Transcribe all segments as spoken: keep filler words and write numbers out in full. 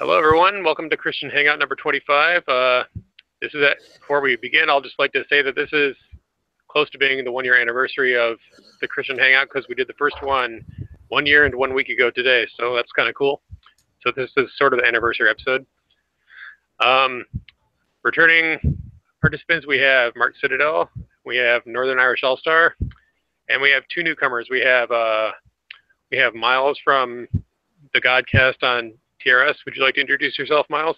Hello, everyone. Welcome to Christian Hangout number twenty-five. Uh, this is at, before we begin, I'll just like to say that this is close to being the one-year anniversary of the Christian Hangout because we did the first one one year and one week ago today, so that's kind of cool. So this is sort of the anniversary episode. Um, returning participants, we have Mark Citadel, we have Northern Irish All-Star, and we have two newcomers. We have uh, we have Miles from the Godcast on T R S. Would you like to introduce yourself, Miles?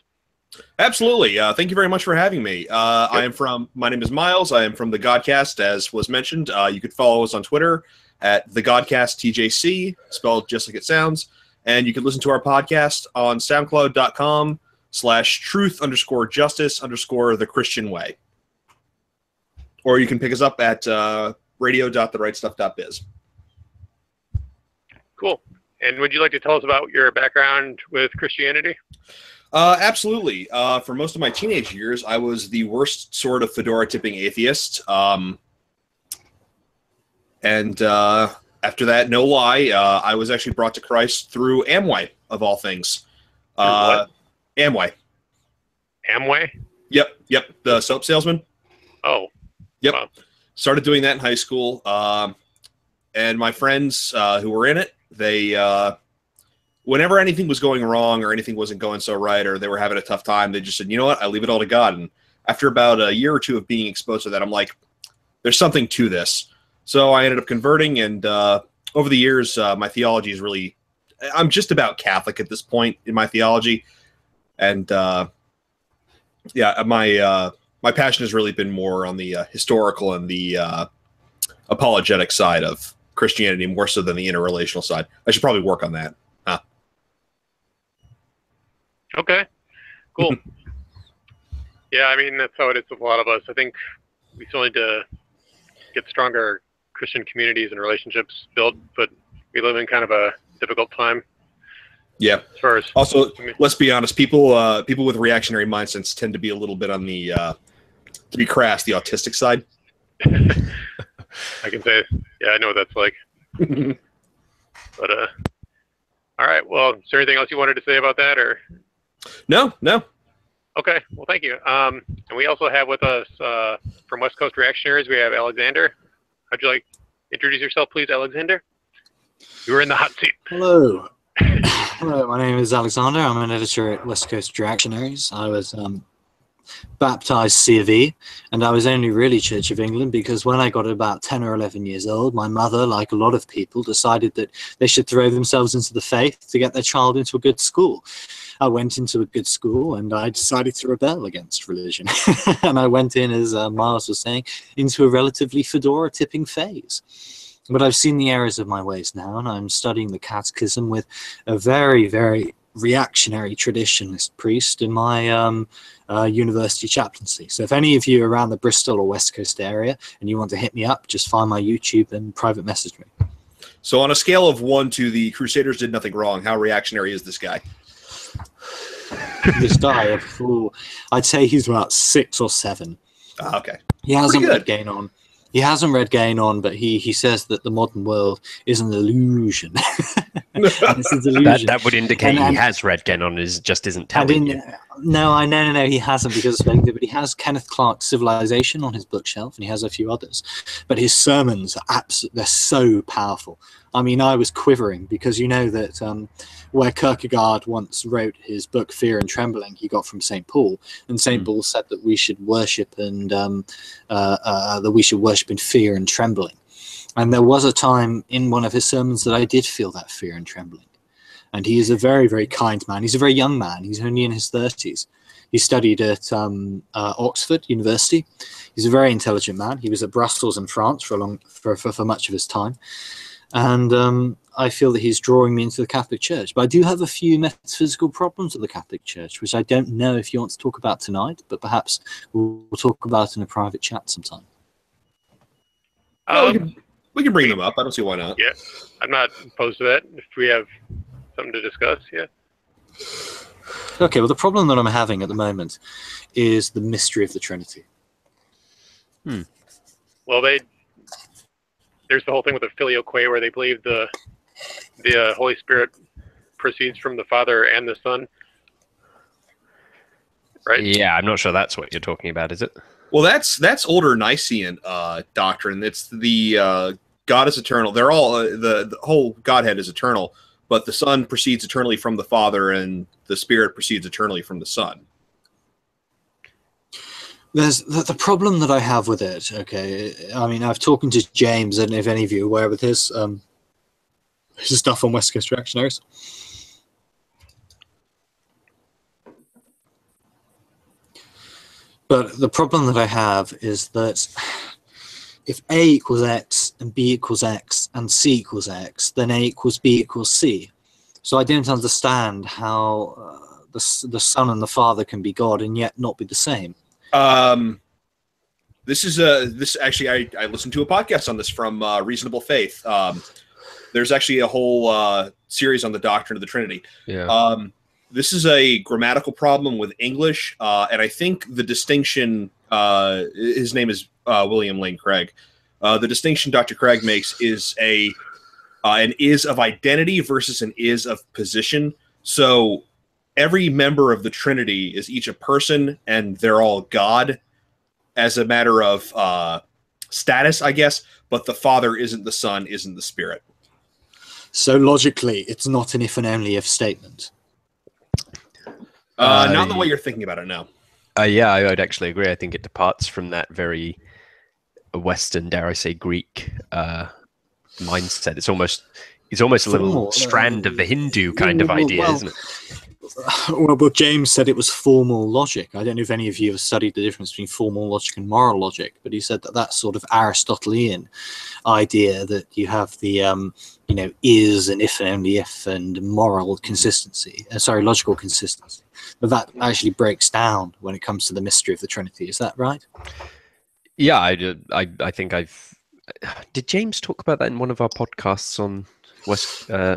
Absolutely. Uh, thank you very much for having me. Uh, sure. I am from, my name is Miles. I am from the Godcast, as was mentioned. Uh, you could follow us on Twitter at the Godcast T J C, spelled just like it sounds. And you can listen to our podcast on soundcloud.com slash truth underscore justice underscore the Christian way. Or you can pick us up at uh, radio dot the right stuff dot biz. Cool. And would you like to tell us about your background with Christianity? Uh, absolutely. Uh, for most of my teenage years, I was the worst sort of fedora-tipping atheist. Um, and uh, after that, no lie, uh, I was actually brought to Christ through Amway, of all things. Uh, what? Amway. Amway? Yep, yep. The soap salesman. Oh. Yep. Wow. Started doing that in high school. Um, and my friends uh, who were in it, They, uh, whenever anything was going wrong or anything wasn't going so right or they were having a tough time, they just said, you know what, I leave it all to God. And after about a year or two of being exposed to that, I'm like, there's something to this. So I ended up converting, and uh, over the years, uh, my theology is really, I'm just about Catholic at this point in my theology. And uh, yeah, my uh, my passion has really been more on the uh, historical and the uh, apologetic side of Christianity, more so than the interrelational side. I should probably work on that. Huh. Okay, cool. Yeah, I mean, that's how it is with a lot of us. I think we still need to get stronger Christian communities and relationships built, but we live in kind of a difficult time. Yeah. As far as also, let's be honest, people uh, people with reactionary mindsets tend to be a little bit on the, uh, to be crass, the autistic side. I can say, yeah, I know what that's like. But uh, all right. Well, is there anything else you wanted to say about that, or? No, no. Okay. Well, thank you. Um, and we also have with us uh, from West Coast Reactionaries, we have Alexander. How'd you like introduce yourself, please, Alexander? You were in the hot seat. Hello. Hello. My name is Alexander. I'm an editor at West Coast Reactionaries. I was. Um, baptized C of E, and I was only really Church of England because when I got about ten or eleven years old, my mother, like a lot of people, decided that they should throw themselves into the faith to get their child into a good school. I went into a good school and I decided to rebel against religion. And I went in, as uh, Miles was saying, into a relatively fedora-tipping phase. But I've seen the errors of my ways now, and I'm studying the catechism with a very, very reactionary traditionalist priest in my um, uh, university chaplaincy. So if any of you are around the Bristol or West Coast area and you want to hit me up, just find my YouTube and private message me. So on a scale of one to the Crusaders did nothing wrong, how reactionary is this guy? This guy, oh, I'd say he's about six or seven. Uh, okay. He hasn't read Gainon. He hasn't read Gainon, but he, he says that the modern world is an illusion. illusion. That, that would indicate and, and, he has read Gainon, is just isn't telling you. No, I no, no, no, he hasn't because of anything, but he has Kenneth Clark's Civilization on his bookshelf, and he has a few others. But his sermons are absolutely, they're so powerful. I mean, I was quivering because you know that um, where Kierkegaard once wrote his book Fear and Trembling, he got from Saint Paul, and Saint Mm. Paul said that we should worship and um, uh, uh, that we should worship in fear and trembling. And there was a time in one of his sermons that I did feel that fear and trembling. And he is a very, very kind man. He's a very young man. He's only in his thirties. He studied at um, uh, Oxford University. He's a very intelligent man. He was at Brussels in France for a long, for, for, for much of his time. And um, I feel that he's drawing me into the Catholic Church. But I do have a few metaphysical problems with the Catholic Church, which I don't know if you want to talk about tonight, but perhaps we'll talk about in a private chat sometime. Um, well, we, can, we can bring them up. I don't see why not. Yeah, I'm not opposed to that. If we have something to discuss, yeah. Okay, well, the problem that I'm having at the moment is the mystery of the Trinity. Hmm. Well, they there's the whole thing with the filioque where they believe the the uh, Holy Spirit proceeds from the Father and the Son. right? Yeah, I'm not sure that's what you're talking about, is it? Well, that's that's older Nicene uh, doctrine. It's the uh, God is eternal. They're all uh, the the whole Godhead is eternal, but the Son proceeds eternally from the Father, and the Spirit proceeds eternally from the Son. There's the, the problem that I have with it. Okay, I mean, I've talked to James, and if any of you are aware with his um, his stuff on West Coast Reactionaries. But the problem that I have is that if A equals X and B equals X and C equals X, then A equals B equals C. So I don't understand how uh, the, the Son and the Father can be God and yet not be the same. Um, this is a, this actually, I, I listened to a podcast on this from uh, Reasonable Faith. Um, there's actually a whole uh, series on the doctrine of the Trinity. Yeah. Um, This is a grammatical problem with English, uh, and I think the distinction, uh, his name is uh, William Lane Craig, uh, the distinction Doctor Craig makes is a uh, an is of identity versus an is of position. So every member of the Trinity is each a person, and they're all God as a matter of uh, status, I guess, but the Father isn't, the Son isn't, the Spirit. So logically, it's not an if and only if statement. Uh, not the way you're thinking about it now. Uh, yeah, I would actually agree. I think it departs from that very Western, dare I say, Greek uh, mindset. It's almost, it's almost a little strand of the Hindu kind of idea, isn't it? Well, but James said it was formal logic. I don't know if any of you have studied the difference between formal logic and moral logic, but he said that that sort of Aristotelian idea that you have the, um, you know, is and if and only if and moral consistency, uh, sorry, logical consistency. But that actually breaks down when it comes to the mystery of the Trinity. Is that right? Yeah, I, I, I think I've... Did James talk about that in one of our podcasts on West... Uh,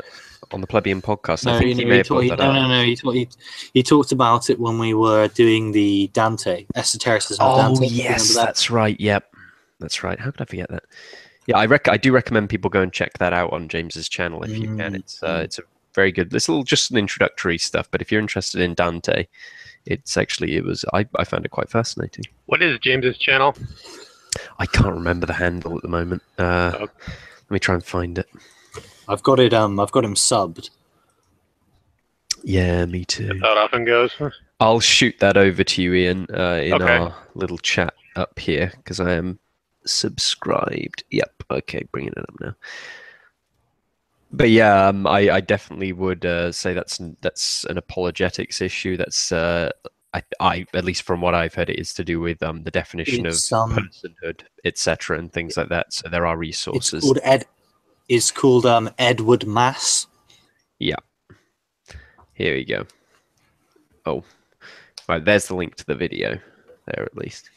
on the Plebeian podcast? No, I think he may have brought that up. No, no, no. He, he, he talked about it when we were doing the Dante, esotericism of Dante. Oh, yes, that? that's right. Yep. That's right. How could I forget that? Yeah, I rec I do recommend people go and check that out on James's channel if mm. you can. It's uh, it's a very good little, just an introductory stuff, but if you're interested in Dante, it's actually, it was, I, I found it quite fascinating. What is James's channel? I can't remember the handle at the moment. Uh, oh. Let me try and find it. I've got it. Um, I've got him subbed. Yeah, me too. That often goes. I'll shoot that over to you, Ian, uh, in okay. our little chat up here because I am subscribed. Yep. Okay, bringing it up now. But yeah, um, I, I definitely would uh, say that's an, that's an apologetics issue. That's uh, I, I at least from what I've heard, it is to do with um, the definition it's, of um, personhood, et cetera, and things like that. So there are resources. It's called ed Is called um, Edward Mass. Yeah. Here we go. Oh, right. There's the link to the video. There, at least.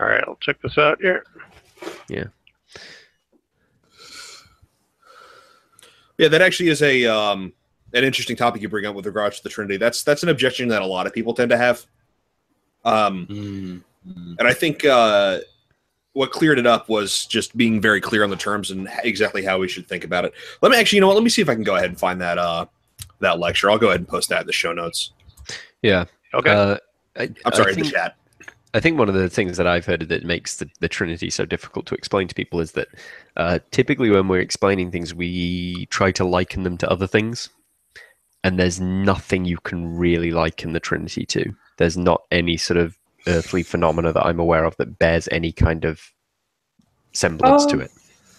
All right, I'll check this out here. Yeah. Yeah, that actually is a um, an interesting topic you bring up with regards to the Trinity. That's that's an objection that a lot of people tend to have. Um, mm-hmm. And I think. Uh, What cleared it up was just being very clear on the terms and exactly how we should think about it. Let me actually, you know what? Let me see if I can go ahead and find that uh, that lecture. I'll go ahead and post that in the show notes. Yeah. Okay. Uh, I, I'm sorry, I think, in the chat. I think one of the things that I've heard that makes the, the Trinity so difficult to explain to people is that uh, typically when we're explaining things, we try to liken them to other things, and there's nothing you can really liken the Trinity to. There's not any sort of earthly phenomena that I'm aware of that bears any kind of semblance um, to it.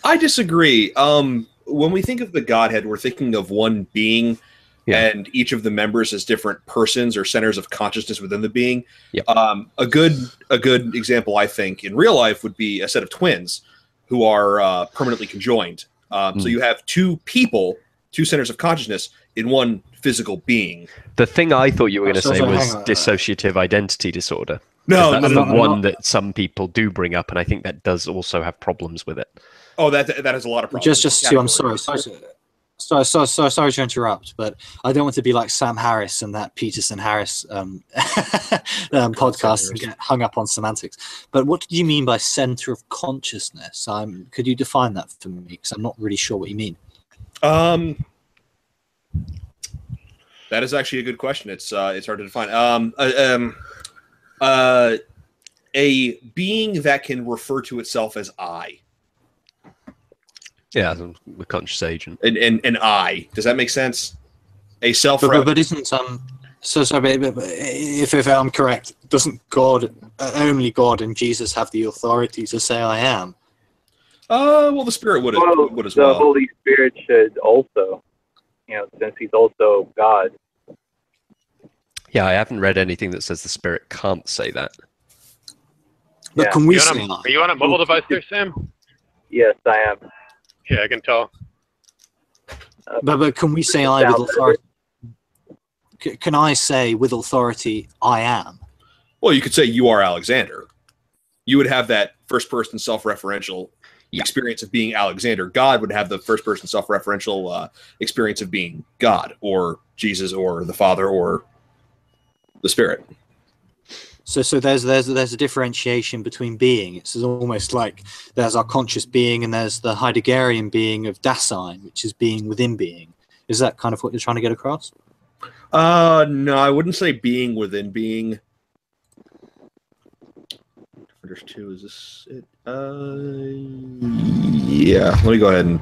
I disagree. Um, when we think of the Godhead, we're thinking of one being, yeah. and each of the members as different persons or centers of consciousness within the being. Yep. Um, a good a good example, I think, in real life would be a set of twins who are uh, permanently conjoined. Um, mm. So you have two people, two centers of consciousness, in one physical being. The thing I thought you were going to say was dissociative identity disorder. No, that's no, no, the no, one no. that some people do bring up, and I think that does also have problems with it. Oh, that that has a lot of problems. Just, just, yeah, I'm sorry, sorry, sorry, sorry, sorry, sorry to interrupt, but I don't want to be like Sam Harris and that Peterson Harris um, um, podcast and get hung up on semantics. But what do you mean by center of consciousness? Um, could you define that for me? Because I'm not really sure what you mean. Um. That is actually a good question. It's uh, it's hard to define. Um, uh, um, uh, a being that can refer to itself as I. Yeah, the conscious agent. And and an I. Does that make sense? A self. But, but, but isn't um. So sorry, but if if I'm correct, doesn't God only God and Jesus have the authority to say I am? Uh, well, the Spirit would, well, would as well. The Holy Spirit should also. You know, since he's also God. Yeah, I haven't read anything that says the Spirit can't say that. But yeah. Can we? Are you, say on a, are you on a mobile device there, Sam? Yes, I am. Yeah, I can tell. Uh, but but can we say I with authority? Better. Can I say with authority I am? Well, you could say you are Alexander. You would have that first-person self-referential. Yeah. Experience of being Alexander. God would have the first person self-referential uh, experience of being God or Jesus or the Father or the Spirit. So so there's there's there's a differentiation between being. It's almost like there's our conscious being and there's the Heideggerian being of Dasein, which is being within being. Is that kind of what you're trying to get across? Uh, no, I wouldn't say being within being. There's two. Is this it? Uh, yeah. Let me go ahead and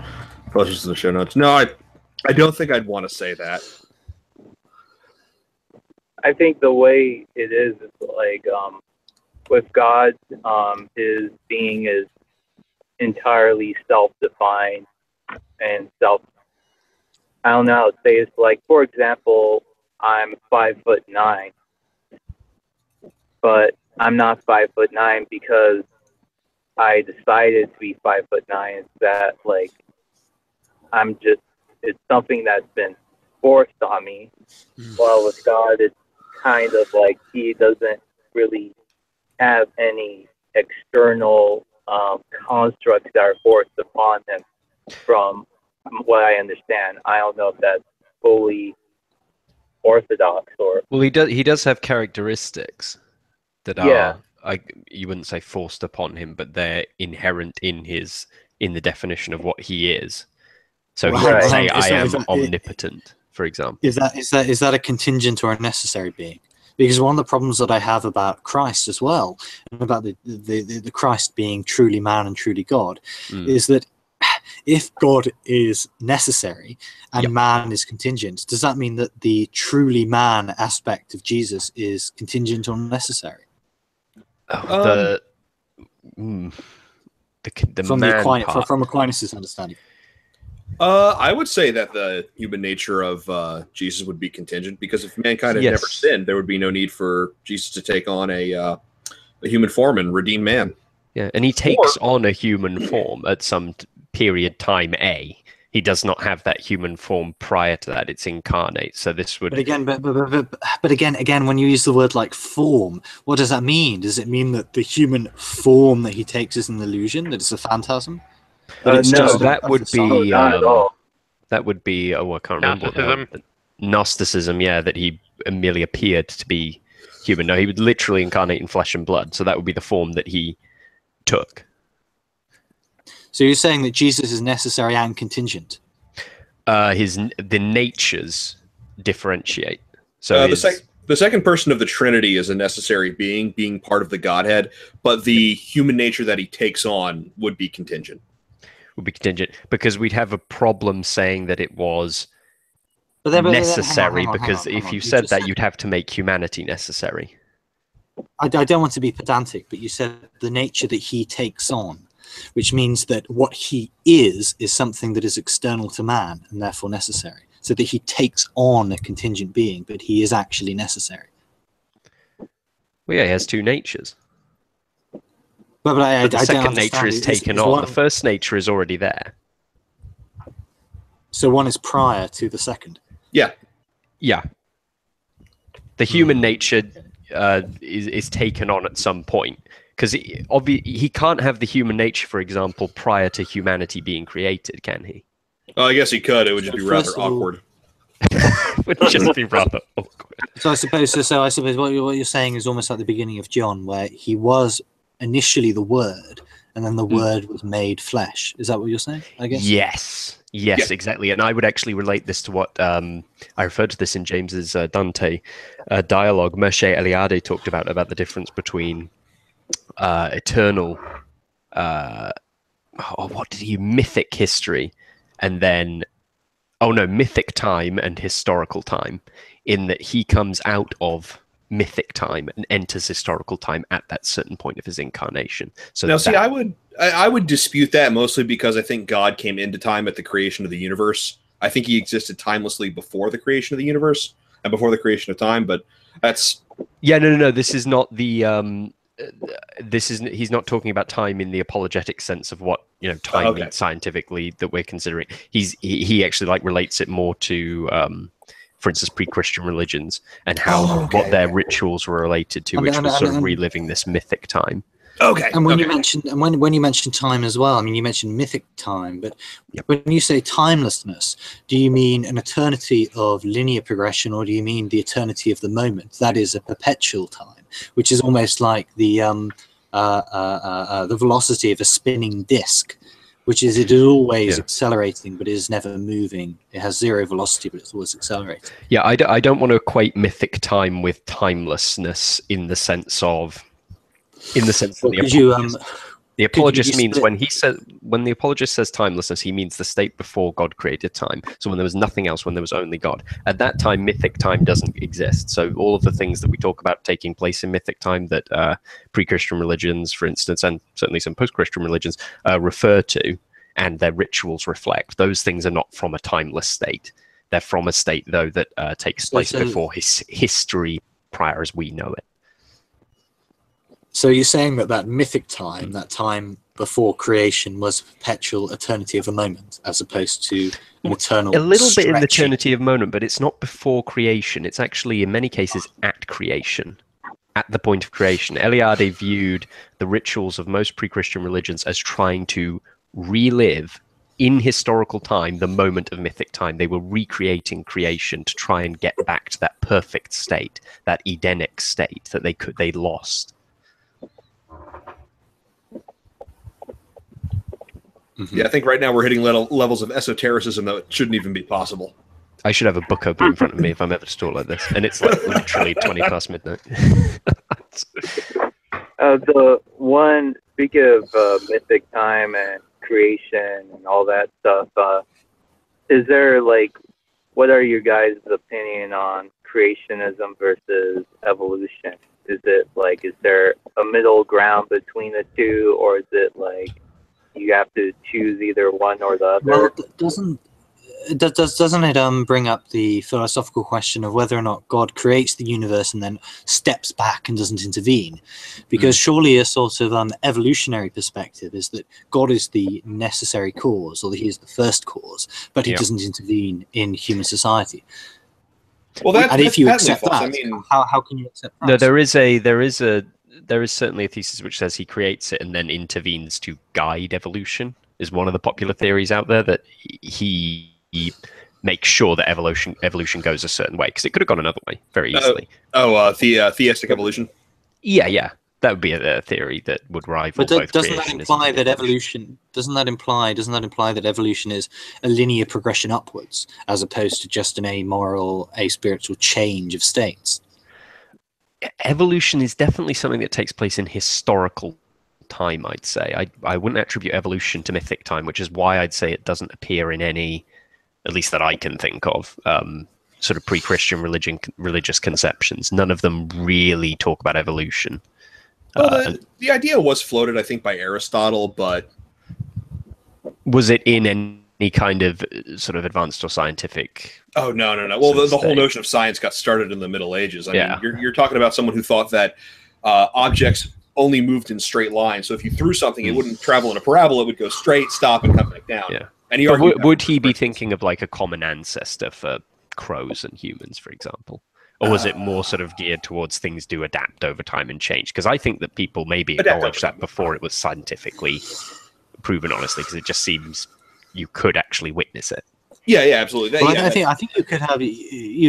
post this in the show notes. No, I, I don't think I'd want to say that. I think the way it is, is like um, with God, um, his being is entirely self-defined and self. I don't know how to say it. It's like, for example, I'm five foot nine, but I'm not five foot nine because I decided to be five foot nine. It's that like I'm just it's something that's been forced on me. Mm. While with God, it's kind of like He doesn't really have any external um, constructs that are forced upon Him. From what I understand, I don't know if that's fully orthodox or well, he does. He does have characteristics. That yeah. are, I, you wouldn't say forced upon him, but they're inherent in his in the definition of what he is. So right. he would say, "I that, am that, omnipotent," for example. Is that is that is that a contingent or a necessary being? Because one of the problems that I have about Christ as well, and about the the, the, the Christ being truly man and truly God, mm. is that if God is necessary and yep. man is contingent, does that mean that the truly man aspect of Jesus is contingent or necessary? Oh, the, um, mm, the, the from, man the Aquinas, part. from Aquinas' understanding. Uh, I would say that the human nature of uh, Jesus would be contingent, because if mankind had yes. never sinned, there would be no need for Jesus to take on a, uh, a human form and redeem man. Yeah, and he takes or, on a human form at some t period time A. He does not have that human form prior to that. It's incarnate. So this would... But again, but, but, but, but again, again, when you use the word like form, what does that mean? Does it mean that the human form that he takes is an illusion, that it's a phantasm? Uh, it's no, just that, a, would be, um, that would be... Oh, I can't remember. Gnosticism. That, Gnosticism, yeah, that he merely appeared to be human. No, he would literally incarnate in flesh and blood. So that would be the form that he took. So you're saying that Jesus is necessary and contingent? Uh, his the natures differentiate. So uh, his... the, sec the second person of the Trinity is a necessary being, being part of the Godhead, but the human nature that he takes on would be contingent. Would be contingent, because we'd have a problem saying that it was but then, but necessary, then, because on, on, if you, you said that, said... you'd have to make humanity necessary. I, I don't want to be pedantic, but you said the nature that he takes on, which means that what he is is something that is external to man and therefore necessary. So that he takes on a contingent being, but he is actually necessary. Well, yeah, he has two natures. Well, but I, but I, the I second nature is taken on. The first nature is already there. So one is prior to the second. Yeah. Yeah. The human nature uh, is, is taken on at some point. Because he, he can't have the human nature, for example, prior to humanity being created, can he? Oh, I guess he could. It would just be rather awkward. It would just be rather awkward. So I suppose, so, so I suppose what, you're, what you're saying is almost like the beginning of John, where he was initially the Word, and then the word was made flesh. Is that what you're saying, I guess? Yes. Yes, yep. Exactly. And I would actually relate this to what um, I referred to this in James's uh, Dante uh, dialogue. Moshe Eliade talked about, about the difference between uh, eternal, uh, oh, what did he, mythic history, and then, oh no, mythic time and historical time, in that he comes out of mythic time and enters historical time at that certain point of his incarnation. So now, that, see, I would I, I would dispute that, mostly because I think God came into time at the creation of the universe. I think he existed timelessly before the creation of the universe and before the creation of time. But that's yeah, no, no, no. This is not the um, this is he's not talking about time in the apologetic sense of what you know time oh, okay. means scientifically that we're considering. He's he, he actually like relates it more to. Um, For instance, pre-Christian religions and how oh, okay, what their okay. rituals were related to, and, which and, was and, sort and, of reliving this mythic time. Okay. And when okay. you mentioned and when when you mentioned time as well, I mean, you mentioned mythic time, but yep. when you say timelessness, do you mean an eternity of linear progression, or do you mean the eternity of the moment? That is a perpetual time, which is almost like the um uh uh, uh, uh the velocity of a spinning disc, which is it is always yeah. accelerating, but it is never moving. It has zero velocity, but it's always accelerating. Yeah, I, d I don't want to equate mythic time with timelessness in the sense of, in the sense well, that the apologist, you, um, the apologist means when he says when the apologist says timelessness, he means the state before God created time. So when there was nothing else, when there was only God. At that time, mythic time doesn't exist. So all of the things that we talk about taking place in mythic time that uh, pre-Christian religions, for instance, and certainly some post-Christian religions uh, refer to and their rituals reflect, those things are not from a timeless state. They're from a state, though, that uh, takes place so, so before his history prior as we know it. So you're saying that that mythic time, that time before creation, was a perpetual eternity of a moment, as opposed to an eternal. A little bit in the eternity of a moment, but it's not before creation. It's actually, in many cases, at creation, at the point of creation. Eliade viewed the rituals of most pre-Christian religions as trying to relive in historical time the moment of mythic time. They were recreating creation to try and get back to that perfect state, that Edenic state that they could they lost. Mm-hmm. Yeah, I think right now we're hitting level, levels of esotericism that shouldn't even be possible. I should have a book open in front of me if I'm ever to talk like this, and it's like literally twenty past midnight. uh, the one, speak of uh, mythic time and creation and all that stuff. Uh, is there like, what are your guys' opinion on creationism versus evolution? Is it like, is there a middle ground between the two, or is it like? You have to choose either one or the other. Well, doesn't does doesn't it um bring up the philosophical question of whether or not God creates the universe and then steps back and doesn't intervene? Because mm. surely a sort of um evolutionary perspective is that God is the necessary cause, or that he is the first cause, but he yeah. doesn't intervene in human society. Well, that, and that's if you accept that, I mean, how how can you accept that? No, there is a there is a. There is certainly a thesis which says he creates it and then intervenes to guide evolution, is one of the popular theories out there, that he, he makes sure that evolution evolution goes a certain way, because it could have gone another way very easily. Uh, oh, uh, the, uh, theistic evolution? Yeah, yeah. That would be a, a theory that would rival both. But doesn't that imply that evolution? Doesn't that imply? Doesn't that imply that evolution is a linear progression upwards, as opposed to just an amoral, aspiritual change of states? Evolution is definitely something that takes place in historical time, I'd say. I, I wouldn't attribute evolution to mythic time, which is why I'd say it doesn't appear in any, at least that I can think of, um, sort of pre-Christian religion, religious conceptions. None of them really talk about evolution. Well, uh, the, the idea was floated, I think, by Aristotle, but... Was it in any kind of sort of advanced or scientific... Oh, no, no, no. Well, the, the whole notion of science got started in the Middle Ages. I yeah. mean, you're, you're talking about someone who thought that uh, objects only moved in straight lines. So if you threw something, it wouldn't travel in a parabola. It would go straight, stop, and come back down. Yeah. And he argued would he be thinking of like a common ancestor for crows and humans, for example? Or was it more sort of geared towards things do adapt over time and change? Because I think that people maybe acknowledged that before it was scientifically proven, honestly, because it just seems you could actually witness it. Yeah, yeah, absolutely. Well, yeah. I think I think you could have you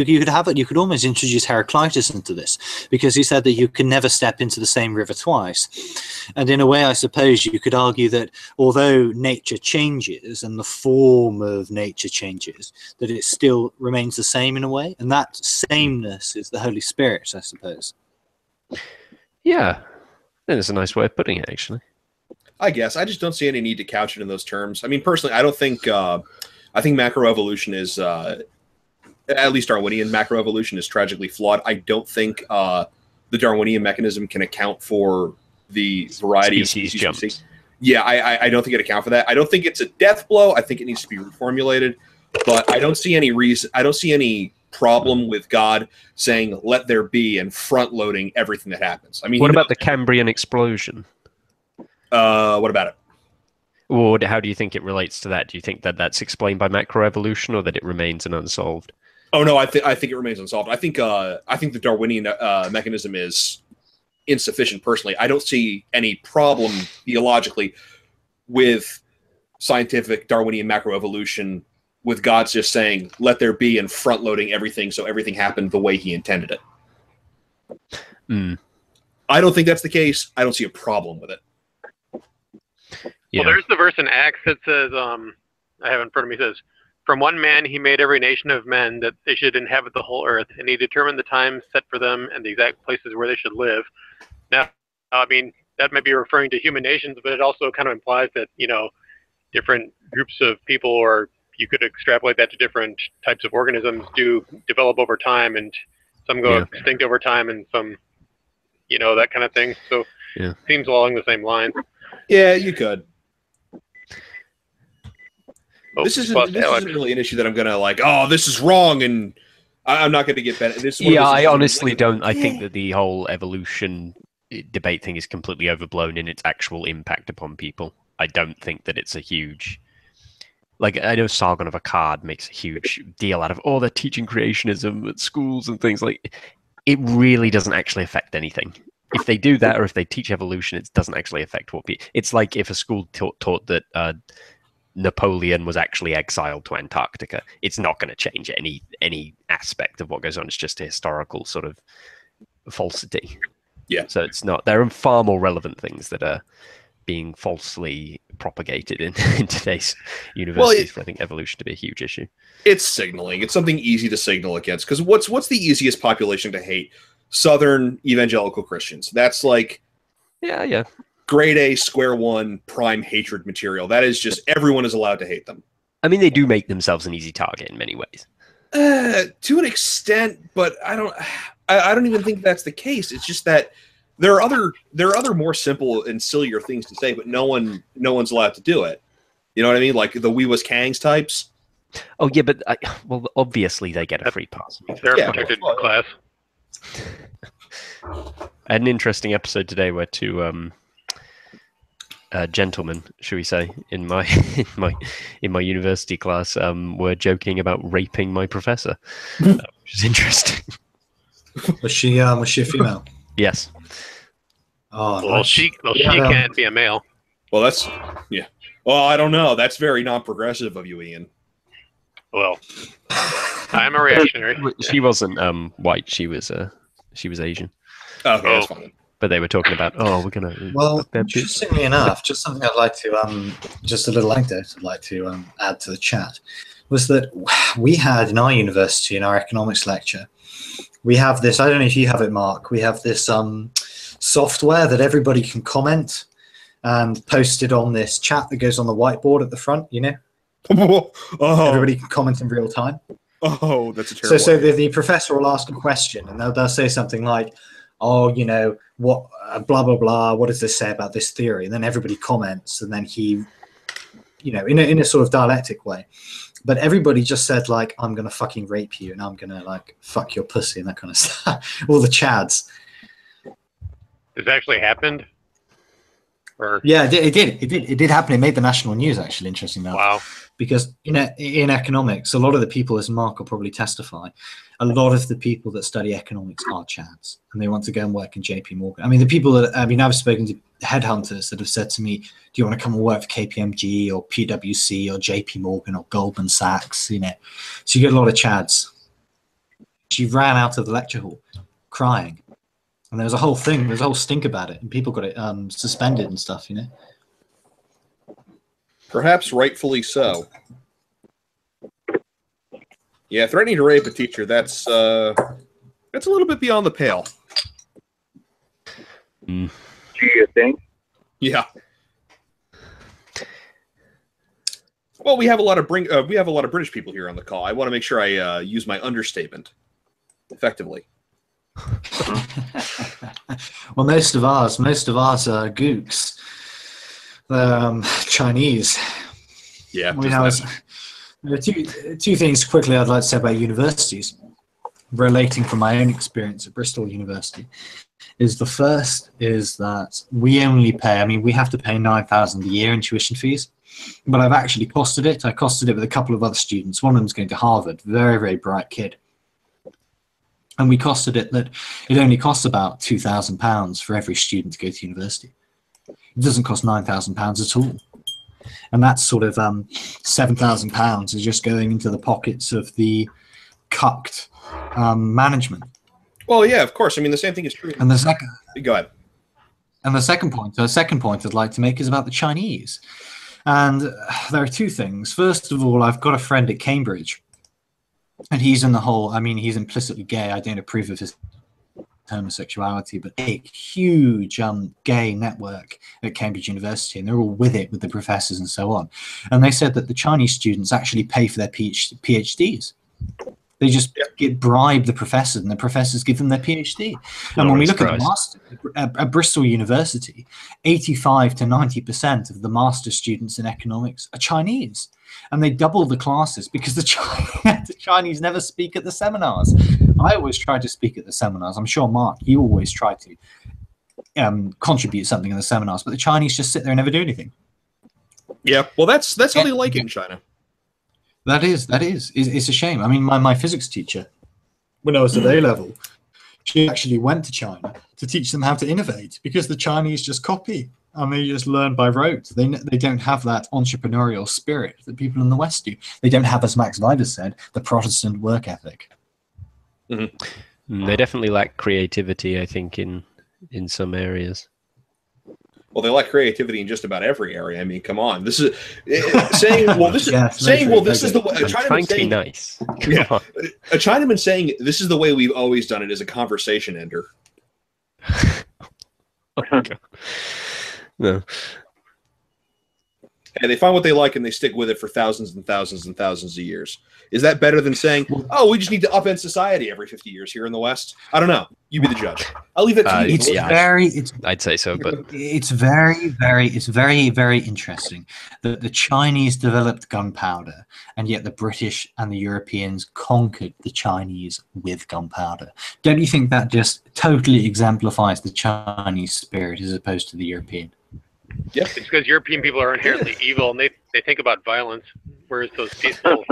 you could have it. You could almost introduce Heraclitus into this, because he said that you can never step into the same river twice. And in a way, I suppose you could argue that although nature changes and the form of nature changes, that it still remains the same in a way, and that sameness is the Holy Spirit, I suppose. Yeah, that is a nice way of putting it, actually. I guess I just don't see any need to couch it in those terms. I mean, personally, I don't think. Uh, I think macroevolution is, uh, at least Darwinian macroevolution is tragically flawed. I don't think uh, the Darwinian mechanism can account for the variety species of species. Jumps. Yeah, I, I don't think it account for that. I don't think it's a death blow. I think it needs to be reformulated. But I don't see any reason. I don't see any problem with God saying "let there be" and front loading everything that happens. I mean, what about the Cambrian explosion? Uh, what about it? Or how do you think it relates to that? Do you think that that's explained by macroevolution, or that it remains an unsolved? Oh no, I think I think it remains unsolved. I think uh, I think the Darwinian uh, mechanism is insufficient. Personally, I don't see any problem theologically with scientific Darwinian macroevolution, with God's just saying "let there be" and front loading everything, so everything happened the way He intended it. Mm. I don't think that's the case. I don't see a problem with it. Yeah. Well, there's the verse in Acts that says, um, I have in front of me, says, "From one man he made every nation of men that they should inhabit the whole earth, and he determined the time set for them and the exact places where they should live." Now, I mean, that might be referring to human nations, but it also kind of implies that, you know, different groups of people, or you could extrapolate that to different types of organisms, do develop over time, and some go yeah. extinct over time, and some, you know, that kind of thing. So yeah. it seems along the same lines. Yeah, you could. This isn't, well, this isn't really an issue that I'm going to like, oh, this is wrong, and I, I'm not going to get better. This is yeah, I honestly like, don't. I think that the whole evolution debate thing is completely overblown in its actual impact upon people. I don't think that it's a huge... Like, I know Sargon of Akkad makes a huge deal out of, oh, they're teaching creationism at schools and things. Like, it really doesn't actually affect anything. If they do that, or if they teach evolution, it doesn't actually affect what people... It's like if a school taught, taught that... Uh, Napoleon was actually exiled to Antarctica. It's not going to change any any aspect of what goes on. It's just a historical sort of falsity. Yeah. So it's not. There are far more relevant things that are being falsely propagated in, in today's universities. Well, it, for I think evolution to be a huge issue. It's signaling. It's something easy to signal against. Because what's what's the easiest population to hate? Southern evangelical Christians. That's like. Yeah. Yeah. Grade A, square one, prime hatred material. That is just, everyone is allowed to hate them. I mean, they do make themselves an easy target in many ways. Uh, to an extent, but I don't, I, I don't even think that's the case. It's just that there are other, there are other more simple and sillier things to say, but no one, no one's allowed to do it. You know what I mean? Like the "we was Kangs" types. Oh yeah, but I, well, obviously they get a free pass. They're yeah, protected well, well, class. An interesting episode today where two. Um, Uh, gentlemen, should we say, in my in my in my university class, um, were joking about raping my professor, uh, which is interesting. Was she um, was she a female? Yes. Oh, well, nice. she well, yeah, she um, can't be a male. Well, that's yeah. Well, I don't know. That's very non-progressive of you, Ian. Well, I'm a reactionary. She wasn't um white. She was uh she was Asian. Okay, oh. That's fine. But they were talking about, oh, we're going to... Well, interestingly enough, just something I'd like to, um, just a little anecdote I'd like to um, add to the chat, was that we had in our university, in our economics lecture, we have this, I don't know if you have it, Mark, we have this um, software that everybody can comment and post it on this chat that goes on the whiteboard at the front, you know? Oh. Everybody can comment in real time. Oh, that's a terrible... So, so the, the professor will ask a question, and they'll, they'll say something like, oh, you know, what, uh, blah, blah, blah, what does this say about this theory? And then everybody comments, and then he, you know, in a, in a sort of dialectic way. But everybody just said, like, I'm going to fucking rape you, and I'm going to, like, fuck your pussy, and that kind of stuff. All the chads. This actually happened? Or... Yeah, it did. It did. It did. It did happen. It made the national news, actually, interestingly enough. Wow. Because in a, in economics, a lot of the people, as Mark will probably testify, a lot of the people that study economics are chads, and they want to go and work in J P Morgan. I mean, the people that, I mean, I've spoken to headhunters that have said to me, do you want to come and work for K P M G or P W C or J P Morgan or Goldman Sachs, you know? So you get a lot of chads. She ran out of the lecture hall crying. And there was a whole thing, there was a whole stink about it, and people got it um, suspended and stuff, you know? Perhaps rightfully so. Yeah, threatening to rape a teacher, that's, uh, that's a little bit beyond the pale. Mm. Do you think? Yeah. Well, we have a lot of bring, uh, we have a lot of British people here on the call. I want to make sure I uh, use my understatement effectively. Well, most of ours, most of ours are gooks, um, Chinese. Yeah. We know two two things quickly I'd like to say about universities, relating from my own experience at Bristol University, is the first is that we only pay. I mean, we have to pay nine thousand a year in tuition fees, but I've actually costed it. I costed it with a couple of other students. One of them's going to Harvard. Very very bright kid. And we costed it that it only costs about two thousand pounds for every student to go to university. It doesn't cost nine thousand pounds at all. And that's sort of um, seven thousand pounds is just going into the pockets of the cucked um, management. Well, yeah, of course. I mean, the same thing is true. And the second, go ahead. And the second point, the second point I'd like to make is about the Chinese. And there are two things. First of all, I've got a friend at Cambridge. And he's in the whole, I mean, he's implicitly gay. I don't approve of his homosexuality, but a huge um, gay network at Cambridge University, and they're all with it, with the professors and so on. And they said that the Chinese students actually pay for their P H Ds. They just get bribe the professors, and the professors give them their P H D. And no, when we look surprised. at the master, at, at Bristol University, eighty-five to ninety percent of the master students in economics are Chinese. And they double the classes because the, China, the Chinese never speak at the seminars. I always try to speak at the seminars. I'm sure, Mark, you always try to um, contribute something in the seminars, but the Chinese just sit there and never do anything. Yeah, well, that's that's how they like it in China. That is, that is. It's, it's a shame. I mean, my, my physics teacher, when I was at A level, she actually went to China to teach them how to innovate because the Chinese just copy. And they just learn by rote. They they don't have that entrepreneurial spirit that people in the West do. They don't have, as Max Weber said, the Protestant work ethic. Mm-hmm. They definitely lack creativity, I think, in in some areas. Well, they lack creativity in just about every area. I mean, come on, this is uh, saying. Well, this is yes, saying. Well, this is the way. A Chinaman saying, nice. Yeah, a Chinaman saying this is the way we've always done it is a conversation ender. Oh my God. No. And they find what they like and they stick with it for thousands and thousands and thousands of years. Is that better than saying, oh, we just need to upend society every fifty years here in the West? I don't know. You be the judge. I'll leave it to uh, you. It's yeah, very, it's, I'd say so, but it's very, very, it's very, very interesting that the Chinese developed gunpowder, and yet the British and the Europeans conquered the Chinese with gunpowder. Don't you think that just totally exemplifies the Chinese spirit as opposed to the European? Yep. It's because European people are inherently evil, and they, they think about violence, whereas those people,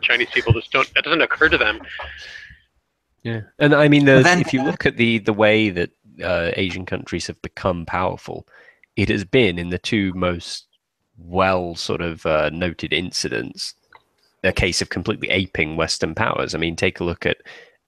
Chinese people, just don't. That doesn't occur to them. Yeah, and I mean, the, then, if you look at the the way that uh, Asian countries have become powerful, it has been in the two most well sort of uh, noted incidents, a case of completely aping Western powers. I mean, take a look at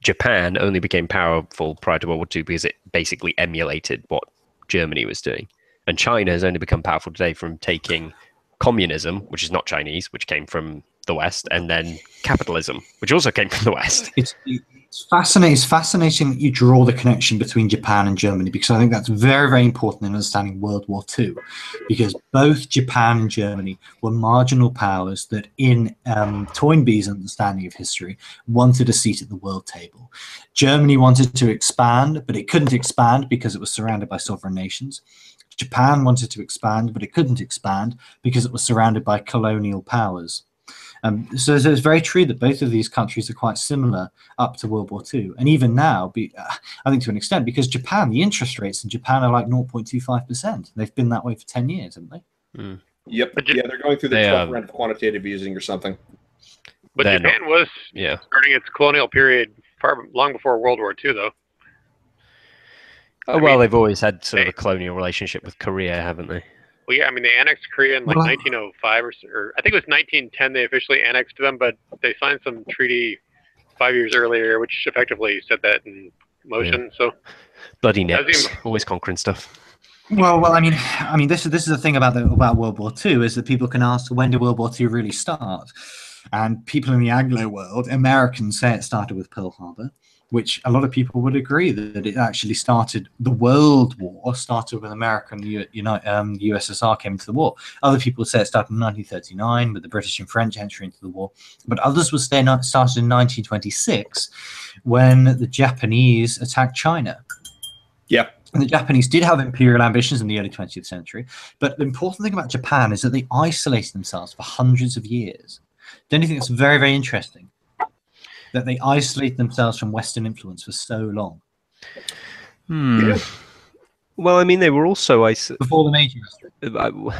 Japan. Only became powerful prior to World War Two because it basically emulated what Germany was doing. And China has only become powerful today from taking communism, which is not Chinese, which came from the West, and then capitalism, which also came from the West. It's, it's fascinating. It's fascinating that you draw the connection between Japan and Germany, because I think that's very, very important in understanding World War Two, because both Japan and Germany were marginal powers that, in um, Toynbee's understanding of history, wanted a seat at the world table. Germany wanted to expand, but it couldn't expand because it was surrounded by sovereign nations. Japan wanted to expand, but it couldn't expand because it was surrounded by colonial powers. Um, so, so it's very true that both of these countries are quite similar up to World War Two. And even now, be, uh, I think to an extent, because Japan, the interest rates in Japan are like zero point two five percent. They've been that way for ten years, haven't they? Mm. Yep. But yeah, they're going through the twelfth round of quantitative easing or something. But then, Japan was yeah. starting its colonial period far long before World War Two, though. Oh, well, I mean, they've always had sort of a colonial relationship with Korea, haven't they? Well, yeah, I mean, they annexed Korea in like well, nineteen oh five, or, or I think it was nineteen ten they officially annexed them, but they signed some treaty five years earlier, which effectively set that in motion. Yeah. So bloody Nips, always conquering stuff. Well, well, I mean, I mean, this is this is the thing about the, about World War Two is that people can ask, when did World War Two really start? And people in the Anglo world, Americans, say it started with Pearl Harbor, which a lot of people would agree that it actually started, the World War started when America and the United, um, U S S R came into the war. Other people would say it started in nineteen thirty-nine with the British and French entry into the war. But others would say it started in nineteen twenty-six when the Japanese attacked China. Yeah. And the Japanese did have imperial ambitions in the early twentieth century. But the important thing about Japan is that they isolated themselves for hundreds of years. Don't you think it's very, very interesting that they isolate themselves from Western influence for so long? Hmm. Yeah. Well, I mean, they were also isolated before the major.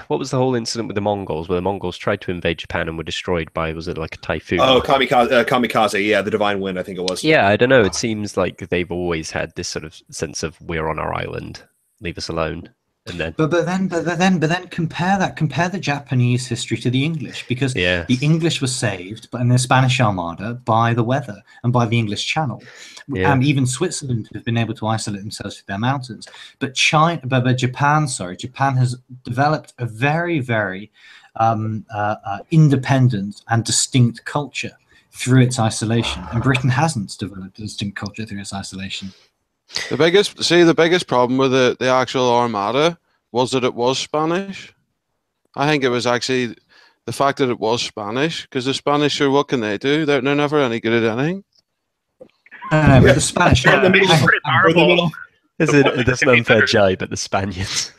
What was the whole incident with the Mongols, where the Mongols tried to invade Japan and were destroyed by, was it like a typhoon? Oh, kamikaze, uh, kamikaze. Yeah, the Divine Wind, I think it was. Yeah, I don't know. It seems like they've always had this sort of sense of we're on our island, leave us alone. And then, but but then but then but then compare that compare the Japanese history to the English, because yes. the English were saved in the Spanish Armada by the weather and by the English Channel, yeah. and even Switzerland have been able to isolate themselves to their mountains. But China, but, but Japan, sorry, Japan has developed a very very um, uh, uh, independent and distinct culture through its isolation, and Britain hasn't developed a distinct culture through its isolation. The biggest, see, the biggest problem with the, the actual Armada was that it was Spanish. I think it was actually the fact that it was Spanish, because the Spanish are, what can they do? They're, they're never any good at anything. Uh, but the Spanish are the middle. The That's the an unfair jibe at the Spanions.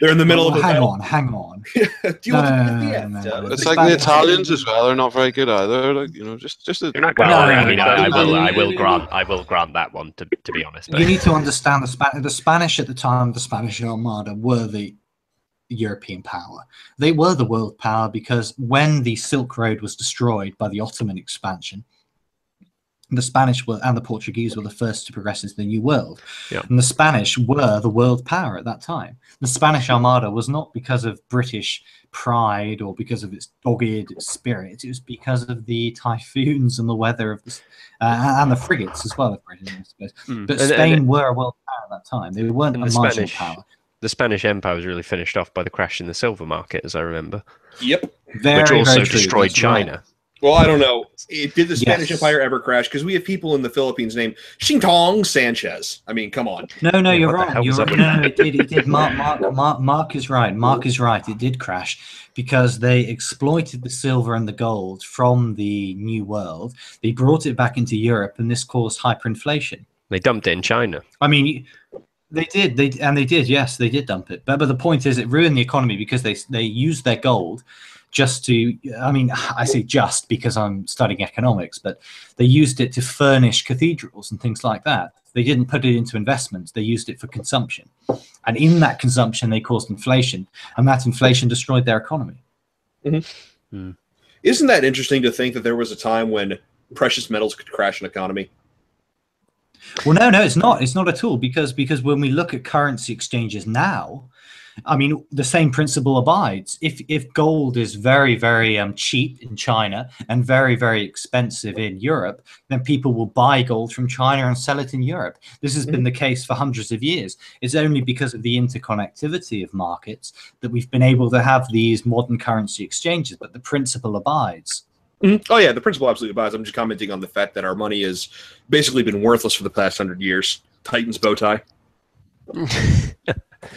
They're in the middle oh, of the Hang battle. on, hang on. do you no, want to no, no, no, no. It's the like Spanish. The Italians as well. They're not very good either. Like, you know, just just. A, not well, I, mean, I, I will, I will grant, I will grant that one. To to be honest, but. You need to understand the Spanish. The Spanish at the time, the Spanish Armada, were the European power. They were the world power, because when the Silk Road was destroyed by the Ottoman expansion, the Spanish were, and the Portuguese were the first to progress into the New World. Yep. And the Spanish were the world power at that time. The Spanish Armada was not because of British pride or because of its dogged spirit. It was because of the typhoons and the weather of the, uh, and the frigates as well, of Britain, I suppose. Mm. But and, Spain and, and, were a world power at that time. They weren't a the marginal Spanish, power. The Spanish Empire was really finished off by the crash in the silver market, as I remember. Yep. Very, Which also very true. destroyed That's China. Right. Well, I don't know. It, did the Spanish yes. Empire ever crash? Because we have people in the Philippines named Shintong Sanchez. I mean, come on. No, no, you're wrong. You're right. No, it did. It did. Mark, Mark, Mark, Mark is right. Mark is right. It did crash because they exploited the silver and the gold from the New World. They brought it back into Europe, and this caused hyperinflation. They dumped it in China. I mean, they did. They and they did. Yes, they did dump it. But but the point is, it ruined the economy because they they used their gold. Just to, I mean, I say just because I'm studying economics, but they used it to furnish cathedrals and things like that. They didn't put it into investments. They used it for consumption. And in that consumption, they caused inflation. And that inflation destroyed their economy. Mm-hmm. Mm. Isn't that interesting to think that there was a time when precious metals could crash an economy? Well, no, no, it's not. It's not at all. Because, because when we look at currency exchanges now, I mean, the same principle abides. If if gold is very, very um, cheap in China and very, very expensive in Europe, then people will buy gold from China and sell it in Europe. This has been the case for hundreds of years. It's only because of the interconnectivity of markets that we've been able to have these modern currency exchanges, but the principle abides. Mm-hmm. Oh, yeah, the principle absolutely abides. I'm just commenting on the fact that our money has basically been worthless for the past hundred years. Titan's bow tie.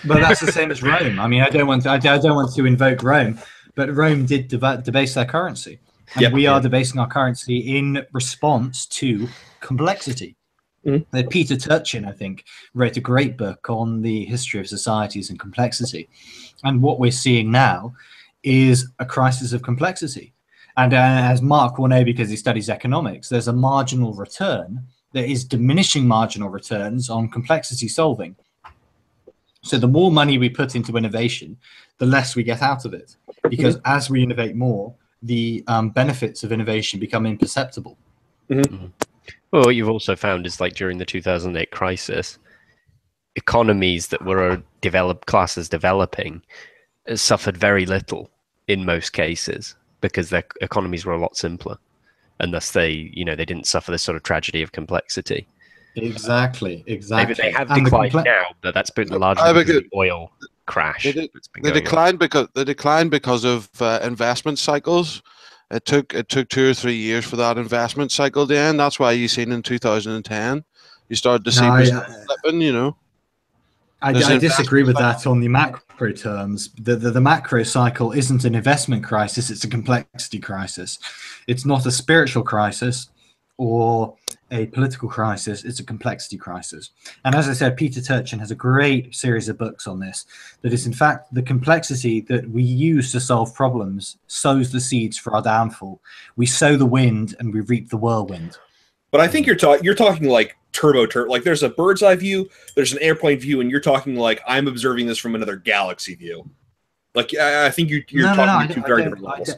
But that's the same as Rome. I mean, I don't want to, I don't want to invoke Rome, but Rome did deb debase their currency, and yep, we yep. are debasing our currency in response to complexity. Mm-hmm. Peter Turchin, I think, wrote a great book on the history of societies and complexity, and what we're seeing now is a crisis of complexity. And uh, as Mark will know, because he studies economics, there's a marginal return that is diminishing marginal returns on complexity solving. So the more money we put into innovation, the less we get out of it, because mm-hmm. as we innovate more, the um, benefits of innovation become imperceptible. Mm-hmm. Mm-hmm. Well, what you've also found is, like, during the two thousand eight crisis, economies that were developed, classes developing, suffered very little in most cases, because their economies were a lot simpler, and thus they, you know, they didn't suffer this sort of tragedy of complexity. Exactly, exactly. Maybe they have and declined the now, but that's been largely uh, because, because the oil crash. They, did, they declined on. because they declined because of uh, investment cycles. It took it took two or three years for that investment cycle to end. That's why you seen in two thousand ten, you started to see no, yeah. flipping, you know. I, I disagree with that on the macro terms. The, the, the macro cycle isn't an investment crisis, it's a complexity crisis. It's not a spiritual crisis or a political crisis, it's a complexity crisis. And as I said, Peter Turchin has a great series of books on this, that is in fact the complexity that we use to solve problems sows the seeds for our downfall. We sow the wind and we reap the whirlwind. But I think you're, ta you're talking like turbo turbo, like there's a bird's eye view, there's an airplane view, and you're talking like I'm observing this from another galaxy view. Like I, I think you, you're no, talking no, no, two very different levels. I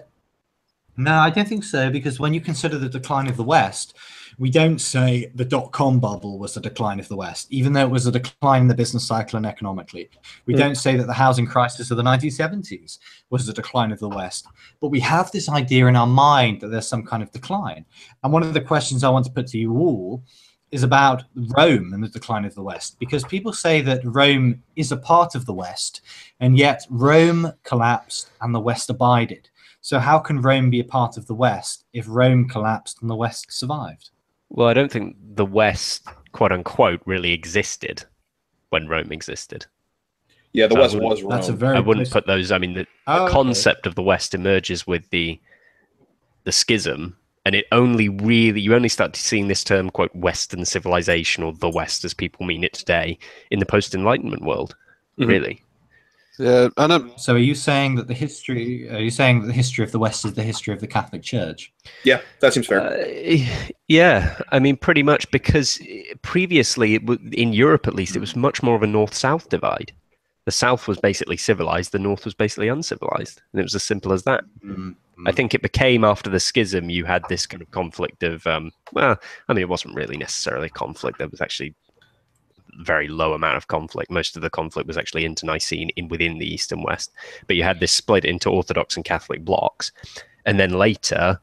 no, I don't think so, because when you consider the decline of the West, we don't say the dot-com bubble was the decline of the West, even though it was a decline in the business cycle and economically. We mm. don't say that the housing crisis of the nineteen seventies was the decline of the West. But we have this idea in our mind that there's some kind of decline. And one of the questions I want to put to you all is about Rome and the decline of the West, because people say that Rome is a part of the West, and yet Rome collapsed and the West abided. So how can Rome be a part of the West if Rome collapsed and the West survived? Well, I don't think the West, quote unquote, really existed when Rome existed. Yeah, the so West was Rome. That's a very I wouldn't put those, I mean, the, oh, the concept okay. of the West emerges with the the schism, and it only really, you only start seeing this term, quote, Western civilization, or the West as people mean it today, in the post-Enlightenment world, mm-hmm. really. Yeah, and I'm, so are you saying that the history? Are you saying that the history of the West is the history of the Catholic Church? Yeah, that seems fair. Uh, yeah, I mean, pretty much, because previously, it in Europe at least, it was much more of a north-south divide. The south was basically civilized; the north was basically uncivilized, and it was as simple as that. Mm-hmm. I think it became after the schism. You had this kind of conflict of, um, well, I mean, it wasn't really necessarily conflict. There was actually very low amount of conflict. Most of the conflict was actually internecine in within the East and West, but you had this split into Orthodox and Catholic blocks, and then later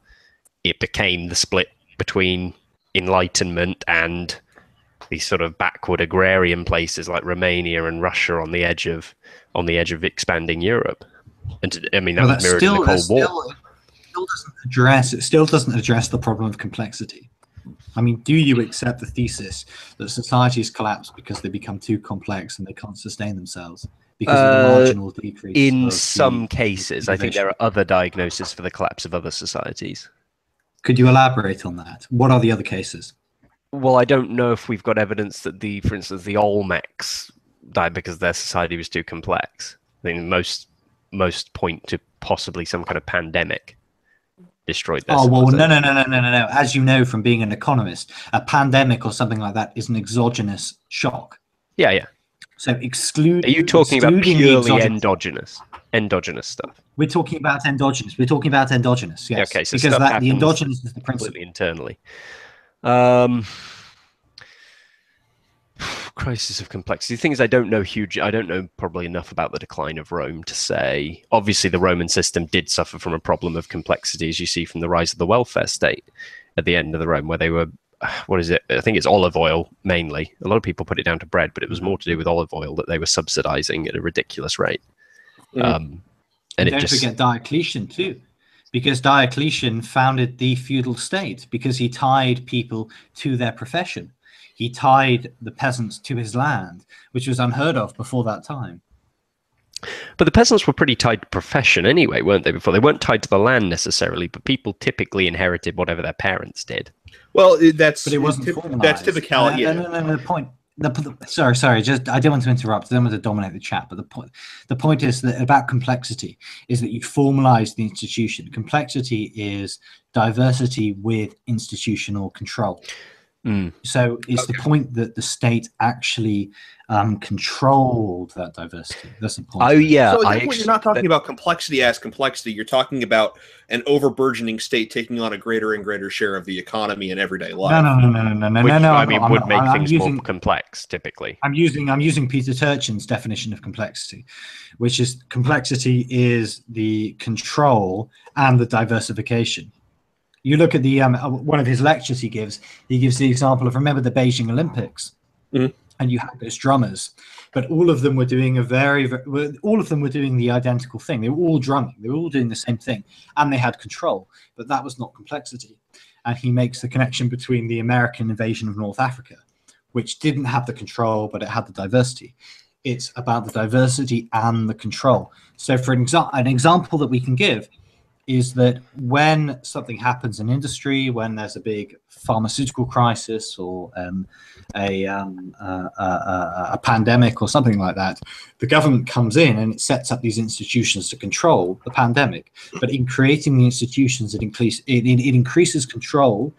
it became the split between Enlightenment and these sort of backward agrarian places like Romania and Russia on the edge of on the edge of expanding Europe. And to, I mean that well, was mirrored still, in the Cold War. Still, it still doesn't address it still doesn't address the problem of complexity. I mean, do you accept the thesis that societies collapse because they become too complex and they can't sustain themselves because uh, of the marginal decrease? In some cases, I think there are other diagnoses for the collapse of other societies. Could you elaborate on that? What are the other cases? Well, I don't know if we've got evidence that the, for instance, the Olmecs died because their society was too complex. I think most most point to possibly some kind of pandemic. Destroyed this. Oh, well, no, no, no, no, no, no, no. As you know from being an economist, a pandemic or something like that is an exogenous shock. Yeah, yeah. So exclude. Are you talking about purely endogenous, endogenous stuff? We're talking about endogenous. We're talking about endogenous. Yes. Okay, so because that, the endogenous is the principle internally. Um, crisis of complexity. The thing is, I don't know huge. I don't know probably enough about the decline of Rome to say. Obviously, the Roman system did suffer from a problem of complexity, as you see from the rise of the welfare state at the end of the Rome, where they were, what is it? I think it's olive oil mainly. A lot of people put it down to bread, but it was more to do with olive oil that they were subsidizing at a ridiculous rate. Mm. Um, and, and it don't just, forget Diocletian too. Because Diocletian founded the feudal state because he tied people to their profession. He tied the peasants to his land, which was unheard of before that time. But the peasants were pretty tied to profession anyway, weren't they, before? They weren't tied to the land necessarily, but people typically inherited whatever their parents did. Well, that's, but it wasn't formalized. That's typicality. No, no, no, no, no, point. The, sorry, sorry. Just I didn't want to interrupt. I don't want to dominate the chat. But the point, the point is that about complexity is that you formalize the institution. Complexity is diversity with institutional control. Mm. So it's okay. The point that the state actually um, controlled that diversity. That's the point. Oh yeah. So I actually, you're not talking but, about complexity as complexity. You're talking about an overburgeoning state taking on a greater and greater share of the economy and everyday life. No, no, no, no, no, no, Which, no. no I mean, I'm, would I'm, make I'm, things I'm using, more complex typically. I'm using I'm using Peter Turchin's definition of complexity, which is complexity is the control and the diversification. You look at the um, one of his lectures he gives, he gives the example of, remember the Beijing Olympics? Mm-hmm. And you had those drummers, but all of them were doing a very, very, all of them were doing the identical thing. They were all drumming. They were all doing the same thing, and they had control, but that was not complexity. And he makes the connection between the American invasion of North Africa, which didn't have the control, but it had the diversity. It's about the diversity and the control. So for an, exa an example that we can give is that when something happens in industry, when there's a big pharmaceutical crisis or um, a, um, uh, uh, a pandemic or something like that, the government comes in and it sets up these institutions to control the pandemic. But in creating the institutions, it, increase, it, it, it increases control,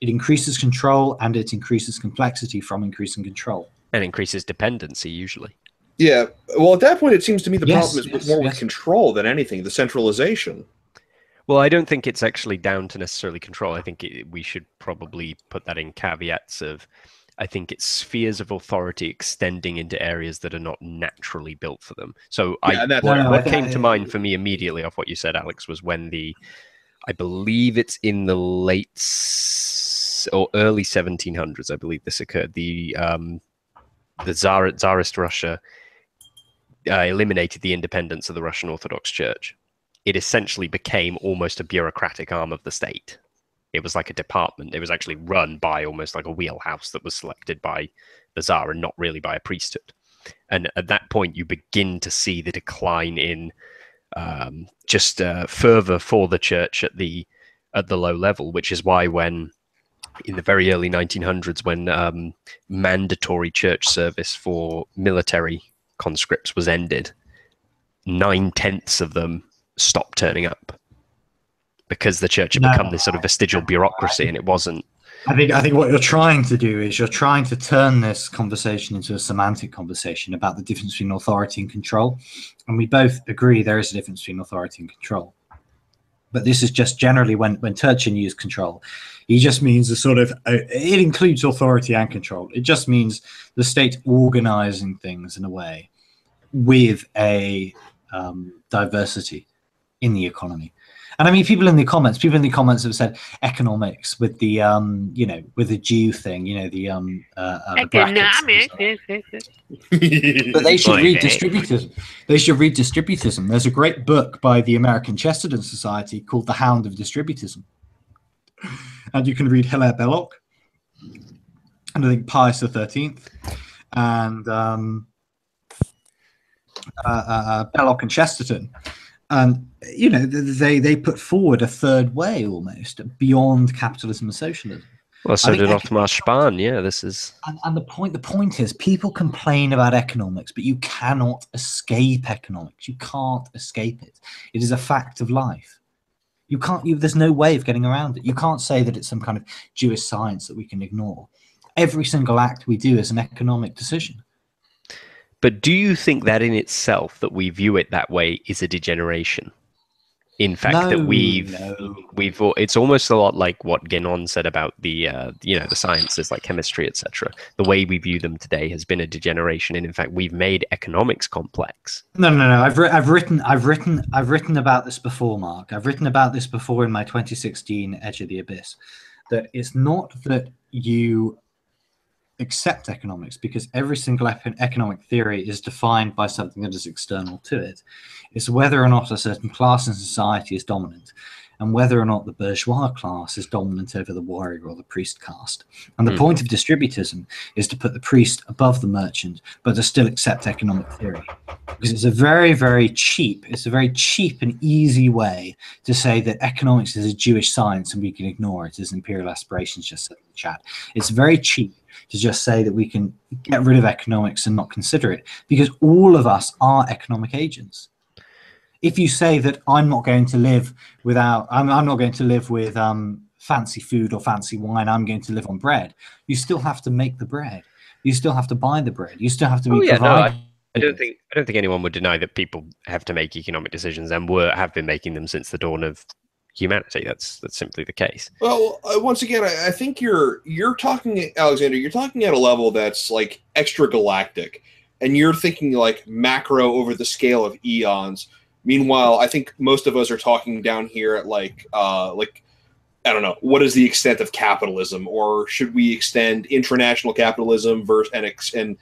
it increases control, and it increases complexity from increasing control. And increases dependency, usually. Yeah. Well, at that point, it seems to me the yes, problem is yes, more yes. with control than anything, the centralization. Well, I don't think it's actually down to necessarily control. I think it, we should probably put that in caveats of, I think it's spheres of authority extending into areas that are not naturally built for them. So yeah, I, that, what, no, what came that, to mind for me immediately off what you said, Alex, was when the, I believe it's in the late or early seventeen hundreds, I believe this occurred, the, um, the Tsar, Tsarist Russia uh, eliminated the independence of the Russian Orthodox Church. It essentially became almost a bureaucratic arm of the state. It was like a department. It was actually run by almost like a wheelhouse that was selected by the Tsar and not really by a priesthood. And at that point, you begin to see the decline in um, just uh, fervor for the church at the at the low level, which is why when in the very early nineteen hundreds, when um, mandatory church service for military conscripts was ended, nine-tenths of them stop turning up because the church had no, become this sort of vestigial bureaucracy, and it wasn't. I think I think what you're trying to do is you're trying to turn this conversation into a semantic conversation about the difference between authority and control, and we both agree there is a difference between authority and control. But this is just generally when when Turchin used control, he just means the sort of uh, it includes authority and control. It just means the state organizing things in a way with a um, diversity in the economy. And I mean, people in the comments, people in the comments have said economics with the, um, you know, with the Jew thing, you know, the um, uh, uh, economics. But they should read distributism. They should read distributism. There's a great book by the American Chesterton Society called The Hound of Distributism, and you can read Hilaire Belloc, and I think Pius the Thirteenth, and um, uh, uh, Belloc and Chesterton. And, you know, they, they put forward a third way almost beyond capitalism and socialism. Well, so did Otmar Spahn, yeah, this is... And, and the, point, the point is, people complain about economics, but you cannot escape economics. You can't escape it. It is a fact of life. You can't, you, there's no way of getting around it. You can't say that it's some kind of Jewish science that we can ignore. Every single act we do is an economic decision. But do you think that in itself, that we view it that way, is a degeneration? In fact, no, that we've no. we've it's almost a lot like what Guénon said about the uh, you know the sciences like chemistry, et cetera. The way we view them today has been a degeneration, and in fact, we've made economics complex. No, no, no. I've I've written I've written I've written about this before, Mark. I've written about this before in my twenty sixteen Edge of the Abyss. That it's not that you accept economics, because every single economic theory is defined by something that is external to it. It's whether or not a certain class in society is dominant, and whether or not the bourgeois class is dominant over the warrior or the priest caste. And the mm. point of distributism is to put the priest above the merchant, but to still accept economic theory, because it's a very, very cheap, it's a very cheap and easy way to say that economics is a Jewish science and we can ignore it as imperial aspirations just said in the chat. It's very cheap to just say that we can get rid of economics and not consider it, because all of us are economic agents. If you say that I'm not going to live without, I'm, I'm not going to live with um, fancy food or fancy wine, I'm going to live on bread, you still have to make the bread. You still have to buy the bread. You still have to be oh, yeah, provided. No, I, I don't think I don't think anyone would deny that people have to make economic decisions and were have been making them since the dawn of humanity. That's that's simply the case. Well, uh, once again, I, I think you're you're talking, Alexander. You're talking at a level that's like extra galactic, and you're thinking like macro over the scale of eons. Meanwhile, I think most of us are talking down here at like, uh, like, I don't know, what is the extent of capitalism, or should we extend international capitalism versus and and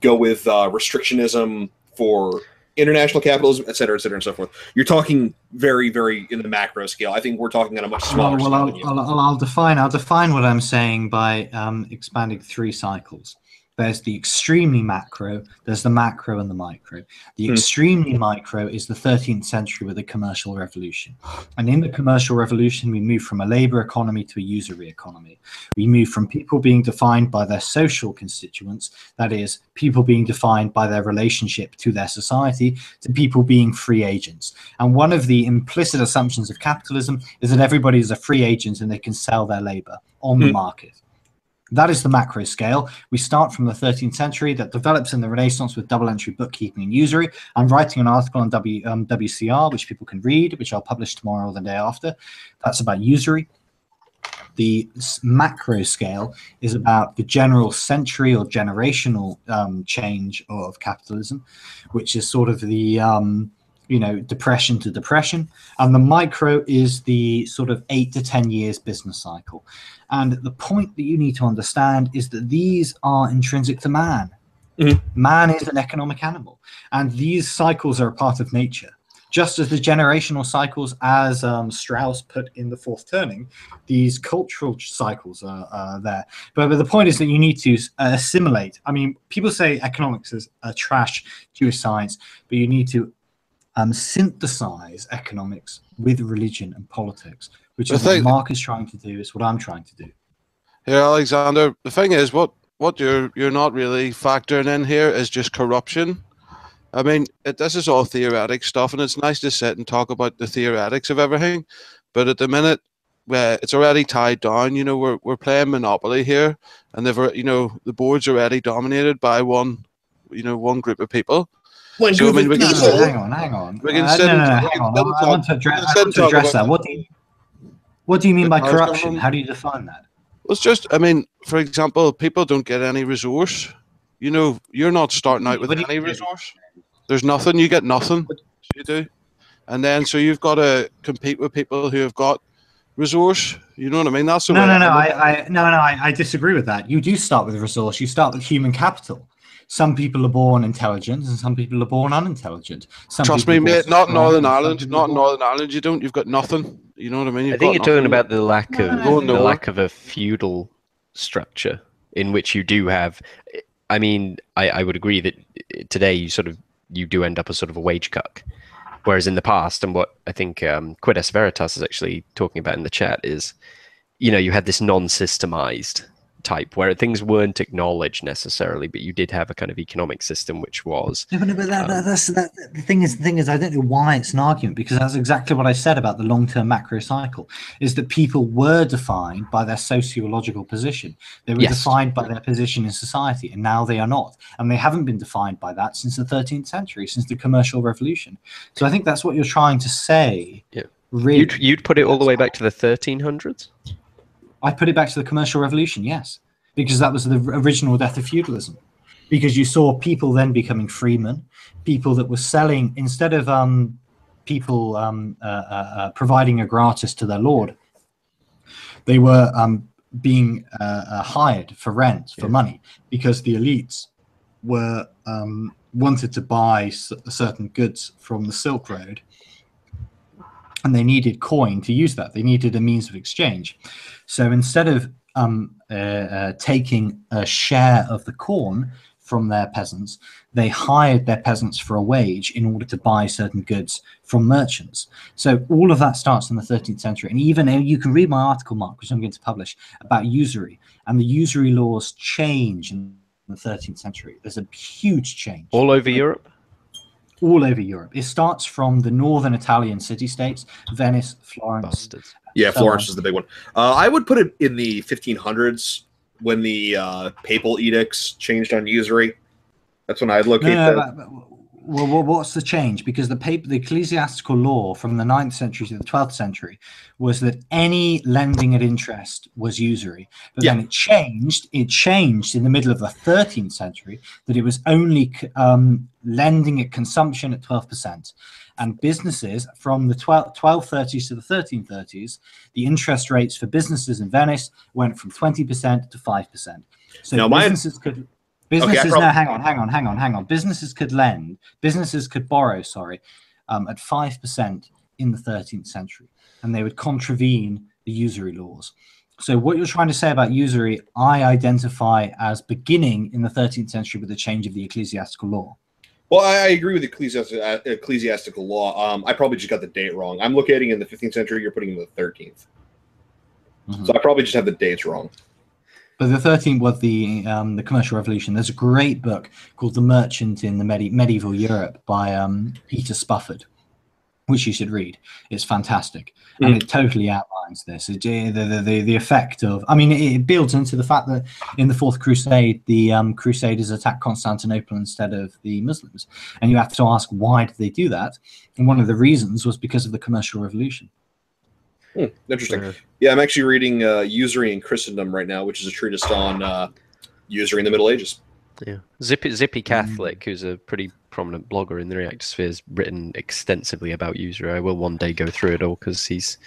go with uh, restrictionism for international capitalism, et cetera, et cetera, and so forth. You're talking very, very in the macro scale. I think we're talking at a much smaller well, well, scale. Well, I'll, I'll, I'll define. I'll define what I'm saying by um, expanding three cycles. There's the extremely macro, there's the macro and the micro. The mm. extremely micro is the thirteenth century with the commercial revolution. And in the commercial revolution, we move from a labor economy to a usury economy. We move from people being defined by their social constituents, that is, people being defined by their relationship to their society, to people being free agents. And one of the implicit assumptions of capitalism is that everybody is a free agent and they can sell their labor on mm. the market. That is the macro scale. We start from the thirteenth century that develops in the Renaissance with double-entry bookkeeping and usury. I'm writing an article on w, um, W C R, which people can read, which I'll publish tomorrow or the day after. That's about usury. The macro scale is about the general century or generational um, change of capitalism, which is sort of the um, you know, depression to depression. And the micro is the sort of eight to ten years business cycle. And the point that you need to understand is that these are intrinsic to man. Mm-hmm. Man is an economic animal, and these cycles are a part of nature. Just as the generational cycles, as um, Strauss put in The Fourth Turning, these cultural cycles are uh, there. But, but the point is that you need to uh, assimilate. I mean, people say economics is a trash Jewish science, but you need to um, synthesize economics with religion and politics, which is what Mark is trying to do. It's what I'm trying to do. Yeah, Alexander, the thing is, what what you're you're not really factoring in here is just corruption. I mean, it, this is all theoretic stuff, and it's nice to sit and talk about the theoretics of everything, but at the minute, where it's already tied down. You know, we're we're playing Monopoly here, and they've you know the board's already dominated by one, you know, one group of people. When so, I mean, we can no, hang on, hang on. We can uh, sit no, no, no, hang on. I want to address, I want to address that. What do you? What do you mean by corruption? How do you define that? Well, it's just, I mean, for example, people don't get any resource. You know, you're not starting out with any resource. There's nothing. You get nothing. You do. And then, so you've got to compete with people who have got resource. You know what I mean? That's the way. No, no, no. I, I, no, no, I, I disagree with that. You do start with resource. You start with human capital. Some people are born intelligent, and some people are born unintelligent. Some Trust me, mate. Not Northern Ireland. Not Northern Ireland. You don't. You've got nothing. You know what I mean? You've I think you're nothing. talking about the lack no, of no, no. the lack of a feudal structure in which you do have. I mean, I, I would agree that today you sort of you do end up as sort of a wage cuck, whereas in the past, and what I think um, Quiddes Veritas is actually talking about in the chat is, you know, you had this non-systemized type where things weren't acknowledged necessarily, but you did have a kind of economic system which was. Yeah, but that, um, that, that's that, the thing is. The thing is, I don't know why it's an argument, because that's exactly what I said about the long-term macro cycle. Is that people were defined by their sociological position. They were yes. defined by their position in society, and now they are not, and they haven't been defined by that since the thirteenth century, since the commercial revolution. So I think that's what you're trying to say. Yeah, really. You'd, you'd put it all the way back to the thirteen hundreds. I put it back to the commercial revolution, yes, because that was the original death of feudalism, because you saw people then becoming freemen, people that were selling, instead of um, people um, uh, uh, providing a gratis to their lord, they were um, being uh, uh, hired for rent, for yeah. money, because the elites were um, wanted to buy certain goods from the Silk Road, and they needed coin to use that. They needed a means of exchange. So instead of um, uh, uh, taking a share of the corn from their peasants. They hired their peasants for a wage in order to buy certain goods from merchants. So all of that starts in the thirteenth century. And even you can read my article, Mark, which I'm going to publish, about usury. And the usury laws change in the thirteenth century. There's a huge change. All over Europe? All over Europe. It starts from the northern Italian city-states, Venice, Florence. Busted. Yeah, Florence is the big one. Uh, I would put it in the fifteen hundreds when the uh, papal edicts changed on usury. That's when I'd locate no, no, that. But, but, well, what's the change? Because the, paper, the ecclesiastical law from the ninth century to the twelfth century was that any lending at interest was usury. But yeah. then it changed. It changed in the middle of the thirteenth century that it was only um, lending at consumption at twelve percent. And businesses from the twelve thirties to the thirteen thirties, the interest rates for businesses in Venice went from twenty percent to five percent. So now businesses my... could... Businesses okay, now, hang on, hang on, hang on, hang on. Businesses could lend, businesses could borrow, sorry, um, at five percent in the thirteenth century, and they would contravene the usury laws. So what you're trying to say about usury, I identify as beginning in the thirteenth century with the change of the ecclesiastical law. Well, I agree with ecclesiastical, uh, ecclesiastical law. Um, I probably just got the date wrong. I'm locating in the fifteenth century, you're putting in the thirteenth. Mm-hmm. So I probably just have the dates wrong. But the thirteenth was the um, the commercial revolution. There's a great book called The Merchant in the Medi Medieval Europe by um, Peter Spufford, which you should read. It's fantastic. Mm. And it totally outlines this, it, the, the, the effect of, I mean, it builds into the fact that in the Fourth Crusade, the um, Crusaders attacked Constantinople instead of the Muslims. And you have to ask, why did they do that? And one of the reasons was because of the commercial revolution. Hmm, interesting. Sure. Yeah, I'm actually reading uh, Usury in Christendom right now, which is a treatise on uh, usury in the Middle Ages. Yeah, Zippy, Zippy Catholic, who's a pretty prominent blogger in the Reactor Sphere, has written extensively about usury. I will one day go through it all because he's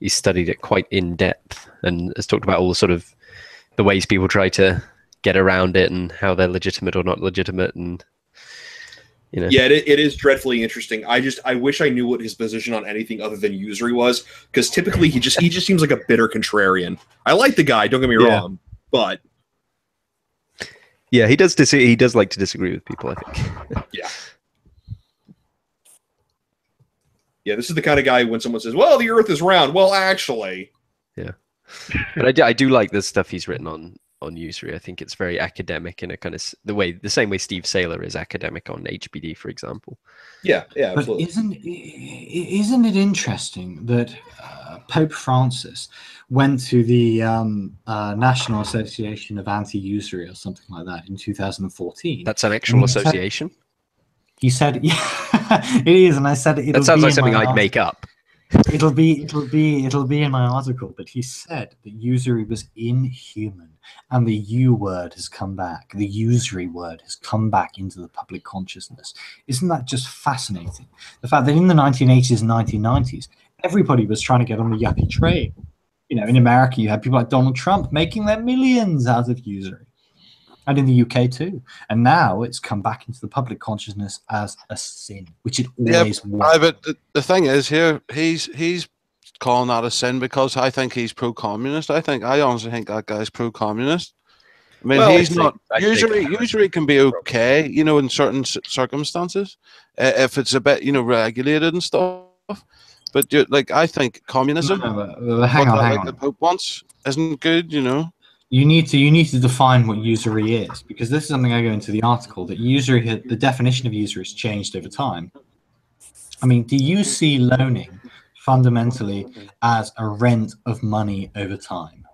he's studied it quite in depth and has talked about all the sort of the ways people try to get around it and how they're legitimate or not legitimate and. You know. Yeah, it, it is dreadfully interesting. I just I wish I knew what his position on anything other than usury was, because typically he just he just seems like a bitter contrarian. I like the guy, don't get me yeah. wrong, but yeah, he does dis he does like to disagree with people, I think. yeah, yeah, this is the kind of guy when someone says, "Well, the Earth is round." Well, actually, yeah, but I do, I do like the stuff he's written on. on usury. I think it's very academic in a kind of the way, the same way Steve Saylor is academic on H B D, for example. Yeah, yeah, absolutely. But isn't, isn't it interesting that uh, Pope Francis went to the um, uh, National Association of Anti-Usury or something like that in two thousand fourteen? That's an actual association? Said, he said, yeah, it is, and I said it. That sounds like something I'd make up. It'll be, it'll be, it'll be in my article. But he said that usury was inhuman, and the "u" word has come back. The usury word has come back into the public consciousness. Isn't that just fascinating? The fact that in the nineteen eighties and nineteen nineties, everybody was trying to get on the yuppie train. You know, in America, you had people like Donald Trump making their millions out of usury, and in the U K too. And now it's come back into the public consciousness as a sin, which it always yeah, was. But the, the thing is here, he's he's calling that a sin because I think he's pro-communist. I think I honestly think that guy's pro-communist. I mean, well, he's I not. Think, usually, usually can be okay, you know, in certain circumstances, uh, if it's a bit, you know, regulated and stuff. But like, I think communism, no, but, but hang on, hang like on. the Pope wants isn't good, you know. You need to you need to define what usury is, because this is something I go into the article, that usury had, the definition of usury has changed over time. I mean, do you see loaning fundamentally as a rent of money over time?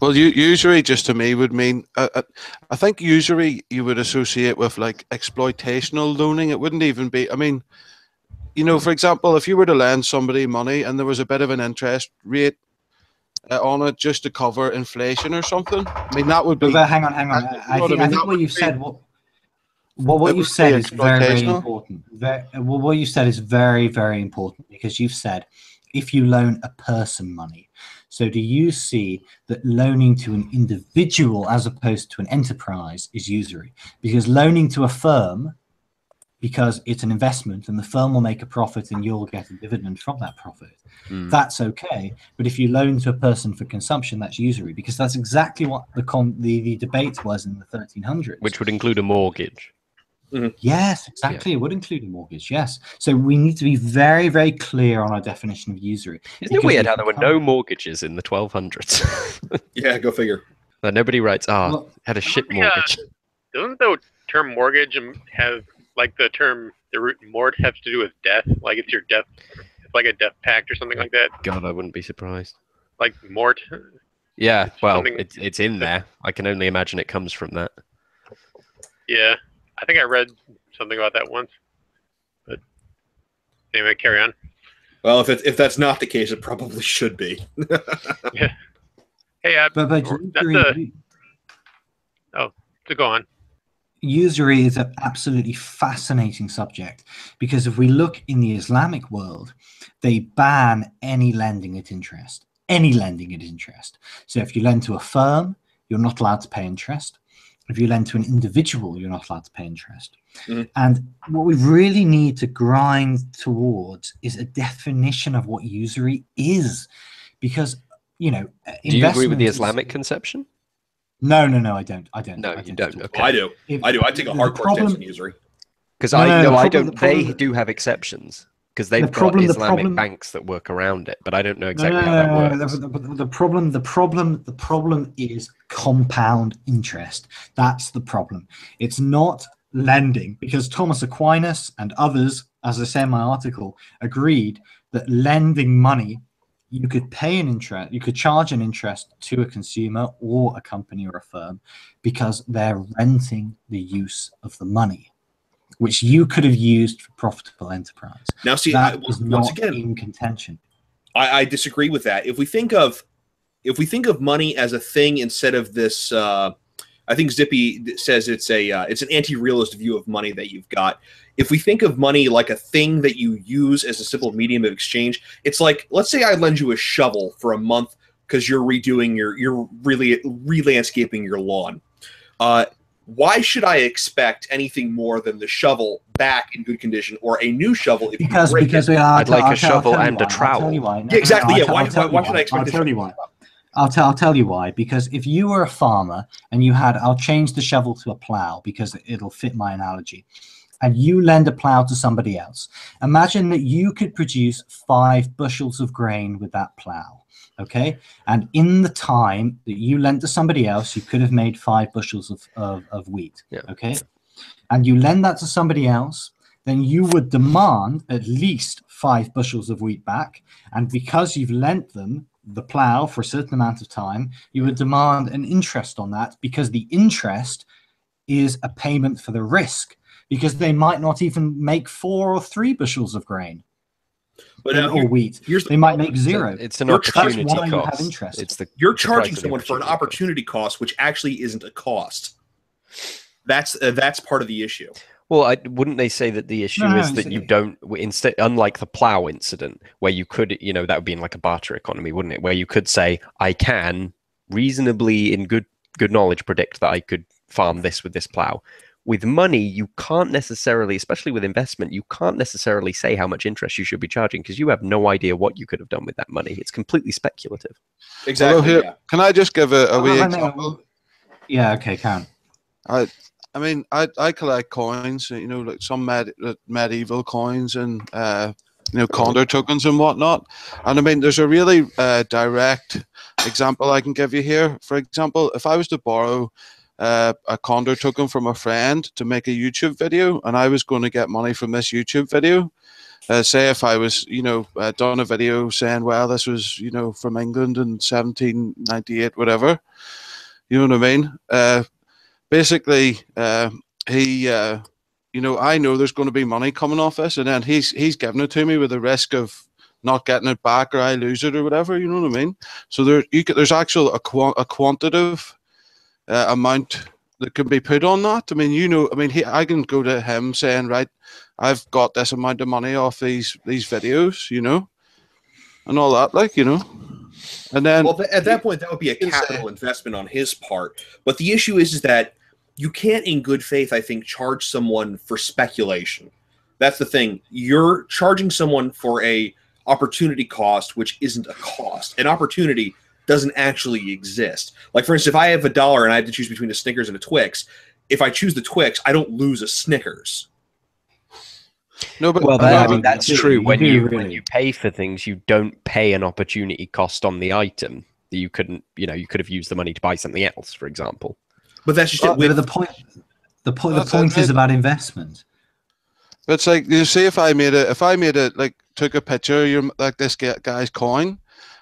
Well, you, usury just to me would mean uh, I think usury you would associate with like exploitational loaning. It wouldn't even be. I mean, you know, for example, if you were to lend somebody money and there was a bit of an interest rate Uh, on it just to cover inflation or something. I mean, that would be. But hang on, hang on. I, I think, I mean, I think what you've said, what what, what you've said is very, very important. Very, well, what you said is very, very important, because you've said if you loan a person money. So do you see that loaning to an individual as opposed to an enterprise is usury? Because loaning to a firm because it's an investment and the firm will make a profit and you'll get a dividend from that profit. Mm. That's okay. But if you loan to a person for consumption, that's usury, because that's exactly what the con the, the debate was in the thirteen hundreds. Which would include a mortgage. Mm-hmm. Yes, exactly. Yeah. It would include a mortgage, yes. So we need to be very, very clear on our definition of usury. Isn't it weird how there were no mortgages in the twelve hundreds? Yeah, go figure. But nobody writes, ah, oh, well, had a shit mortgage. The, uh, doesn't the term mortgage have... like the term, the root mort has to do with death. Like it's your death, it's like a death pact or something like that. God, I wouldn't be surprised. Like mort. Yeah, it's well, it's it's in there. I can only imagine it comes from that. Yeah, I think I read something about that once. But anyway, carry on. Well, if it's, if that's not the case, it probably should be. Yeah. Hey, I, but, but that's a, oh, to go on. Usury is an absolutely fascinating subject, because if we look in the Islamic world, they ban any lending at interest, any lending at interest. So if you lend to a firm, you're not allowed to pay interest. If you lend to an individual, you're not allowed to pay interest. Mm-hmm. And what we really need to grind towards is a definition of what usury is, because, you know, do you agree with the Islamic conception? No, no, no, I don't. I don't. No, I don't you don't. Okay. I do. If, I do. I take a hardcore stance on usury. Because I know no, I don't. The problem, they do have exceptions, because they've the problem, got Islamic the problem, banks that work around it, but I don't know exactly no, no, how that works. The, the, the problem, the problem, the problem is compound interest. That's the problem. It's not lending, because Thomas Aquinas and others, as I say in my article, agreed that lending money, you could pay an interest, you could charge an interest to a consumer or a company or a firm, because they're renting the use of the money, which you could have used for profitable enterprise. Now, see, that I, was once not again, in contention. I, I disagree with that. If we think of, if we think of money as a thing instead of this, uh, I think Zippy says it's a, uh, it's an anti-realist view of money that you've got. If we think of money like a thing that you use as a simple medium of exchange, it's like, let's say I lend you a shovel for a month because you're redoing your, you're really re-landscaping your lawn. Uh, why should I expect anything more than the shovel back in good condition, or a new shovel? If because you break because it? we are. I'd like I'll a shovel and why. a trowel. No, yeah, exactly. No, yeah. I'll why, why, why, why should I expect? I'll tell you why. I'll, t I'll tell you why, because if you were a farmer and you had, I'll change the shovel to a plow because it'll fit my analogy, and you lend a plow to somebody else. Imagine that you could produce five bushels of grain with that plow, okay? And in the time that you lent to somebody else, you could have made five bushels of, of, of wheat, yeah. okay? And you lend that to somebody else, then you would demand at least five bushels of wheat back, and because you've lent them the plow for a certain amount of time, you would demand an interest on that, because the interest is a payment for the risk, because they might not even make four or three bushels of grain but, uh, or wheat. Here's the they problem. might make zero. It's an you're opportunity cost. You have interest. It's the, you're it's charging someone for an opportunity cost, cost, which actually isn't a cost. That's, uh, that's part of the issue. Well, I, wouldn't they say that the issue no, is that you don't, instead, unlike the plow incident, where you could, you know, that would be in like a barter economy, wouldn't it? Where you could say, I can reasonably, in good good knowledge, predict that I could farm this with this plow. With money, you can't necessarily, especially with investment, you can't necessarily say how much interest you should be charging, because you have no idea what you could have done with that money. It's completely speculative. Exactly. Although here, yeah. Can I just give a, a oh, wee I example? Know. Yeah, okay, can. I, I mean, I, I collect coins, you know, like some med, medieval coins and, uh, you know, Condor tokens and whatnot. And I mean, there's a really uh, direct example I can give you here. For example, if I was to borrow uh, a Condor token from a friend to make a YouTube video, and I was going to get money from this YouTube video, uh, say if I was, you know, uh, done a video saying, well, this was, you know, from England in seventeen ninety-eight, whatever, you know what I mean? Uh, Basically, uh, he, uh, you know, I know there's going to be money coming off this, and then he's he's giving it to me with the risk of not getting it back, or I lose it, or whatever. You know what I mean? So there, you could, there's actual a, quant a quantitative uh, amount that can be put on that. I mean, you know, I mean, he, I can go to him saying, right, I've got this amount of money off these these videos, you know, and all that, like, you know. And then, well, at that point, that would be a capital investment on his part. But the issue is, is that you can't in good faith, I think, charge someone for speculation. That's the thing. You're charging someone for a opportunity cost, which isn't a cost. An opportunity doesn't actually exist. Like, for instance, if I have a dollar and I have to choose between a Snickers and a Twix, if I choose the Twix, I don't lose a Snickers. No, but well, that, I mean, that's true. When you when you pay for things, you don't pay an opportunity cost on the item that you couldn't. You know, you could have used the money to buy something else, for example. But that's just well, it. With, the point. The point. The point is about investment. But it's like, you see, if I made a, if I made a, like, took a picture of your, like, this guy's coin,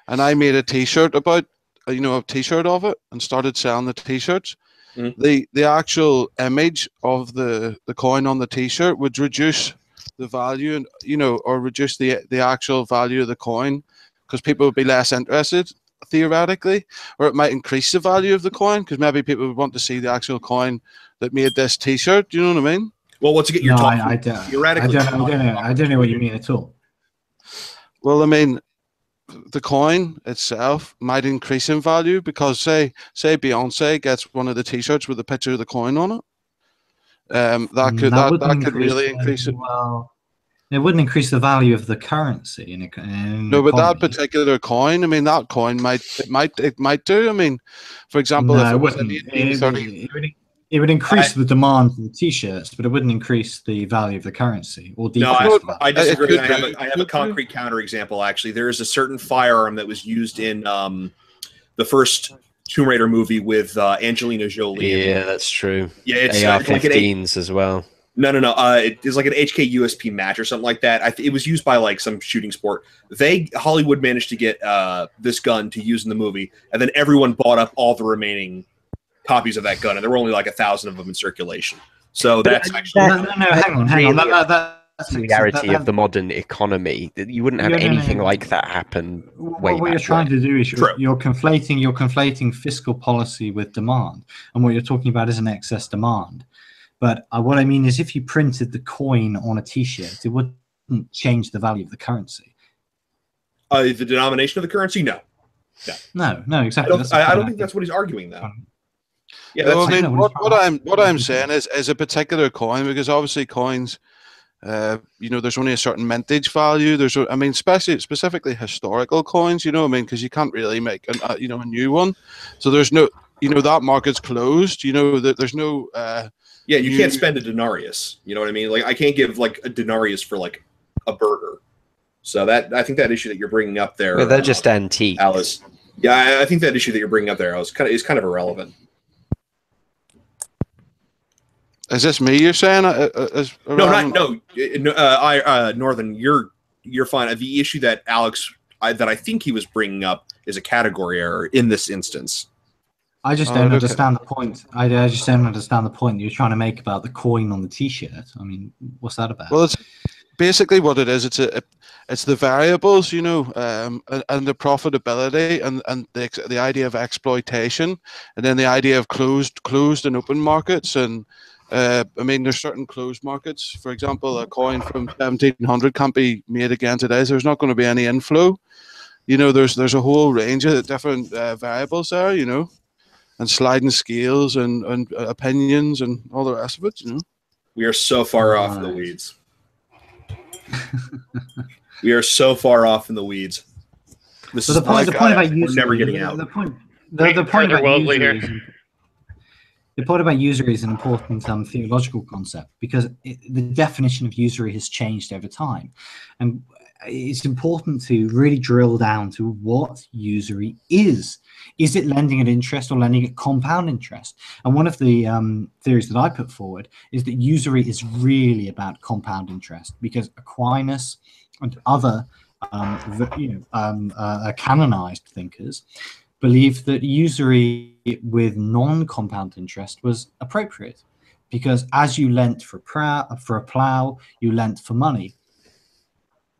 and I made a T-shirt about, you know, a T-shirt of it, and started selling the T-shirts. Mm-hmm. The the actual image of the the coin on the T-shirt would reduce the value, and, you know, or reduce the the actual value of the coin, because people would be less interested theoretically, or it might increase the value of the coin because maybe people would want to see the actual coin that made this T-shirt. Do you know what I mean? Well, what's to get your no, I, I don't, theoretically? I don't, I don't know. I don't know what you mean at all. Well, I mean, the coin itself might increase in value because, say, say Beyonce gets one of the T-shirts with a picture of the coin on it. Um, that could that, that, that could increase, really increase it. Well, it wouldn't increase the value of the currency in a, in no, but economy. That particular coin, I mean, that coin might it might it might do. I mean, for example, no, if it, it was an eighteen thirty, it would, it would increase I, the demand for the T-shirts, but it wouldn't increase the value of the currency or decrease. No, I, I disagree. I have, a, I have a concrete counterexample. Actually, there is a certain firearm that was used in um, the first Tomb Raider movie with uh, Angelina Jolie. Yeah, that's true. Yeah, it's A R fifteens as well. No, no, no. Uh, it, it's like an H K U S P match or something like that. I th it was used by like some shooting sport. They Hollywood managed to get uh, this gun to use in the movie, and then everyone bought up all the remaining copies of that gun, and there were only like a thousand of them in circulation. So but that's actually no, no, no, hang on, hang on. That, that, that, that's the reality that, that, of the modern economy. You wouldn't have yeah, anything no, no. like that happen. Well, what you're trying to do is you're, you're conflating you're conflating fiscal policy with demand, and what you're talking about is an excess demand. But uh, what I mean is, if you printed the coin on a T-shirt, it wouldn't change the value of the currency. Uh, the denomination of the currency? No. No, no, no exactly. I don't, I, I don't think that's what he's arguing, though. Yeah, that's, well, I mean, I what, what I'm what I'm saying is is a particular coin, because obviously coins. Uh, you know, there's only a certain mintage value. There's, I mean, especially specifically historical coins. You know, I mean, because you can't really make, an, uh, you know, a new one. So there's no, you know, that market's closed. You know, that there's no. Uh, yeah, you new... can't spend a denarius. You know what I mean? Like, I can't give like a denarius for like a burger. So that I think that issue that you're bringing up there, well, they're uh, just antique, Alice. Yeah, I, I think that issue that you're bringing up there, Alice, kind of is kind of irrelevant. Is this me you're saying? Uh, uh, no, not, no, uh, I, uh, Northern, you're you're fine. The issue that Alex, I, that I think he was bringing up is a category error in this instance. I just don't oh, okay. understand the point. I, I just don't understand the point you're trying to make about the coin on the T-shirt. I mean, what's that about? Well, it's basically what it is. It's a, it's the variables, you know, um, and, and the profitability, and and the the idea of exploitation, and then the idea of closed closed and open markets and. Uh, I mean, there's certain closed markets. For example, a coin from seventeen hundred can't be made again today, so there's not going to be any inflow. You know, there's there's a whole range of different uh, variables there, you know, and sliding scales and, and uh, opinions and all the rest of it, you know. We are so far off in the weeds. We are so far off in the weeds. This so the, is point, the point about users, never getting out. The point, the, Wait, the point about world users, leader. The point about usury is an important um, theological concept, because it, the definition of usury has changed over time. And it's important to really drill down to what usury is. Is it lending at interest or lending at compound interest? And one of the um, theories that I put forward is that usury is really about compound interest, because Aquinas and other um, you know, um, uh, canonized thinkers believed that usury with non-compound interest was appropriate, because as you lent for, for a plow, you lent for money,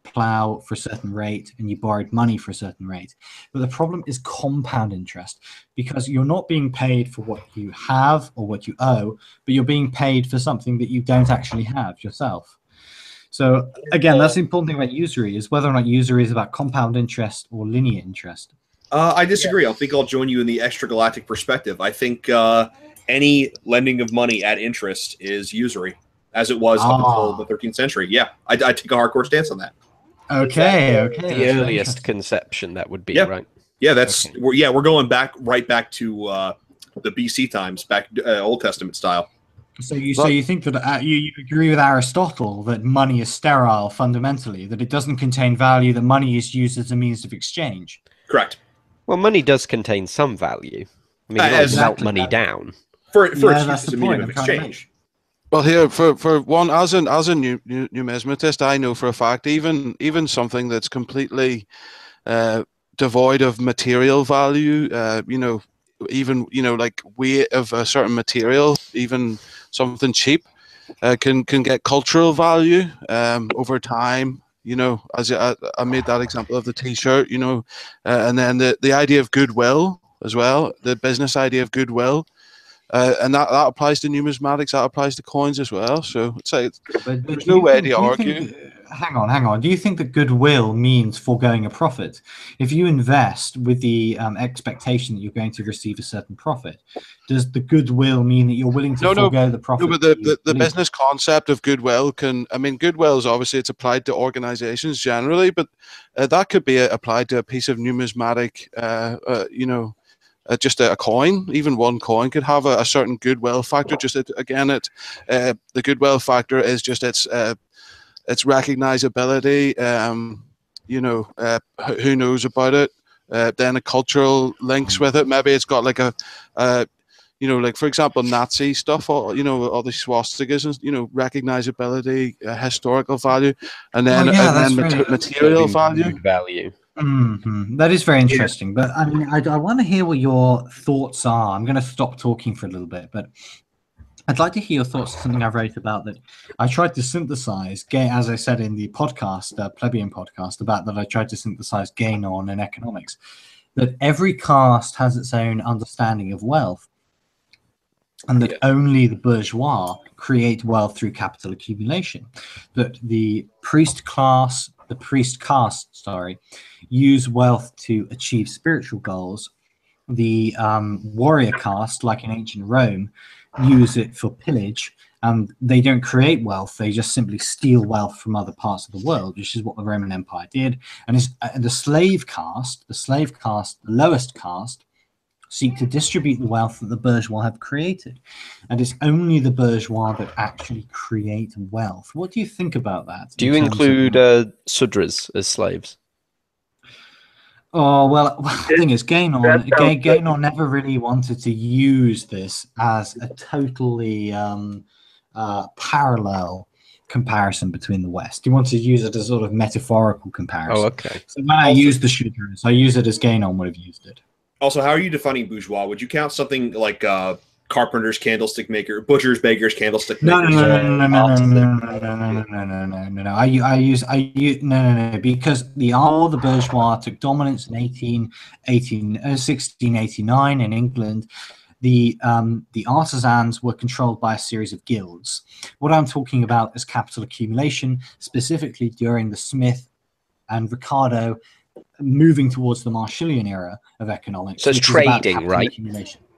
plow for a certain rate, and you borrowed money for a certain rate. But the problem is compound interest, because you're not being paid for what you have or what you owe, but you're being paid for something that you don't actually have yourself. So again, that's the important thing about usury, is whether or not usury is about compound interest or linear interest. Uh, I disagree. Yeah. I think I'll join you in the extragalactic perspective. I think uh, any lending of money at interest is usury, as it was ah. up until the thirteenth century. Yeah, I, I take a hardcore stance on that. Okay, okay. The that's earliest right. conception that would be, yeah. right? Yeah, that's okay. we're, yeah. We're going back right back to uh, the B C times, back uh, Old Testament style. So you but, so you think that uh, you, you agree with Aristotle that money is sterile fundamentally, that it doesn't contain value, that money is used as a means of exchange. Correct. Well, money does contain some value. I mean, you don't melt money down. For for yeah, its use as a medium of exchange. Well, here for for one, as an as a new, new, numismatist, I know for a fact even even something that's completely uh, devoid of material value, uh, you know, even you know like weight of a certain material, even something cheap, uh, can can get cultural value um, over time. You know, as I, I made that example of the T-shirt, you know, uh, and then the the idea of goodwill as well, the business idea of goodwill. Uh, and that, that applies to numismatics, that applies to coins as well. So it's like, but, but there's no way to argue. Think, hang on, hang on. Do you think that goodwill means foregoing a profit? If you invest with the um, expectation that you're going to receive a certain profit, does the goodwill mean that you're willing to no, forego no, the profit? No, but the, the, the business concept of goodwill can, I mean, goodwill is obviously, it's applied to organizations generally, but uh, that could be applied to a piece of numismatic, uh, uh, you know, Uh, just a, a coin, even one coin could have a, a certain goodwill factor. Just it, again, it uh, the goodwill factor is just its uh, its recognizability. Um, you know, uh, who knows about it? Uh, then a cultural links with it. Maybe it's got like a, uh, you know, like for example, Nazi stuff. Or you know, all the swastikas and you know, recognizability, uh, historical value, and then, oh, yeah, and then mat really material value. Value. Mm-hmm. That is very interesting, but I mean, I, I want to hear what your thoughts are. I'm going to stop talking for a little bit, but I'd like to hear your thoughts on something I wrote about that I tried to synthesize, gay, as I said in the podcast, uh, Plebeian podcast, about that I tried to synthesize Gainon and economics, that every caste has its own understanding of wealth, and that yeah. only the bourgeois create wealth through capital accumulation, that the priest class... the priest caste, sorry, use wealth to achieve spiritual goals. The um, warrior caste, like in ancient Rome, use it for pillage, and they don't create wealth, they just simply steal wealth from other parts of the world, which is what the Roman Empire did. And it's, uh, the slave caste, the slave caste, the lowest caste, seek to distribute the wealth that the bourgeois have created. And it's only the bourgeois that actually create wealth. What do you think about that? Do you include uh, Sudras as slaves? Oh, well, well the thing is, Gainon, Gainon never really wanted to use this as a totally um, uh, parallel comparison between the West. He wanted to use it as a sort of metaphorical comparison. Oh, okay. So when I use the Sudras, I use it as Gainon would have used it. Also, how are you defining bourgeois? Would you count something like uh, carpenters, candlestick maker, butchers, bakers, candlestick makers? No, no, no, no, no, no, no, no, no, no, no, no, no, no. I, I use, I use, no, no, no, because the all the bourgeois took dominance in sixteen eighty-nine in England. The um, the artisans were controlled by a series of guilds. What I'm talking about is capital accumulation, specifically during the Smith and Ricardo. Moving towards the Marshallian era of economics. So it's trading, right?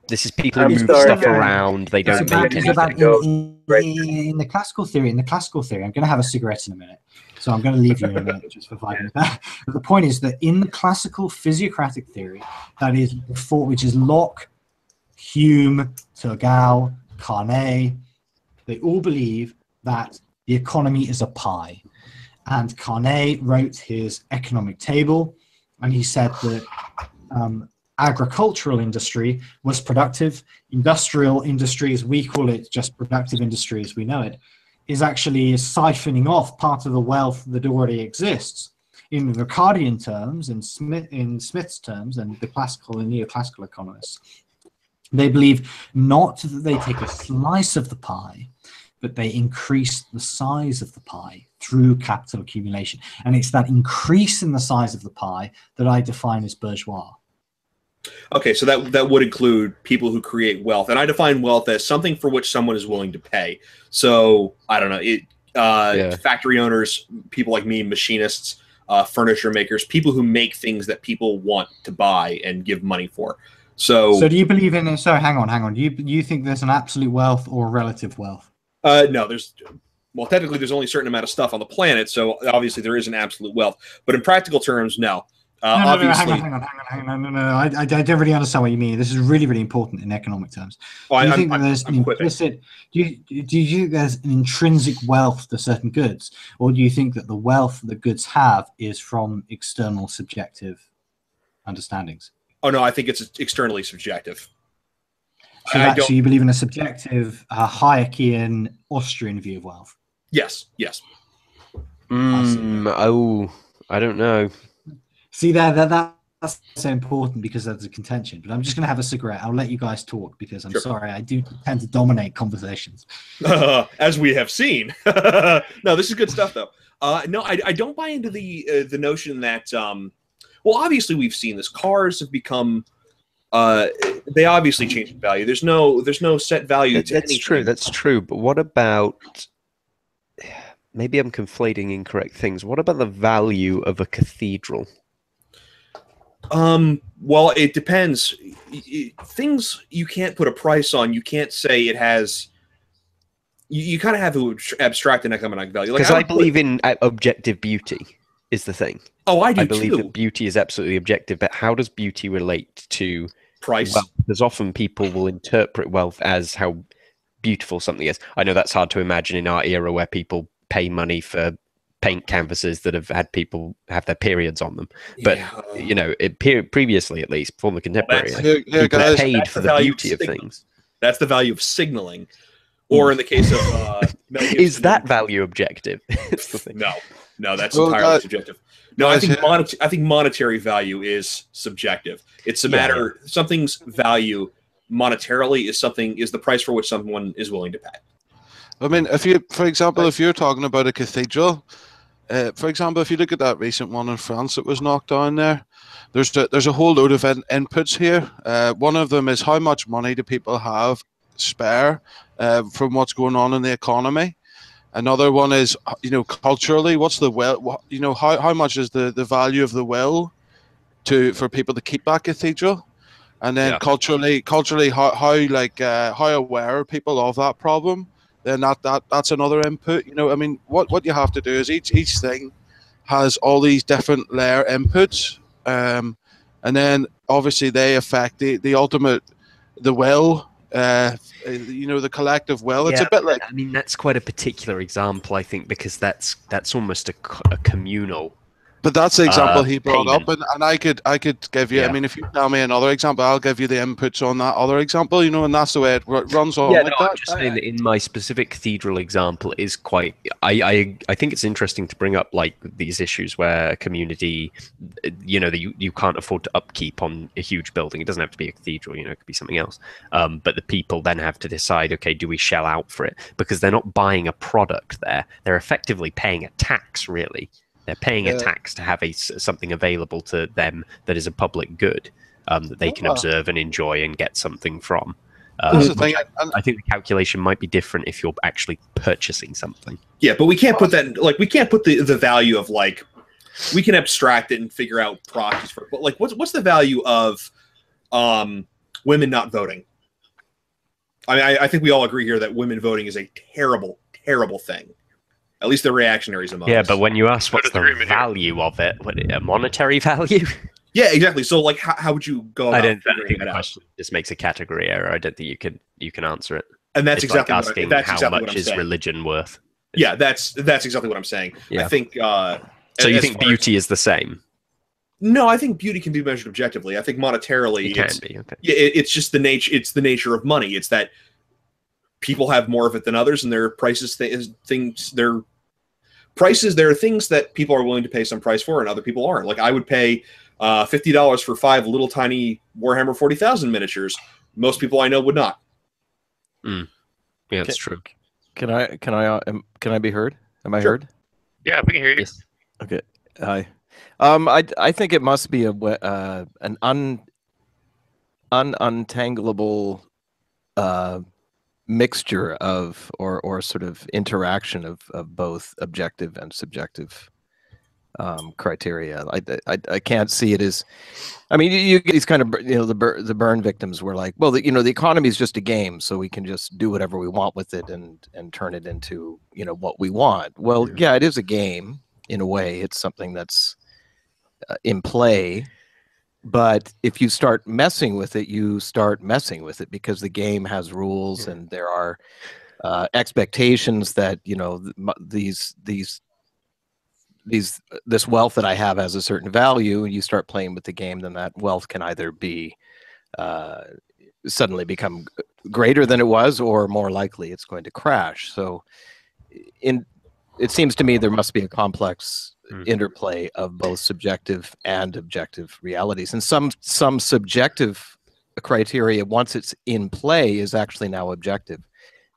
This is people who move stuff around, they don't make anything. In the classical theory, in the classical theory, I'm going to have a cigarette in a minute, so I'm going to leave you in a minute just for five minutes. But the point is that in the classical physiocratic theory, that is before, which is Locke, Hume, Turgot, Carnot, they all believe that the economy is a pie. And Carnot wrote his economic table, and he said that um, agricultural industry was productive. Industrial industries, we call it just productive industry as we know it, is actually siphoning off part of the wealth that already exists. In Ricardian terms, in, Smith, in Smith's terms, and the classical and neoclassical economists, they believe not that they take a slice of the pie, but they increase the size of the pie through capital accumulation. And it's that increase in the size of the pie that I define as bourgeois. Okay, so that, that would include people who create wealth. And I define wealth as something for which someone is willing to pay. So, I don't know, it, uh, yeah. factory owners, people like me, machinists, uh, furniture makers, people who make things that people want to buy and give money for. So, so do you believe in it? So hang on, hang on. Do you, you think there's an absolute wealth or relative wealth? Uh, no, there's, well, technically there's only a certain amount of stuff on the planet. So obviously there is an absolute wealth, but in practical terms, no. Uh, no, no, obviously, no, no, hang on, hang on, hang on. No, no, no. I, I don't really understand what you mean. This is really, really important in economic terms. Oh, do you I'm, think that there's I'm, I'm implicit, do you, do you think there's an intrinsic wealth to certain goods, or do you think that the wealth the goods have is from external subjective understandings? Oh, no, I think it's externally subjective. So, I, that, I don't, so you believe in a subjective uh, Hayekian Austrian view of wealth? Yes, yes. Mm, oh, I don't know. See, there, that, that, that's so important because that's a contention. But I'm just going to have a cigarette. I'll let you guys talk because I'm sure. sorry. I do tend to dominate conversations. Uh, as we have seen. No, this is good stuff, though. Uh, no, I, I don't buy into the, uh, the notion that, um, well, obviously we've seen this. Cars have become, uh, they obviously change in value. There's no, there's no set value that, to That's anything. true, that's true. But what about, maybe I'm conflating incorrect things. What about the value of a cathedral? Um, well, it depends. It, things you can't put a price on. You can't say it has. You, you kind of have to abstract an economic value. Because like, I, I believe put, in objective beauty is the thing. Oh, I do I believe too. that beauty is absolutely objective. But how does beauty relate to price? Wealth? Because often people will interpret wealth as how beautiful something is. I know that's hard to imagine in our era where people pay money for paint canvases that have had people have their periods on them, but yeah. you know, it per previously at least, former contemporary, well, here, here, guys, paid for the, the beauty of, of things. That's the value of signaling, or in the case of uh, is that value objective? no, no, that's well, entirely guys, subjective. No, guys, I think monetary. I think monetary value is subjective. It's a matter yeah. something's value monetarily is something is the price for which someone is willing to pay. I mean, if you, for example, if you're talking about a cathedral. Uh, for example, if you look at that recent one in France that was knocked down there, there's a, there's a whole load of in, inputs here. Uh, one of them is how much money do people have spare uh, from what's going on in the economy. Another one is, you know, culturally, what's the will? What, you know, how how much is the the value of the will to for people to keep that cathedral? And then yeah. culturally, culturally, how how like uh, how aware are people of that problem? Then that, that that's another input. You know, I mean, what what you have to do is each each thing has all these different layer inputs, um, and then obviously they affect the the ultimate the will. Uh, you know, the collective will. It's yeah, a bit like. I mean, that's quite a particular example, I think, because that's that's almost a, a communal. But that's the example uh, he brought payment. up, and, and I could I could give you. Yeah. I mean, if you tell me another example, I'll give you the inputs on that other example. You know, and that's the way it runs on. Yeah, like no, that. I'm just saying that in my specific cathedral example, it is quite. I, I I think it's interesting to bring up like these issues where a community, you know, that you you can't afford to upkeep on a huge building. It doesn't have to be a cathedral. You know, it could be something else. Um, but the people then have to decide. Okay, do we shell out for it? Because they're not buying a product there. They're effectively paying a tax, really. They're paying a tax to have a, something available to them that is a public good um, that they can observe and enjoy and get something from. Um, That's the thing. I, I think the calculation might be different if you're actually purchasing something. Yeah, but we can't put that in, like we can't put the the value of like we can abstract it and figure out proxies for it. But like, what's what's the value of um, women not voting? I mean, I, I think we all agree here that women voting is a terrible, terrible thing. At least the reactionaries among yeah, us. Yeah, but when you ask what's the value of it, what, a monetary value? Yeah, exactly. So, like, how, how would you go about I don't figuring that out? This makes a category error. I don't think you can you can answer it. And that's it's exactly like asking what I, that's how exactly much what I'm is saying. religion worth. Yeah, that's that's exactly what I'm saying. Yeah. I think. Uh, so you think beauty as, is the same? No, I think beauty can be measured objectively. I think monetarily, it can it's, be. Okay. It, it's just the nature. It's the nature of money. It's that people have more of it than others, and their prices th things their prices, there are things that people are willing to pay some price for and other people aren't. Like I would pay uh, fifty dollars for five little tiny Warhammer forty thousand miniatures. Most people I know would not. Mm. Yeah, that's can, true. Can I, can I, uh, am, can I be heard? Am I sure. heard? Yeah, we can hear you. Yes. Okay. Hi. Um, I, I think it must be a, uh, an un, un untangleable, uh, mixture of or or sort of interaction of, of both objective and subjective um, criteria. I, I I can't see it as. I mean, you get these kind of, you know, the burn, the burn victims were like, well, the, you know, the economy is just a game, so we can just do whatever we want with it and and turn it into, you know, what we want. Well, yeah, yeah it is a game in a way. It's something that's uh, in play. But if you start messing with it, you start messing with it because the game has rules, yeah. and there are uh, expectations that, you know, th these these these this wealth that I have has a certain value. And you start playing with the game, then that wealth can either be uh, suddenly become greater than it was, or more likely it's going to crash. So, in it seems to me there must be a complex interplay of both subjective and objective realities, and some some subjective criteria, once it's in play, is actually now objective,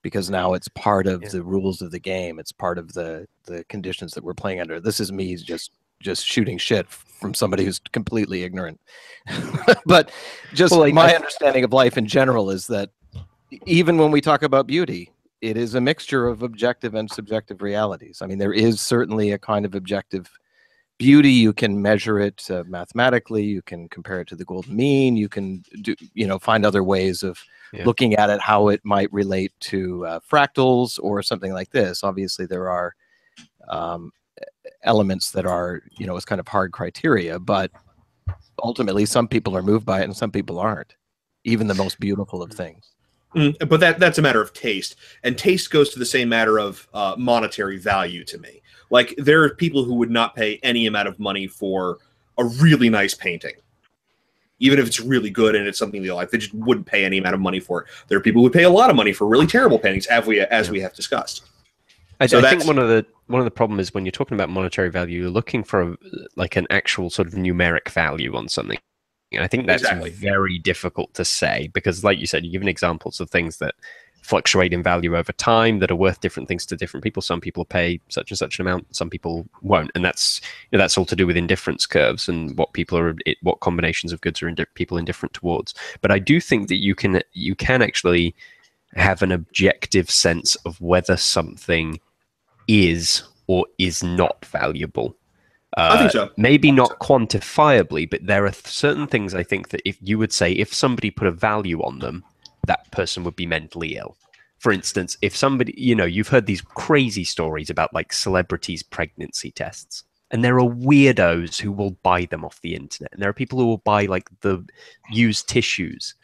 because now it's part of yeah. the rules of the game. It's part of the the conditions that we're playing under. This is me just just shooting shit from somebody who's completely ignorant, but just well, like, my understanding of life in general is that even when we talk about beauty, it is a mixture of objective and subjective realities. I mean, there is certainly a kind of objective beauty. You can measure it uh, mathematically. You can compare it to the golden mean. You can do, you know, find other ways of yeah. looking at it, how it might relate to uh, fractals or something like this. Obviously, there are um, elements that are, you know, it's kind of hard criteria, but ultimately, some people are moved by it and some people aren't, even the most beautiful of things. Mm, but that that's a matter of taste, and taste goes to the same matter of uh, monetary value to me. Like, there are people who would not pay any amount of money for a really nice painting, even if it's really good and it's something they like. They just wouldn't pay any amount of money for it. There are people who would pay a lot of money for really terrible paintings, as we as we have discussed. I, so I think one of the one of the problem is when you're talking about monetary value, you're looking for a, like an actual sort of numeric value on something. And I think that's exactly. very difficult to say, because like you said, you're given examples of things that fluctuate in value over time that are worth different things to different people. Some people pay such and such an amount, some people won't. And that's, you know, that's all to do with indifference curves and what people are, what combinations of goods are in people indifferent towards. But I do think that you can, you can actually have an objective sense of whether something is or is not valuable. Uh, I think so. Maybe not so. quantifiably, but there are th certain things I think that if you would say, if somebody put a value on them, that person would be mentally ill. For instance, if somebody, you know, you've heard these crazy stories about like celebrities' pregnancy tests, and there are weirdos who will buy them off the internet. And there are people who will buy like the used tissues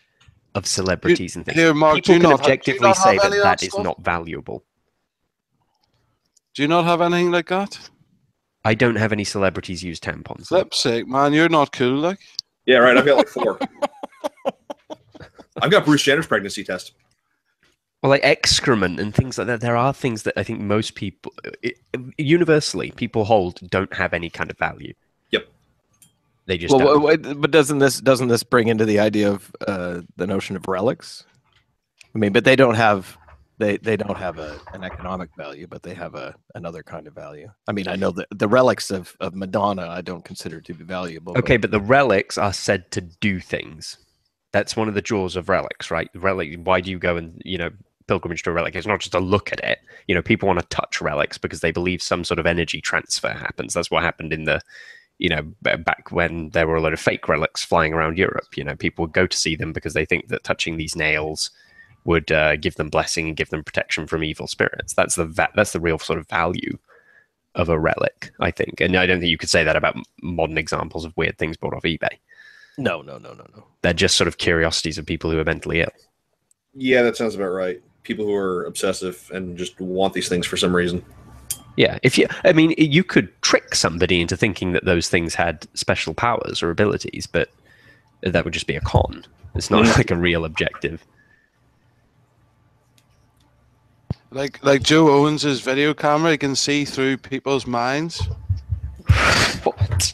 of celebrities you, and things. Here, Mark, people can objectively have, say that that is stuff? not valuable. Do you not have anything like that? I don't have any celebrities use tampons. Flip's sake, man, you're not cool, like. Yeah, right. I've got like four. I've got Bruce Jenner's pregnancy test. Well, like excrement and things like that. There are things that I think most people, it, universally, people hold don't have any kind of value. Yep. They just. Well, don't. But doesn't this doesn't this bring into the idea of uh, the notion of relics? I mean, but they don't have. They, they don't have a, an economic value, but they have a another kind of value. I mean, I know the, the relics of, of Madonna I don't consider to be valuable. Okay, but, but the relics are said to do things. That's one of the jaws of relics, right? Relic. Why do you go and, you know, pilgrimage to a relic? It's not just a look at it. You know, people want to touch relics because they believe some sort of energy transfer happens. That's what happened in the, you know, back when there were a lot of fake relics flying around Europe. You know, people would go to see them because they think that touching these nails would uh, give them blessing and give them protection from evil spirits. That's the va that's the real sort of value of a relic, I think. And I don't think you could say that about modern examples of weird things bought off eBay. No, no, no, no, no. They're just sort of curiosities of people who are mentally ill. Yeah, that sounds about right. People who are obsessive and just want these things for some reason. Yeah, if you, I mean, you could trick somebody into thinking that those things had special powers or abilities, but that would just be a con. It's not like a real objective. Like like Joe Owens' video camera, you can see through people's minds. What?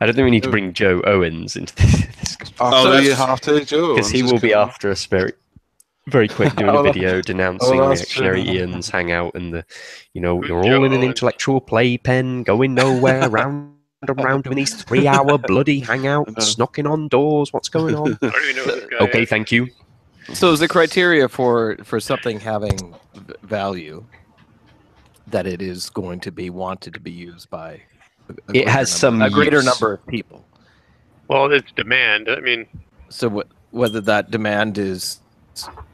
I don't think we need to bring Joe Owens into this. this oh, so you have to, Joe, because he will be coming. after us very, very quick, doing oh, a video denouncing oh, reactionary true. Ian's hangout and the, you know, you're all in an intellectual playpen, going nowhere, round and round doing these three-hour bloody hangouts, knocking on doors. What's going on? I don't even know this guy okay, is. Thank you. So is the criteria for, for something having value that it is going to be wanted to be used by a it has some a greater use. number of people. Well, it's demand. I mean, so what, whether that demand is,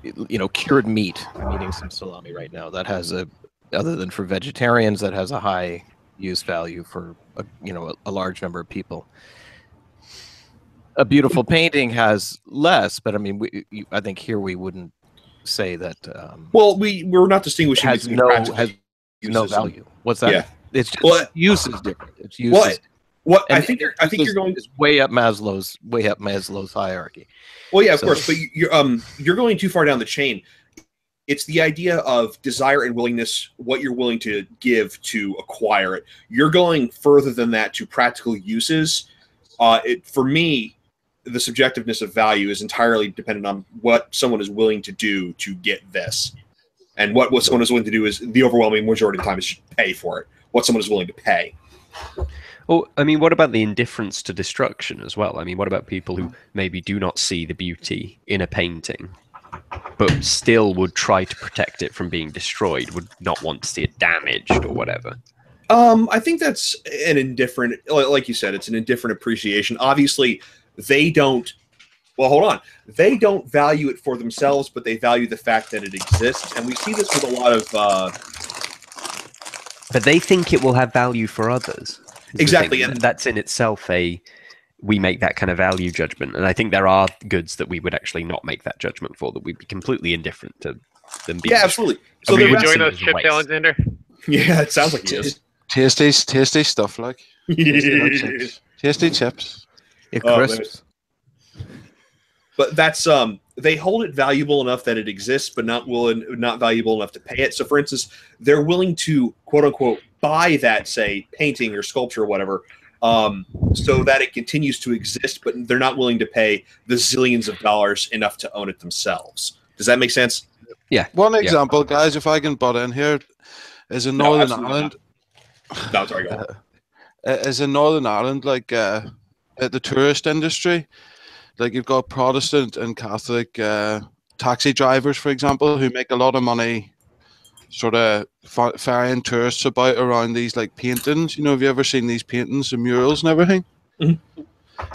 you know, cured meat. I'm eating some salami right now. That has a, other than for vegetarians, that has a high use value for a, you know, a, a large number of people. A beautiful painting has less, but I mean, we, I think here we wouldn't say that. Um, well, we we're not distinguishing has between no has uses. no value. What's that? Yeah. It's just well, use is different. It's use. Well, well, I think you're, I think you're going way up Maslow's way up Maslow's hierarchy. Well, yeah, of so, course, but you're um you're going too far down the chain. It's the idea of desire and willingness, what you're willing to give to acquire it. You're going further than that to practical uses. Uh, it, for me, the subjectiveness of value is entirely dependent on what someone is willing to do to get this. And what, what someone is willing to do is the overwhelming majority of the time is just pay for it. What someone is willing to pay. Well, I mean, what about the indifference to destruction as well? I mean, what about people who maybe do not see the beauty in a painting, but still would try to protect it from being destroyed, would not want to see it damaged or whatever? Um, I think that's an indifferent, like you said, it's an indifferent appreciation. Obviously, they don't, well, hold on. They don't value it for themselves, but they value the fact that it exists. And we see this with a lot of... Uh, but they think it will have value for others. Exactly. And that's in itself a... we make that kind of value judgment. And I think there are goods that we would actually not make that judgment for, that we'd be completely indifferent to them being. Yeah, absolutely. So they're enjoying those chips, Alexander? Yeah, it sounds like it is. Tasty, tasty stuff, like. Tasty chips. Yeah, crisps. Oh, but that's, um, they hold it valuable enough that it exists, but not willing, not valuable enough to pay it. So, for instance, they're willing to, quote unquote, buy that, say, painting or sculpture or whatever, um, so that it continues to exist, but they're not willing to pay the zillions of dollars enough to own it themselves. Does that make sense? Yeah. One example, yeah. guys, if I can butt in here, is in Northern no, Ireland. Not. No, sorry, go on. Uh, is in Northern Ireland, like uh, at the tourist industry, like you've got Protestant and Catholic uh, taxi drivers, for example, who make a lot of money sort of ferrying tourists about around these like paintings. You know, have you ever seen these paintings and murals and everything? Mm-hmm.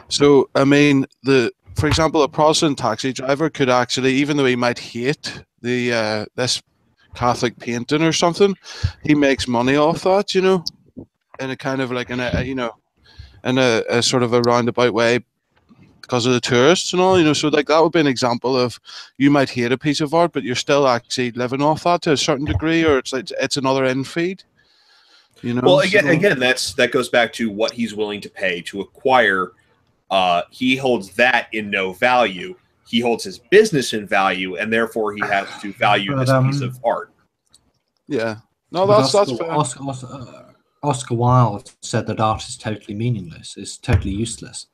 So, I mean, the for example, a Protestant taxi driver could actually, even though he might hate the uh, this Catholic painting or something, he makes money off that, you know, in a kind of like, in a, you know, in a, a sort of a roundabout way because of the tourists and all, you know. So like that would be an example of, you might hate a piece of art, but you're still actually living off that to a certain degree, or it's like, it's another end feed, you know. Well, again, so, again, that's, that goes back to what he's willing to pay to acquire. Uh, he holds that in no value. He holds his business in value, and therefore he has to value but, this um, piece of art. Yeah, no, that's Oscar, that's fair. Oscar, Oscar, uh, Oscar Wilde said that art is totally meaningless; it's totally useless.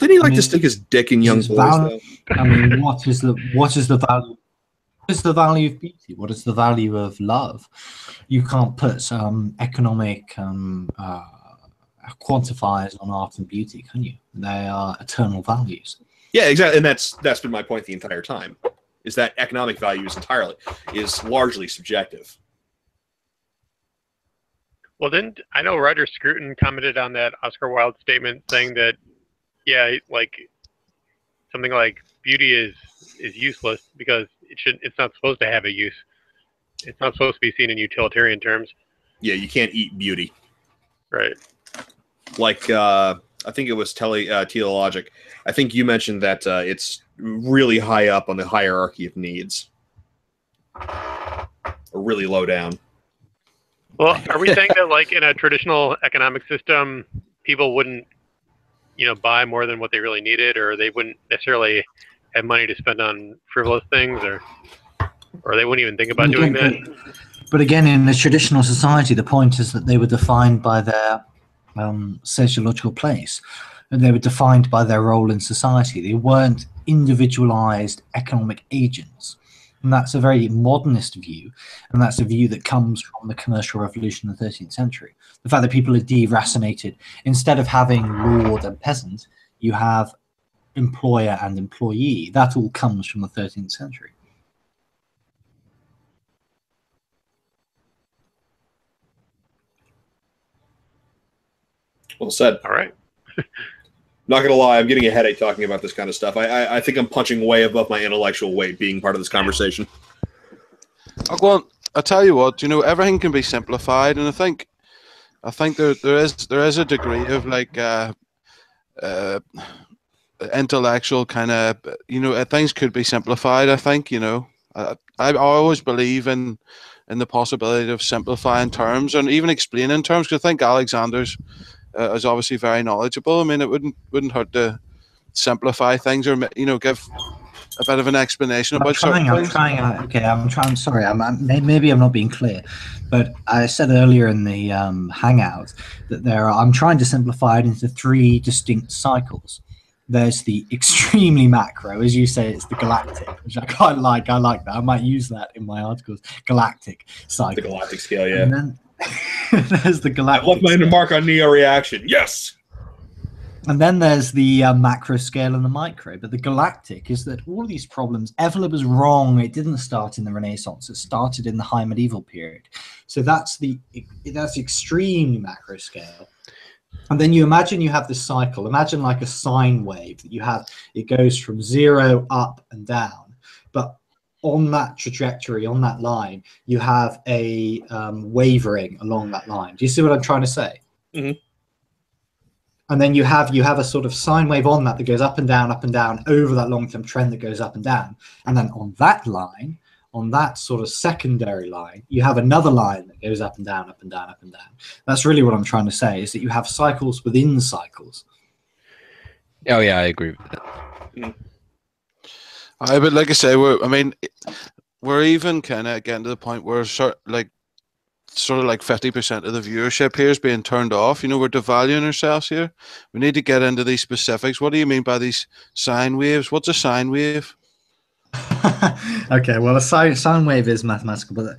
Didn't he like I mean, to stick his dick in young boys? Value, I mean, what is the what is the value? What is the value of beauty? What is the value of love? You can't put um, economic um, uh, quantifiers on art and beauty, can you? They are eternal values. Yeah, exactly, and that's that's been my point the entire time, is that economic value is entirely is largely subjective. Well, then I know Roger Scruton commented on that Oscar Wilde statement, saying that yeah, like something like beauty is is useless because it should it's not supposed to have a use. It's not supposed to be seen in utilitarian terms. Yeah, you can't eat beauty, right? Like. Uh... I think it was tele, uh, teleologic. I think you mentioned that uh, it's really high up on the hierarchy of needs, or really low down. Well, are we saying that, like, in a traditional economic system, people wouldn't, you know, buy more than what they really needed, or they wouldn't necessarily have money to spend on frivolous things, or, or they wouldn't even think about doing that? But again, in the traditional society, the point is that they were defined by their Um, sociological place, and they were defined by their role in society. They weren't individualized economic agents, and that's a very modernist view, and that's a view that comes from the commercial revolution in the thirteenth century. The fact that people are deracinated, instead of having lord and peasant, you have employer and employee. That all comes from the thirteenth century. Well said. All right. Not going to lie, I'm getting a headache talking about this kind of stuff. I, I I think I'm punching way above my intellectual weight being part of this conversation. I'll go on. I tell you what, you know, everything can be simplified, and I think, I think there there is there is a degree of like uh, uh, intellectual kind of, you know, things could be simplified. I think, you know, I I always believe in in the possibility of simplifying terms and even explaining terms. Because I think Alexander's. Uh, is obviously very knowledgeable. I mean, it wouldn't wouldn't hurt to simplify things or, you know, give a bit of an explanation I'm about trying, certain I'm things. Trying, I'm trying. Okay, I'm trying. Sorry, I'm, I'm, maybe I'm not being clear, but I said earlier in the um, hangout that there are, I'm trying to simplify it into three distinct cycles. There's the extremely macro, as you say, it's the galactic, which I quite like. I like that. I might use that in my articles. Galactic cycle. The galactic scale, yeah. And then, there's the galactic. I left my mark on Neo Reaction. Yes. And then there's the uh, macro scale and the micro. But the galactic is that all of these problems, Evelyn was wrong. It didn't start in the Renaissance. It started in the High Medieval period. So that's the that's extremely macro scale. And then you imagine you have this cycle. Imagine like a sine wave that you have. It goes from zero up and down, but on that trajectory, on that line, you have a um, wavering along that line. Do you see what I'm trying to say? Mm-hmm. And then you have you have a sort of sine wave on that that goes up and down, up and down, over that long-term trend that goes up and down. And then on that line, on that sort of secondary line, you have another line that goes up and down, up and down, up and down. That's really what I'm trying to say, is that you have cycles within cycles. Oh, yeah, I agree with that. Mm. I, but like I say, we're, I mean, we're even kind of getting to the point where sort like, sort of like fifty percent of the viewership here is being turned off. You know, we're devaluing ourselves here. We need to get into these specifics. What do you mean by these sine waves? What's a sine wave? Okay, well, a sine, sine wave is mathematical, but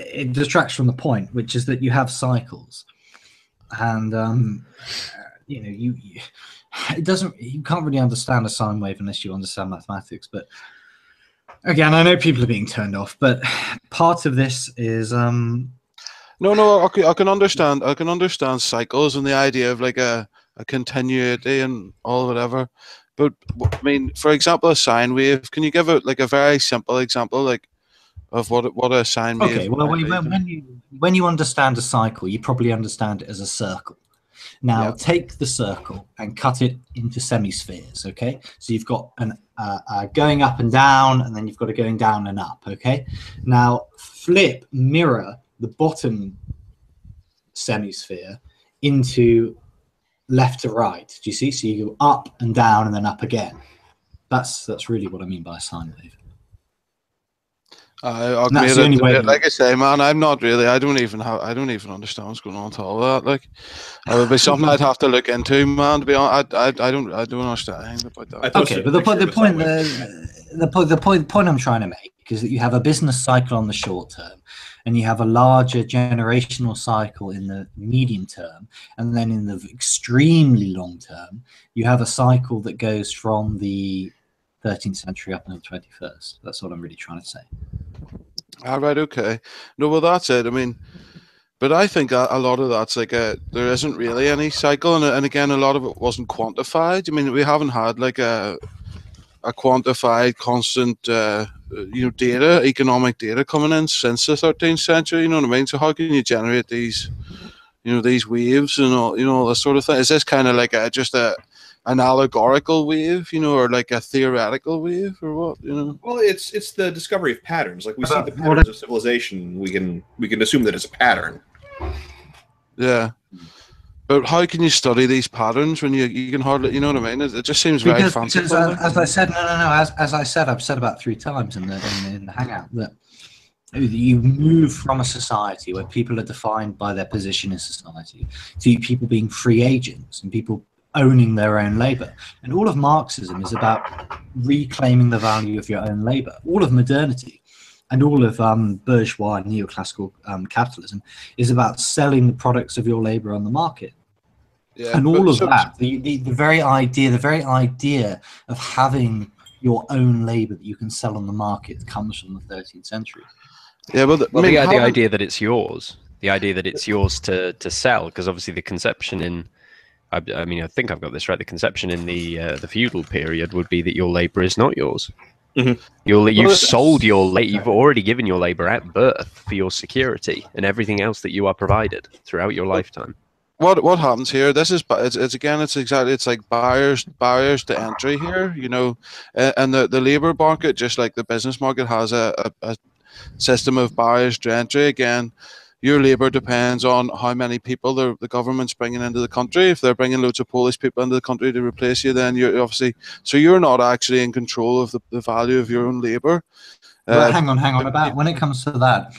it distracts from the point, which is that you have cycles, and um, you know, you. you It doesn't. You can't really understand a sine wave unless you understand mathematics. But again, I know people are being turned off. But part of this is um. No, no. I can understand. I can understand cycles and the idea of like a a continuity and all whatever. But I mean, for example, a sine wave. Can you give it like a very simple example, like of what what a sine wave? Okay. Well, when, when you when you understand a cycle, you probably understand it as a circle. Now, yep. Take the circle and cut it into semispheres, okay? So you've got an uh, uh, going up and down, and then you've got a going down and up, okay? Now, flip, mirror the bottom semisphere into left to right. Do you see? So you go up and down and then up again. That's that's really what I mean by a sine wave. Uh, that's the only way. Like I say, man, I'm not really. I don't even have. I don't even understand what's going on with all that. Like, it would be something I'd have to look into, man. To be honest, I, I, I don't, I don't understand about that. Okay, but the point, the point, the point, the point, point I'm trying to make is that you have a business cycle on the short term, and you have a larger generational cycle in the medium term, and then in the extremely long term, you have a cycle that goes from the thirteenth century up until the twenty-first. That's what I'm really trying to say. All right, okay. No, well, that's it. I mean, but I think a, a lot of that's like a, there isn't really any cycle, and, and again, a lot of it wasn't quantified. I mean, we haven't had like a a quantified, constant, uh, you know, data, economic data coming in since the thirteenth century. You know what I mean? So how can you generate these, you know, these waves and all, you know, all this sort of thing? Is this kind of like a just a an allegorical wave, you know, or like a theoretical wave, or what, you know? Well, it's it's the discovery of patterns. Like we uh, see the patterns I... of civilization, we can we can assume that it's a pattern. Yeah, but how can you study these patterns when you you can hardly, you know what I mean? It, it just seems because, very fancy. Because I, as I said, no, no, no. As as I said, I've said about three times in the in the, in the hangout that you move from a society where people are defined by their position in society to people being free agents and people owning their own labor. And all of Marxism is about reclaiming the value of your own labor. All of modernity and all of um, bourgeois neoclassical um, capitalism is about selling the products of your labor on the market. Yeah, and all of so that, the, the, the very idea, the very idea of having your own labor that you can sell on the market comes from the thirteenth century. Yeah, well, the, well, I mean, the, the idea that it's yours, the idea that it's yours to, to sell, because obviously the conception in I, I mean, I think I've got this right. The conception in the uh, the feudal period would be that your labor is not yours. Mm-hmm. You're, you've well, sold your labor. You've already given your labor at birth for your security and everything else that you are provided throughout your lifetime. What what happens here? This is it's, it's again. It's exactly. It's like barriers barriers to entry here. You know, and the the labor market, just like the business market, has a, a, a system of barriers to entry. Again, your labor depends on how many people the the government's bringing into the country. If they're bringing loads of Polish people into the country to replace you, then you're obviously so you're not actually in control of the, the value of your own labor. Well, uh, hang on, hang on. About when it comes to that.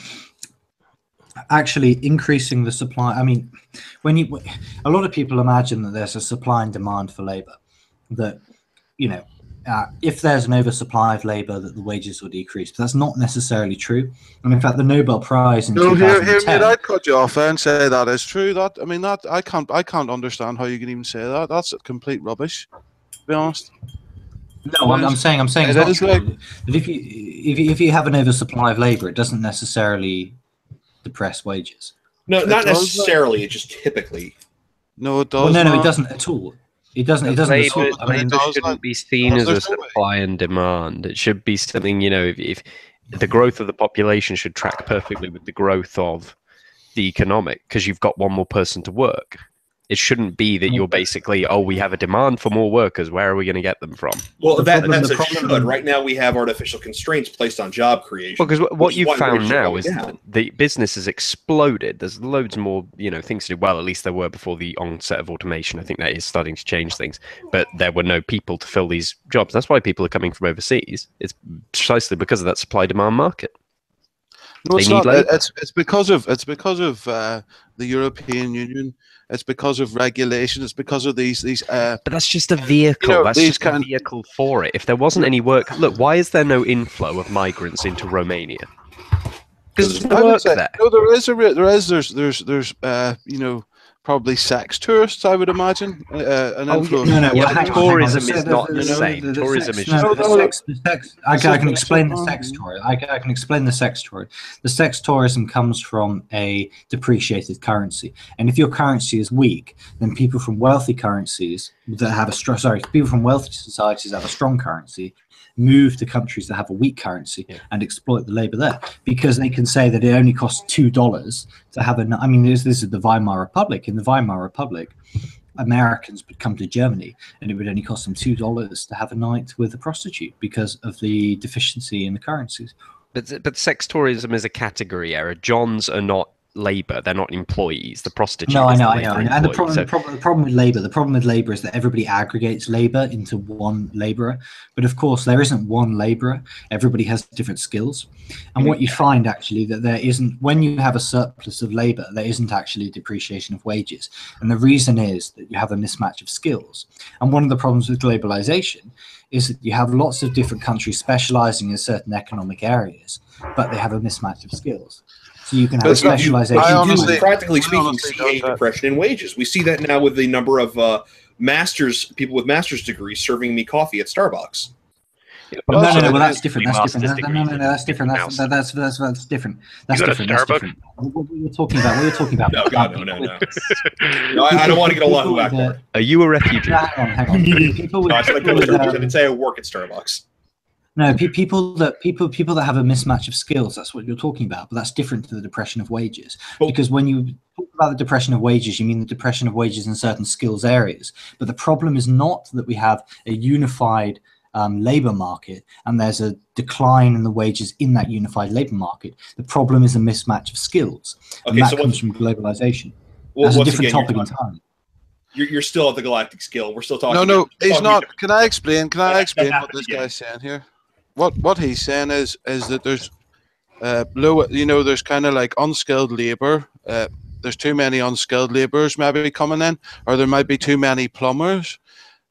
Actually increasing the supply, I mean, when you a lot of people imagine that there's a supply and demand for labor, that you know uh, if there's an oversupply of labor that the wages will decrease, but that's not necessarily true. And in fact the Nobel Prize in no, here, here, mate, I'd cut you off there and say that is true. That I mean that I can't I can't understand how you can even say that. That's complete rubbish, to be honest. No, I'm, I'm saying I'm saying it's not true. Like, that if you if you, if you have an oversupply of labor, it doesn't necessarily depress wages. No, not necessarily. It just typically. No, it doesn't. Well, no, no, it doesn't at all. It doesn't. It doesn't. At all. I mean, it shouldn't be seen as a supply and demand. It should be something. You know, if, if the growth of the population should track perfectly with the growth of the economic, because you've got one more person to work. It shouldn't be that you're basically, oh, we have a demand for more workers. Where are we going to get them from? Well, that, problem, that's a problem. Should. Right now we have artificial constraints placed on job creation. Well, because what you've found now is that the business has exploded. There's loads more, you know, things to do. Well, at least there were before the onset of automation. I think that is starting to change things. But there were no people to fill these jobs. That's why people are coming from overseas. It's precisely because of that supply-demand market. No, it's, not, it's, it's because of, it's because of uh, the European Union. It's because of regulation. It's because of these these. Uh, but that's just a vehicle. You know, that's just a vehicle for it. If there wasn't any work, look, why is there no inflow of migrants into Romania? Because there's no work there. No, there is a there is there's there's there's uh, you know, probably sex tourists, I would imagine. Uh, an oh, influence. No, no, yeah, well, tourism on, is the, not the, the, the same. The, the tourism sex, is no, just no, sex, sex. I, I can explain the sex tourism. I, I can explain the sex tourism. The sex tourism comes from a depreciated currency, and if your currency is weak, then people from wealthy currencies that have a strong sorry, people from wealthy societies that have a strong currency move to countries that have a weak currency, yeah, and exploit the labor there, because they can say that it only costs two dollars to have a. I mean, this, this is the Weimar Republic. In the Weimar Republic, Americans would come to Germany, and it would only cost them two dollars to have a night with a prostitute because of the deficiency in the currencies. But but sex tourism is a category error. Johns are not labor; they're not employees. The prostitutes. No, I know, I know. I know. And the problem, so. the problem, the problem with labor, the problem with labor is that everybody aggregates labor into one laborer. But of course, there isn't one laborer. Everybody has different skills, and what you find actually that there isn't when you have a surplus of labor, there isn't actually a depreciation of wages, and the reason is that you have a mismatch of skills. And one of the problems with globalization is that you have lots of different countries specializing in certain economic areas, but they have a mismatch of skills. So you can have but specialization. You, honestly, practically speaking, see a depression in wages. We see that now with the number of uh, masters people with master's degrees serving me coffee at Starbucks. Yeah, but no, no, no, well, that's different. That's different. No, no, no, that's different. That's that's that's, that's, that's different. That's different. That's different. What were you talking about? What were you talking about? No, God, no, no, no. No, I, I don't want to get a lot of whack. Are you a refugee? Nah, hang on, hang on. No, I didn't say I work at Starbucks. No, pe people that people people that have a mismatch of skills, that's what you're talking about, but that's different to the depression of wages. Well, because when you talk about the depression of wages, you mean the depression of wages in certain skills areas. But the problem is not that we have a unified um, labor market and there's a decline in the wages in that unified labor market. The problem is a mismatch of skills, and okay, that so comes from globalization. Well, that's a different again, topic in time. You're, you're still at the galactic scale. We're still talking. No, no, he's talking not. Different. Can I explain? Can I explain what this guy's saying here? What what he's saying is is that there's uh, low, you know, there's kind of like unskilled labor. Uh, there's too many unskilled laborers maybe coming in, or there might be too many plumbers.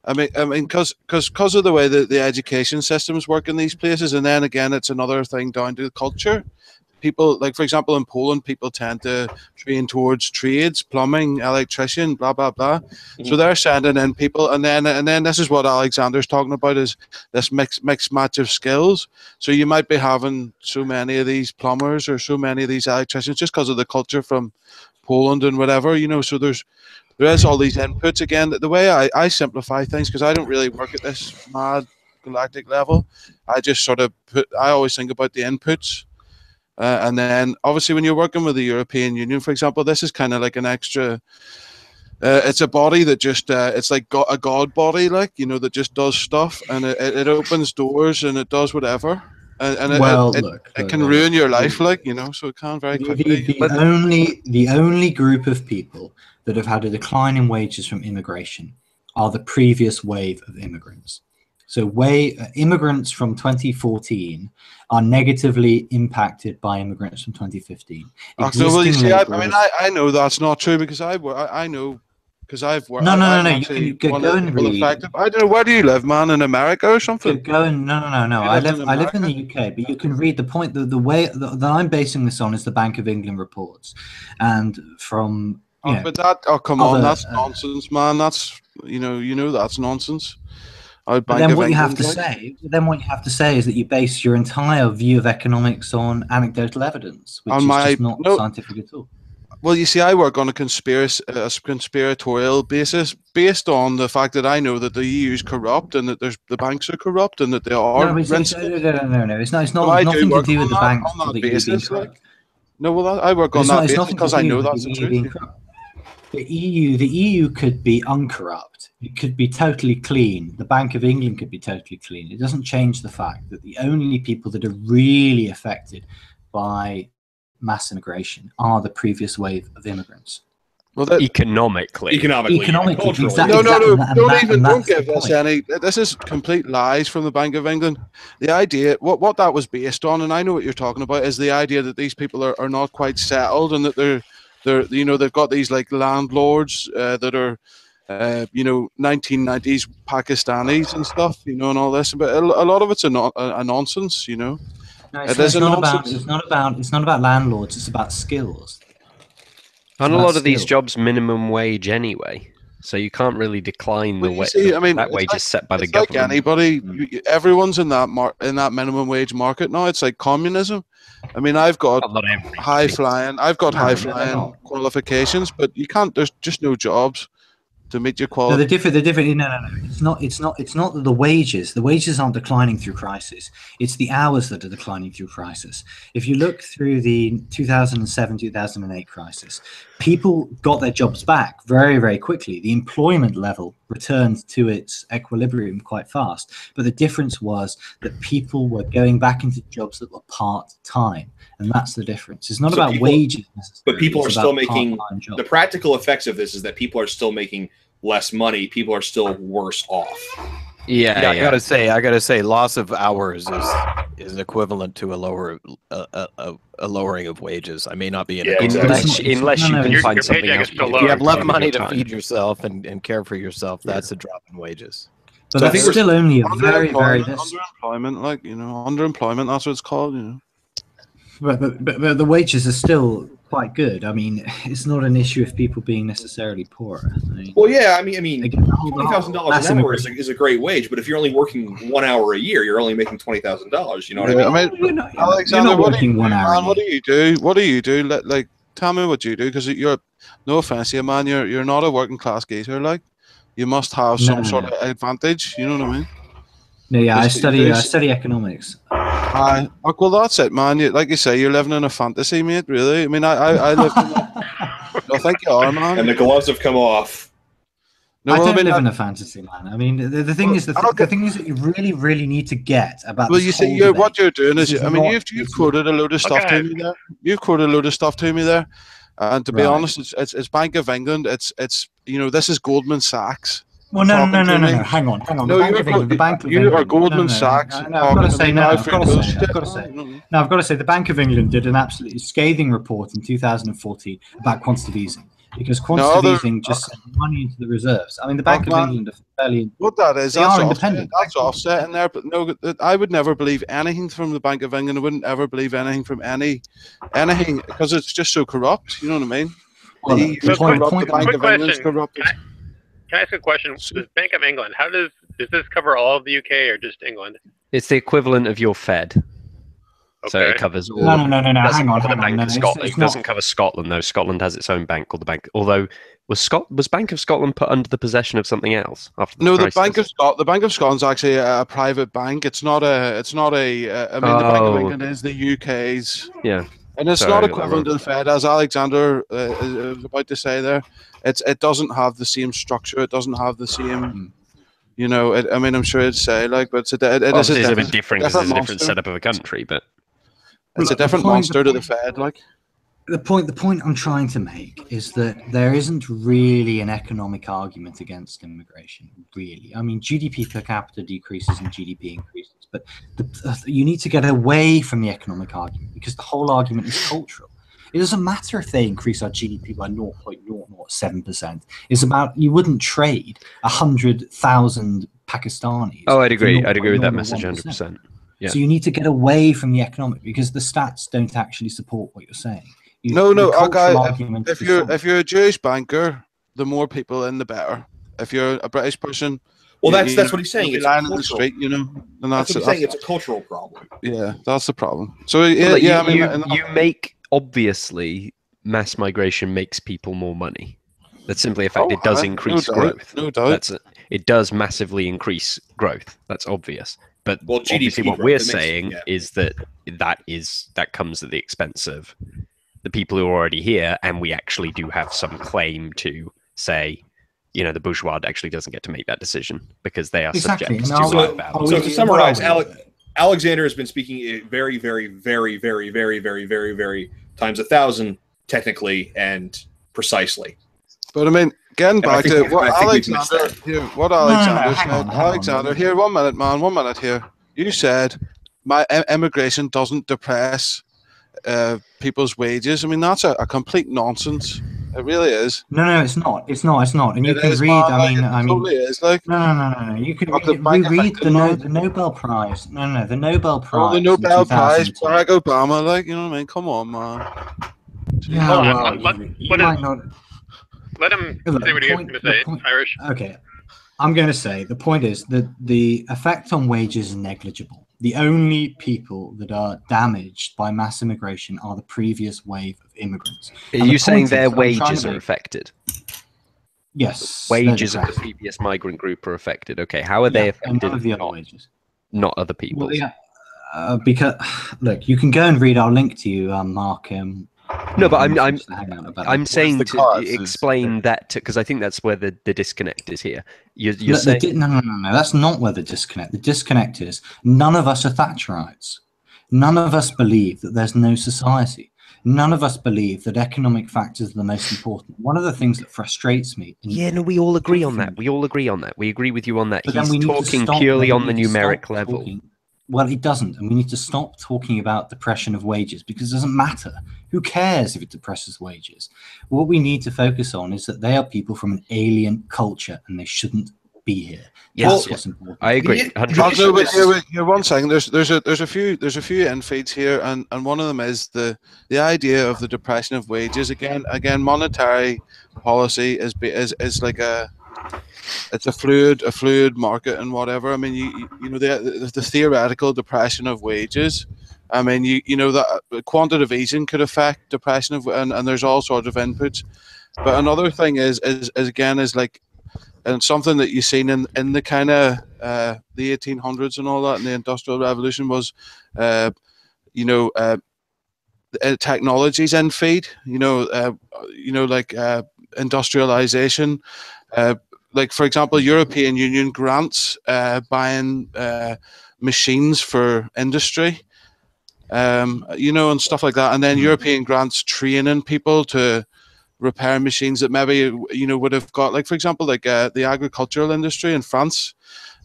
I mean, I mean, because because of the way that the education systems work in these places, and then again, it's another thing down to the culture. People like, for example, in Poland, people tend to train towards trades, plumbing, electrician, blah blah blah. Mm-hmm. So they're sending in people, and then and then this is what Alexander's talking about is this mix mixed match of skills. So you might be having so many of these plumbers or so many of these electricians just because of the culture from Poland and whatever, you know. So there's there's all these inputs again. The way I, I simplify things, because I don't really work at this mad galactic level, I just sort of put, I always think about the inputs. Uh, and then obviously when you're working with the European Union, for example, this is kind of like an extra, uh, it's a body that just, uh, it's like go a god body, like, you know, that just does stuff, and it, it opens doors and it does whatever. And, and it, well, it, look, it, it can look, ruin your life, like, you know, so it can very quickly. The, the, only, the only group of people that have had a decline in wages from immigration are the previous wave of immigrants. So way, uh, immigrants from twenty fourteen are negatively impacted by immigrants from twenty fifteen. Oh, so, well, you see, I, I mean, I, I know that's not true, because I, I, I know, because I've worked. No, no, I, no, no. You can go, go and read. Of, I don't know, where do you live, man? In America or something? Go and no, no, no, no. I live, I live in the U K, but you can read the point. The, the way the, that I'm basing this on is the Bank of England reports, and from. Oh, know, but that, oh, come other, on, that's uh, nonsense, man. That's you know, you know, that's nonsense. But then what you have to say, then what you have to say is that you base your entire view of economics on anecdotal evidence, which is just not scientific at all. Well, you see, I work on a conspiracy, a conspiratorial basis, based on the fact that I know that the E U is corrupt and that there's the banks are corrupt and that they are. No, no, no, no, no. It's not. It's not nothing to do with the banks. On that basis, no. Well, I work on that basis because I know that's the truth. The E U, the E U could be uncorrupt. It could be totally clean. The Bank of England could be totally clean. It doesn't change the fact that the only people that are really affected by mass immigration are the previous wave of immigrants. Well, that, economically, economically, economically, exactly. No, no, no. Exactly. Don't that, even don't give us any. This is complete lies from the Bank of England. The idea, what what that was based on, and I know what you're talking about, is the idea that these people are are not quite settled and that they're. They're, you know, they've got these like landlords uh, that are, uh, you know, nineteen nineties Pakistanis and stuff, you know, and all this. But a, a lot of it's a, no, a, a nonsense, you know. No, it's, it it's, not about, it's not about. It's not about landlords. It's about skills. And a lot skills. of these jobs, minimum wage anyway, so you can't really decline well, the wage. I mean, that wage like, is set by the government. Like anybody, you, everyone's in that mar in that minimum wage market now. It's like communism. I mean, I've got high flying. I've got no, high flying no, qualifications, but you can't. There's just no jobs to meet your quality. No, they're different. They're different. No, no, no. It's not. It's not. It's not that the wages. The wages aren't declining through crisis. It's the hours that are declining through crisis. If you look through the two thousand seven, two thousand eight crisis, people got their jobs back very, very quickly. The employment level returned to its equilibrium quite fast. But the difference was that people were going back into jobs that were part-time. And that's the difference. It's not so about people, wages. But people are still making, the practical effects of this is that people are still making less money. People are still worse off. Yeah, yeah, I yeah. gotta say, I gotta say, loss of hours is is equivalent to a lower a, a, a lowering of wages. I may not be in yeah, a exactly. unless, unless no, you no, can your, find your something else. If you have less money to feed yourself and and care for yourself, yeah. that's a drop in wages. But so that's I think still only a very very underemployment, like you know, underemployment. That's what it's called, you know. But but, but but the wages are still quite good. I mean, it's not an issue of people being necessarily poorer. I mean, well, yeah, I mean, I mean, twenty thousand dollars an hour is a, is a great wage. But if you're only working one hour a year, you're only making twenty thousand dollars. You know what yeah, I mean? I mean you're not, you're Alexander, not working you, one hour. Man, what do you do? What do you do? Let, like, tell me what you do, because you're no offense here, man. You're you're not a working class geezer. Like, you must have some no, sort no. of advantage. You know what I mean? No, yeah, I study, I study economics. Uh, well, that's it, man. You, like you say, you're living in a fantasy, mate, really. I mean, I, I, I live in a... No, thank you are, man. And the gloves have come off. No, I don't I mean, live I... in a fantasy, man. I mean, the, the thing well, is, the, th okay. the thing is that you really, really need to get about Well, you see, you're, what you're doing is, you, I mean, not, you've, you've quoted a load of stuff okay. to me there. You've quoted a load of stuff to me there. Uh, and to right. be honest, it's, it's, it's Bank of England. It's, it's you know, this is Goldman Sachs. Well, no, no, no, no, no, hang on, hang on. No, you are Goldman Sachs. I've got to say, no, I've got to say, I've got to say, no, I've got to say, the Bank of England did an absolutely scathing report in two thousand fourteen about quantitative easing, because quantitative easing just sent money into the reserves. I mean, the Bank of England are fairly what that is. They are independent. That's offset in there, but no, I would never believe anything from the Bank of England. I wouldn't ever believe anything from any anything because it's just so corrupt. You know what I mean? The Bank of England is corrupt. Can I ask a question? The Bank of England, how does does this cover all of the U K or just England? It's the equivalent of your Fed. Okay. So it covers all. No, no, no, no, no. Hang on, hang on. No, it's, it's it doesn't not... cover Scotland, though. Scotland has its own bank called the Bank. Although, was Scot was Bank of Scotland put under the possession of something else after the no, crisis? The Bank of Scot the Bank of Scotland's actually a, a private bank. It's not a. It's not a. Uh, I mean, oh. the Bank of England is the U K's. Yeah. And it's Sorry, not equivalent to the Fed, as Alexander uh, was about to say there. It's it doesn't have the same structure. It doesn't have the same. You know, it, I mean, I'm sure it's say like, but it's a, it, it is a, a bit different because it's a different setup of a country, but it's well, a different point, monster to the Fed. Like the point, the point I'm trying to make is that there isn't really an economic argument against immigration. Really, I mean, G D P per capita decreases and G D P increases, but the, uh, you need to get away from the economic argument because the whole argument is cultural. It doesn't matter if they increase our G D P by zero point zero zero seven percent. It's about you wouldn't trade one hundred thousand Pakistanis. Oh, I'd agree. I'd agree with that message one hundred percent. Yeah. So you need to get away from the economic because the stats don't actually support what you're saying. You, no, no, okay. If, if you're if you're a Jewish banker, the more people in, the better. If you're a British person, well, you, that's that's what he's saying. It's lying on the street, you know. And that's, that's what he's saying. That's, it's a cultural problem. Yeah, that's the problem. So yeah, like, yeah. You, I mean, you, you make. Obviously, mass migration makes people more money. That's simply a fact. Oh, it does increase no growth. No doubt. That's a, it does massively increase growth. That's obvious. But well, obviously, G D P what we're saying makes, yeah. is that that is that comes at the expense of the people who are already here, and we actually do have some claim to say, you know, the bourgeois actually doesn't get to make that decision because they are exactly. subject no, to life balance. So to summarize, Alex. Alexander has been speaking very, very, very, very, very, very, very, very times a thousand, technically and precisely. But I mean, getting back to what Alexander here, what Alexander said, Alexander here, one minute, man, one minute here. You said my immigration doesn't depress uh, people's wages. I mean, that's a, a complete nonsense. It really is. No, no, it's not. It's not. It's not. And you can read. I mean, I mean. No, no, no, no. You can read the Nobel Prize. No, no, the Nobel Prize. The Nobel Prize. Barack Obama. Like, you know what I mean? Come on, man. Let him say what he was going to say. Irish. Okay, I'm going to say the point is that the effect on wages is negligible. The only people that are damaged by mass immigration are the previous wave of immigrants. Are you saying their wages are affected? Yes. Wages of the previous migrant group are affected. Okay, how are they affected? None of the other wages. Not other people. Well, yeah, uh, because look, you can go and read. I'll link to you, um, Mark. Um, no, but I'm I'm I'm saying to explain that because I think that's where the the disconnect is here. You're, you're no, saying... no, no, no, no. That's not where the disconnect. The disconnect is none of us are Thatcherites. None of us believe that there's no society. None of us believe that economic factors are the most important. One of the things that frustrates me. Yeah, no, we all agree on that. We all agree on that. We agree with you on that. But He's then we talking need to purely on the numeric level. Talking. Well, it doesn't, and we need to stop talking about depression of wages because it doesn't matter. Who cares if it depresses wages? What we need to focus on is that they are people from an alien culture, and they shouldn't be here. Yes, well, what's important. I agree. Also, wait, wait, wait, one second. There's there's a there's a few there's a few end feeds here, and and one of them is the the idea of the depression of wages. Again, again, monetary policy is is is like a. It's a fluid, a fluid market and whatever. I mean, you you know the the, the theoretical depression of wages. I mean, you you know that quantitative easing could affect depression of, and and there's all sorts of inputs. But another thing is is, is again is like, and something that you've seen in in the kind of uh, the eighteen hundreds and all that, and the Industrial Revolution was, uh, you know, uh, technologies in feed. You know, uh, you know like uh, industrialization. Uh, Like, for example, European Union grants uh, buying uh, machines for industry, um, you know, and stuff like that. And then European grants training people to repair machines that maybe, you know, would have got, like, for example, like uh, the agricultural industry in France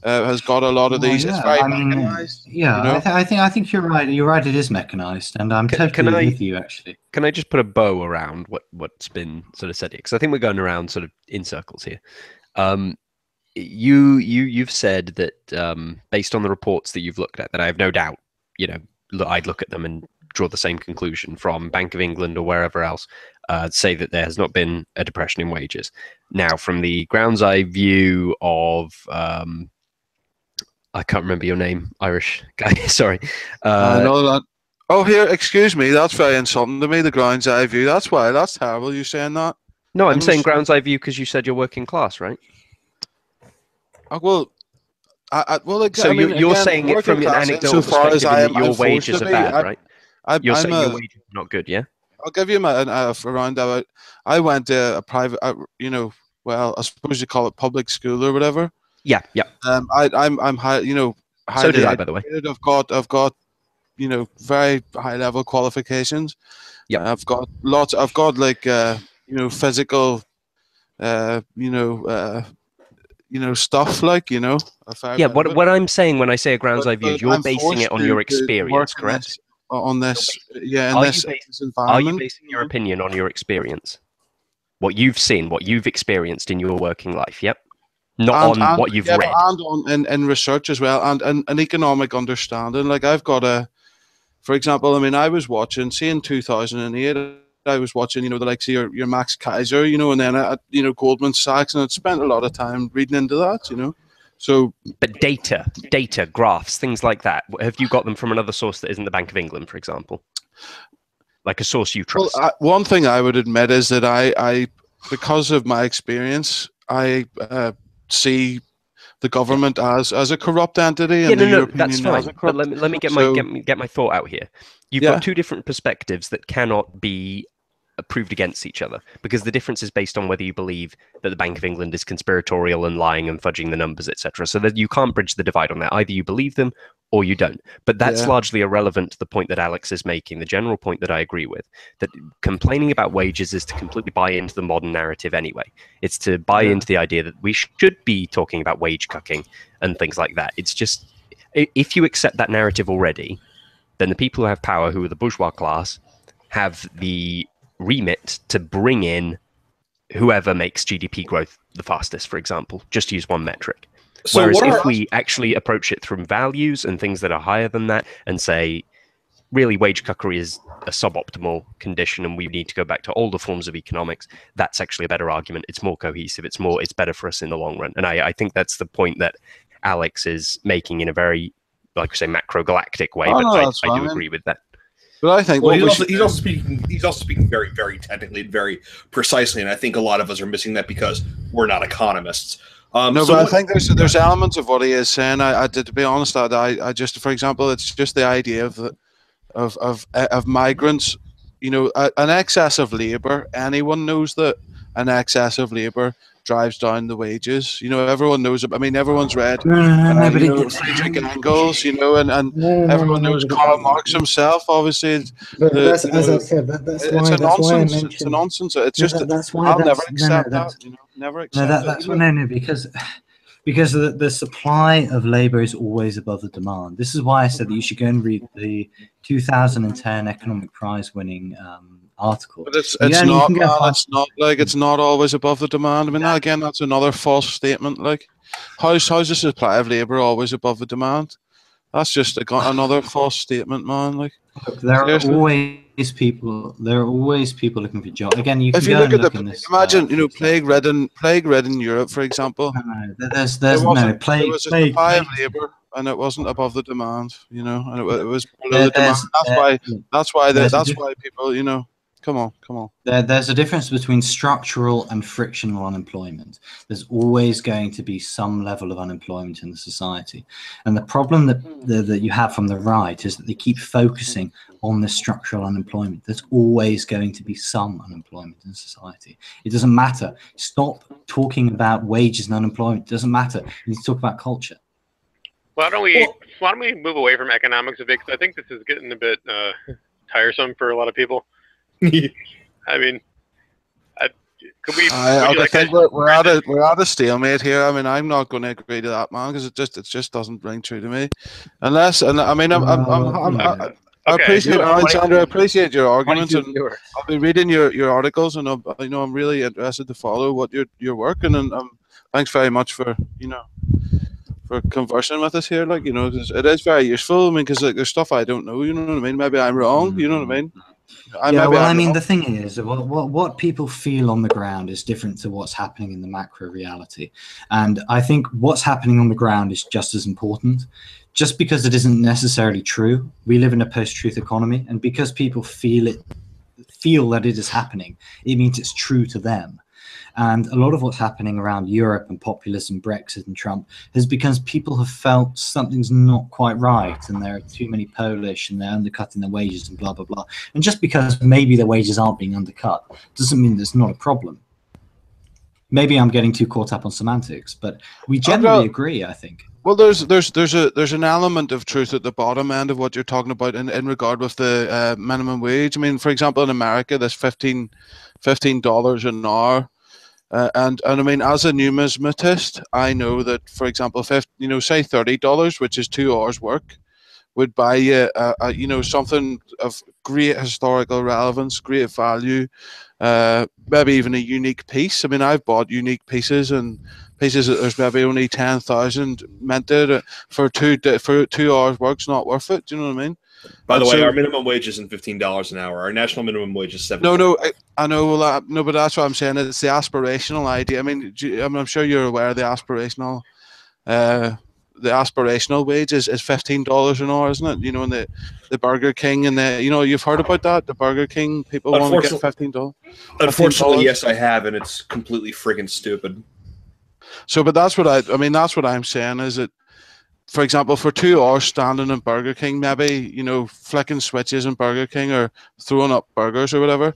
uh, has got a lot of these. Well, yeah, it's very I mean, mechanized. Yeah, you know? I, th I think I think you're right. You're right. It is mechanized. And I'm can, totally can I, with you, actually. Can I just put a bow around what, what's been sort of said here? Because I think we're going around sort of in circles here. Um, you, you, you've said that, um, based on the reports that you've looked at, that I have no doubt, you know, I'd look at them and draw the same conclusion from Bank of England or wherever else, uh, say that there has not been a depression in wages. Now, from the grounds eye view of, um, I can't remember your name, Irish guy, sorry. Uh, uh no, that Oh, here, excuse me, that's very insulting to me, the grounds I view. That's why, that's terrible, you saying that. No, I'm, I'm saying grounds I view because you said you're working class, right? Oh, well, I, I, well again, so I mean, you're, you're again, saying it from an anecdotal so far perspective as I am, that your wages are bad, I, right? I, I, you're I'm saying a, your wages are not good, yeah? I'll give you my, uh, a roundabout. I went to a private, uh, you know, well, I suppose you call it public school or whatever. Yeah, yeah. Um, I, I'm, I'm high, you know, highly so did I, by the way. I've got, I've got, you know, very high level qualifications. Yeah, I've got lots. I've got like, uh, you know, physical, uh, you know, uh, you know, stuff like, you know. Yeah, what what I'm saying when I say a grounds I view, you're I'm basing it on your experience, correct? On this, yeah, in are this, you basing, this environment. Are you basing your opinion on your experience? What you've seen, what you've experienced in your working life, yep. Not and, on and, what you've yeah, read. And on in, in research as well, and an economic understanding. Like I've got a, for example, I mean, I was watching, say in two thousand eight, I was watching, you know, the likes of your, your Max Kaiser, you know, and then, at, you know, Goldman Sachs, and I'd spent a lot of time reading into that, you know. So, but data, data, graphs, things like that, have you got them from another source that isn't the Bank of England, for example? Like a source you trust? Well, I, one thing I would admit is that I, I because of my experience, I uh, see the government as as a corrupt entity, and yeah, no, the no, European that's Union fine. As a corrupt. But let me let me get my so, get, me, get my thought out here. You've yeah. got two different perspectives that cannot be proved against each other, because the difference is based on whether you believe that the Bank of England is conspiratorial and lying and fudging the numbers, et cetera. So that you can't bridge the divide on that. Either you believe them or you don't. But that's yeah. largely irrelevant to the point that Alex is making, the general point that I agree with, that complaining about wages is to completely buy into the modern narrative anyway. It's to buy yeah. into the idea that we should be talking about wage cucking and things like that. It's just, if you accept that narrative already, then the people who have power, who are the bourgeois class, have the remit to bring in whoever makes G D P growth the fastest, for example, just to use one metric. So whereas if we actually approach it from values and things that are higher than that and say, really, wage cuckery is a suboptimal condition and we need to go back to older forms of economics, that's actually a better argument. It's more cohesive. It's more, it's better for us in the long run. And I, I think that's the point that Alex is making in a very, like I say, macro galactic way, oh, but no, I, I do agree with that. But I think well, he's, we also, he's also speaking. He's also speaking very, very technically and very precisely, and I think a lot of us are missing that because we're not economists. Um, no, so but I think there's there's elements of what he is saying. I, I did, to be honest, I, I just, for example, it's just the idea of the, of of of migrants. You know, a, an excess of labor. Anyone knows that an excess of labor drives down the wages. You know, everyone knows. I mean, everyone's read uh, you know, Friedrich Engels, you know, and, and no, no, everyone knows Karl Marx himself, obviously. But the, that's, you know, as I've said, that, that's, it's why, a that's nonsense. Why I it's a nonsense. It's no, just, that, that's why I'll that's, never accept no, no, that. You know, never accept no, that, that's, that. No, no, because, because the, the supply of labor is always above the demand. This is why I said that you should go and read the two thousand ten Economic Prize winning um, article. But it's, it's not, man, it's not like it's not always above the demand. I mean, yeah. again, that's another false statement. Like, how's how's the supply of labour always above the demand? That's just a, another false statement, man. Like, there seriously. are always people. There are always people looking for jobs. Again, you can if you go look and at look the this, imagine uh, you know plague-ridden, plague-ridden Europe, for example. No, no, there's there's there no plague. There was a plague, supply plague. of labour, and it wasn't above the demand. You know, and it, it was below there, the demand. That's there, why. That's why. There, that's why people. You know. Come on, come on. There, there's a difference between structural and frictional unemployment. There's always going to be some level of unemployment in the society. And the problem that, the, that you have from the right is that they keep focusing on this structural unemployment. There's always going to be some unemployment in society. It doesn't matter. Stop talking about wages and unemployment. It doesn't matter. You need to talk about culture. Why don't we, well, why don't we move away from economics a bit? Because I think this is getting a bit uh, tiresome for a lot of people. I mean, I, could we? I, I like think a, we're, we're at a we're at a stalemate here. I mean, I'm not going to agree to that, man, because it just it just doesn't ring true to me. Unless, and I mean, I'm, I'm, I'm, I'm, I'm, I, I appreciate okay, Alexander. I appreciate your arguments, and I'll be reading your your articles, and I'll, you know, I'm really interested to follow what you're you're working. And um, thanks very much for you know for conversing with us here. Like you know, it is very useful. I mean, because like, there's stuff I don't know. You know what I mean? Maybe I'm wrong. You know what I mean? I yeah, well, I mean, know. the thing is, what, what, what people feel on the ground is different to what's happening in the macro reality. And I think what's happening on the ground is just as important. just because it isn't necessarily true. We live in a post-truth economy, and because people feel it, feel that it is happening, it means it's true to them. And a lot of what's happening around Europe and populism, Brexit and Trump, is because people have felt something's not quite right, and there are too many Polish and they're undercutting their wages and blah, blah, blah. And just because maybe their wages aren't being undercut doesn't mean there's not a problem. Maybe I'm getting too caught up on semantics, but we generally okay. agree, I think. Well, there's there's there's a there's an element of truth at the bottom end of what you're talking about in, in regard with the uh, minimum wage. I mean, for example, in America, there's fifteen fifteen dollars an hour, uh, and and I mean, as a numismatist, I know that, for example, fifty, you know, say thirty dollars, which is two hours work, would buy you uh, uh, you know, something of great historical relevance, great value, uh, maybe even a unique piece. I mean, I've bought unique pieces and. Pieces that there's maybe only ten thousand minted for two for two hours work's not worth it. Do you know what I mean? By the and way, so, our minimum wage isn't fifteen dollars an hour. Our national minimum wage is seven. No, no, I, I know. Well, I, no, but that's what I'm saying. It's the aspirational idea. I mean, do you, I mean, I'm sure you're aware of the aspirational, uh, the aspirational wage is, is fifteen dollars an hour, isn't it? You know, in the the Burger King and the you know you've heard about that. The Burger King people want to get fifteen dollars. Unfortunately, yes, I have, and it's completely friggin' stupid. So, but that's what I, I mean, that's what I'm saying is that, for example, for two hours standing in Burger King, maybe, you know, flicking switches in Burger King or throwing up burgers or whatever,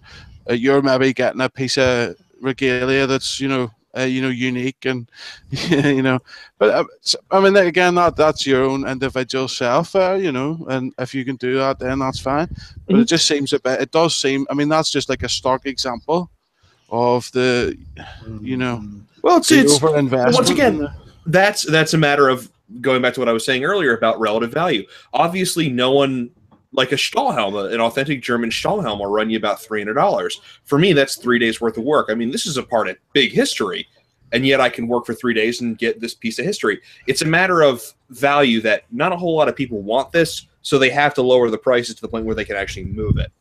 uh, you're maybe getting a piece of regalia that's, you know, uh, you know, unique and, you know, but uh, I mean, again, that that's your own individual self, uh, you know, and if you can do that, then that's fine. But mm-hmm. it just seems a bit, it does seem, I mean, that's just like a stark example of the, you know. Well, it's, it's once again, that's that's a matter of going back to what I was saying earlier about relative value. Obviously, no one like a Stahlhelm, an authentic German Stahlhelm, will run you about three hundred dollars. For me, that's three days worth of work. I mean, this is a part of big history, and yet I can work for three days and get this piece of history. It's a matter of value that not a whole lot of people want this, so they have to lower the prices to the point where they can actually move it.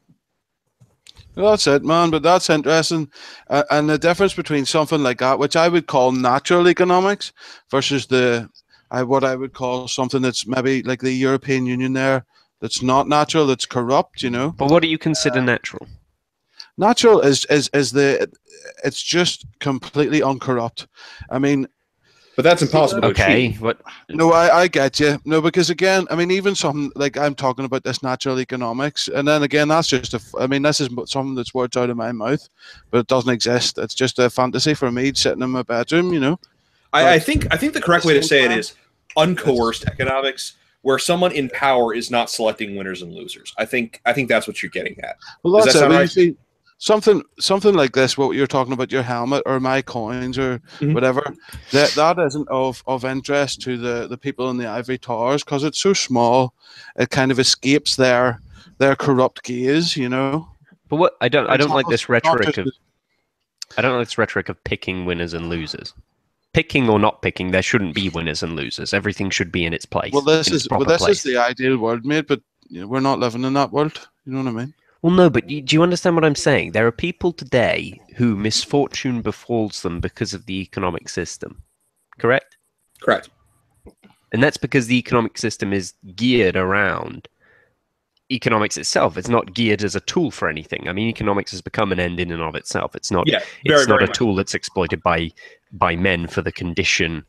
Well, that's it, man. But that's interesting, uh, and the difference between something like that, which I would call natural economics, versus the, I what I would call something that's maybe like the European Union there, that's not natural, that's corrupt, you know. But what do you consider uh, natural? Natural is is is the, it's just completely uncorrupt. I mean. But that's impossible. Okay. What? No, I, I get you. No, because again, I mean, even something like I'm talking about this natural economics, and then again, that's just a, I mean, this is something that's words out of my mouth, but it doesn't exist. It's just a fantasy for me sitting in my bedroom, you know. I, like, I think I think the correct way to say it is uncoerced economics, where someone in power is not selecting winners and losers. I think I think that's what you're getting at. Well, that's Does that sound it. Right? I mean, Something, something like this, what you're talking about, your helmet or my coins or mm-hmm. whatever, that that isn't of of interest to the the people in the ivory towers because it's so small, it kind of escapes their their corrupt gaze, you know. But what I don't, I don't like this rhetoric of, I don't like this rhetoric of picking winners and losers. Picking or not picking, there shouldn't be winners and losers. Everything should be in its place. Well, this is well, this is the ideal world, mate. But you know, we're not living in that world. You know what I mean? Well, no, but do you understand what I'm saying? There are people today who misfortune befalls them because of the economic system, correct? Correct. And that's because the economic system is geared around economics itself. It's not geared as a tool for anything. I mean, economics has become an end in and of itself. It's not, yeah, very, it's not a much. tool that's exploited by, by men for the condition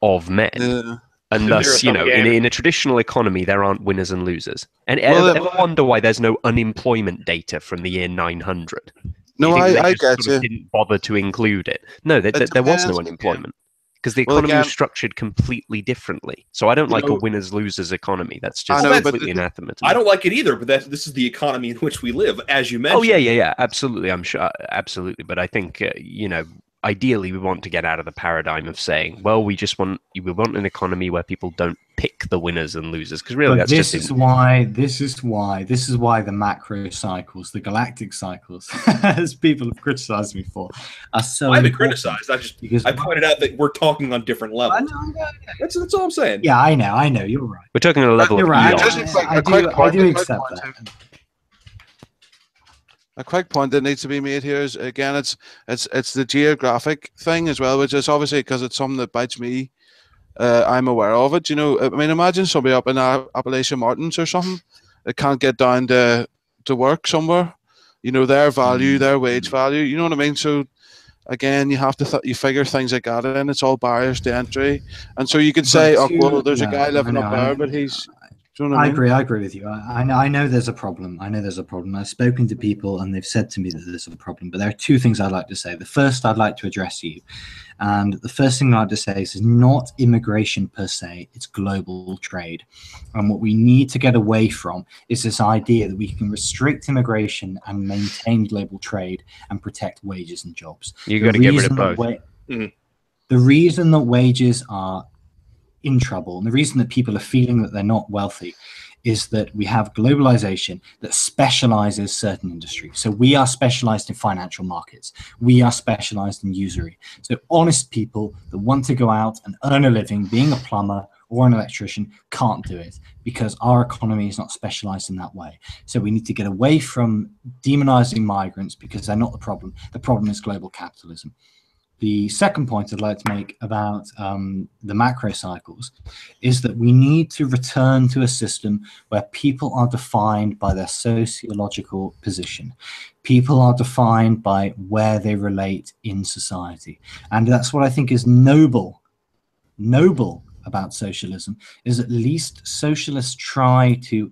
of men. Uh. And thus, you know, in, in a traditional economy, there aren't winners and losers. And well, ever, ever wonder why there's no unemployment data from the year nine hundred? No, I, I get it. Sort of didn't bother to include it. No, there, there was no unemployment because the economy well, was structured completely differently. So I don't like know, a winners-losers economy. That's just know, completely but, anathema to me. I don't like it either, but that, this is the economy in which we live, as you mentioned. Oh, yeah, yeah, yeah. Absolutely, I'm sure. Absolutely. But I think, uh, you know... Ideally, we want to get out of the paradigm of saying, "Well, we just want we want an economy where people don't pick the winners and losers." Because really, but that's this just is why this is why this is why the macro cycles, the galactic cycles, as people have criticized me for, are so. I've been criticized. I just because I pointed out that we're talking on different levels. I know. Yeah, yeah. That's that's all I'm saying. Yeah, I know. I know. You're right. We're talking on a level. You're right. Of I, I, I, I, do, I do accept that. A quick point that needs to be made here is again, it's it's it's the geographic thing as well, which is obviously because it's something that bites me uh, I'm aware of it. You know, I mean, imagine somebody up in Appalachia Martins or something that can't get down to to work somewhere. You know, their value, their wage value. You know what I mean? So again, you have to th you figure things like that in. It's all barriers to entry, and so you could say, oh, well, there's yeah, a guy living know, up there, but he's. Do you know what I mean? I agree. I agree with you. I, I know. I know there's a problem. I know there's a problem. I've spoken to people, and they've said to me that there's a problem. But there are two things I'd like to say. The first, I'd like to address you, and the first thing I'd like to say is, is not immigration per se. It's global trade, and what we need to get away from is this idea that we can restrict immigration and maintain global trade and protect wages and jobs. You've got to get rid of both. Mm-hmm. The reason that wages are in trouble, and the reason that people are feeling that they're not wealthy, is that we have globalization that specializes certain industries. So we are specialized in financial markets. We are specialized in usury. So honest people that want to go out and earn a living being a plumber or an electrician can't do it because our economy is not specialized in that way. So we need to get away from demonizing migrants because they're not the problem. The problem is global capitalism. The second point I'd like to make about um, the macro cycles is that we need to return to a system where people are defined by their sociological position. People are defined by where they relate in society. And that's what I think is noble, noble about socialism, is at least socialists try to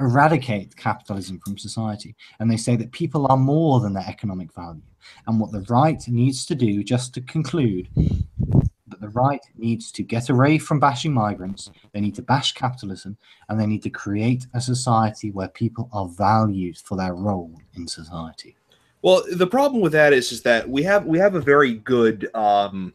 eradicate capitalism from society. And they say that people are more than their economic value. And what the right needs to do, just to conclude, that the right needs to get away from bashing migrants, they need to bash capitalism, and they need to create a society where people are valued for their role in society. Well, the problem with that is, is that we have, we have a very good um,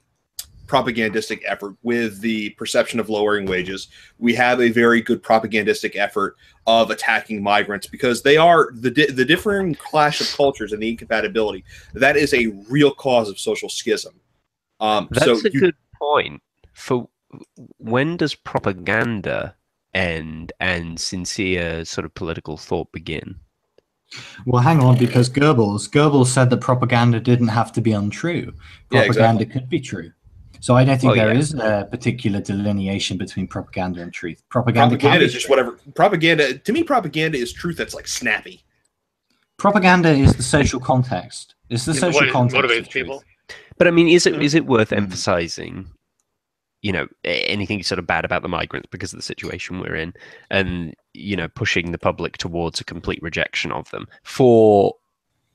propagandistic effort with the perception of lowering wages. We have a very good propagandistic effort of attacking migrants because they are the, di the differing clash of cultures and the incompatibility. That is a real cause of social schism. Um, That's so a you good point. For when does propaganda end and sincere sort of political thought begin? Well, hang on, because Goebbels, Goebbels said that propaganda didn't have to be untrue. Propaganda yeah, exactly. could be true. So I don't think oh, there yeah. is a particular delineation between propaganda and truth. Propaganda, propaganda is just whatever. Propaganda, to me, propaganda is truth that's like snappy. Propaganda is the social context. It's the it social context motivates people. But I mean, is it is it worth emphasizing, you know, anything sort of bad about the migrants because of the situation we're in, and you know, pushing the public towards a complete rejection of them for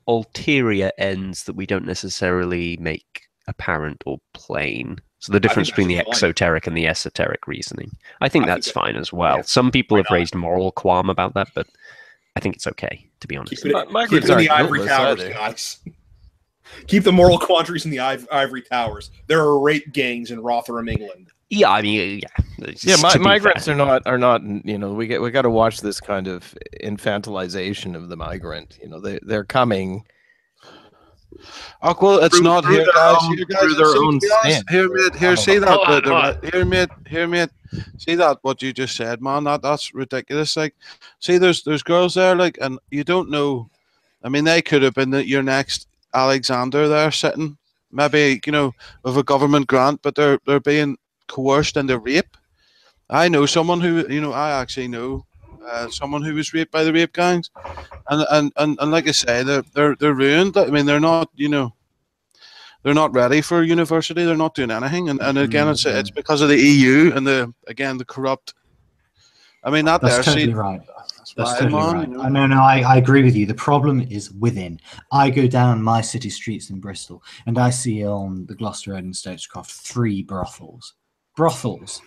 ulterior ends that we don't necessarily make apparent or plain? So the difference between the exoteric fine. and the esoteric reasoning, I think I that's think that, fine as well. Yeah, some people have raised moral qualm about that, but I think it's okay, to be honest. Keep, it, keep it in the ivory towers, guys. Keep the moral quandaries in the iv ivory towers. There are rape gangs in Rotherham, England. Yeah, I mean, yeah, yeah. My, migrants fair. are not are not. You know, we get we got to watch this kind of infantilization of the migrant. You know, they they're coming. Oh, well, it's through, not through here, their guys. Own, here, guys. Through their see, own guys. Here, mate. Here, see that. Oh, the, oh. The, here, mate. Here, mate. See that. What you just said, man. That that's ridiculous. Like, see, there's there's girls there, like, and you don't know. I mean, they could have been the, your next Alexander there sitting, maybe you know, of a government grant, but they're they're being coerced into rape. I know someone who you know. I actually know uh, someone who was raped by the rape gangs. And, and and and like I say, they're they're they're ruined. I mean, they're not you know, they're not ready for university. They're not doing anything. And and again, mm, it's yeah. it's because of the E U and the again the corrupt. I mean, that that's there, totally see, right. That's, that's right, totally man, right. You know? No, no, I I agree with you. The problem is within. I go down my city streets in Bristol, and I see on the Gloucester Road and Stokescroft three brothels, brothels,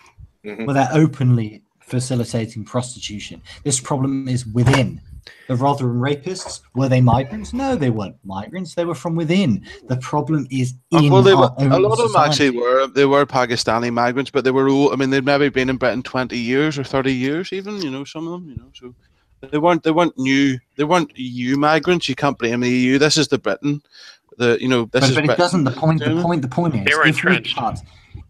mm-hmm. where they're openly facilitating prostitution. This problem is within. The Rotherham rapists, were they migrants? No, they weren't migrants. They were from within. The problem is in well, they were, our own A lot society. Of them actually were. They were Pakistani migrants, but they were all, I mean, they'd maybe been in Britain twenty years or thirty years, even. You know, some of them. You know, so they weren't. They weren't new. They weren't E U migrants. You can't blame the E U. This is the Britain. The you know, this but, is. But it Britain. doesn't. The point. The point. The point is, if we cut,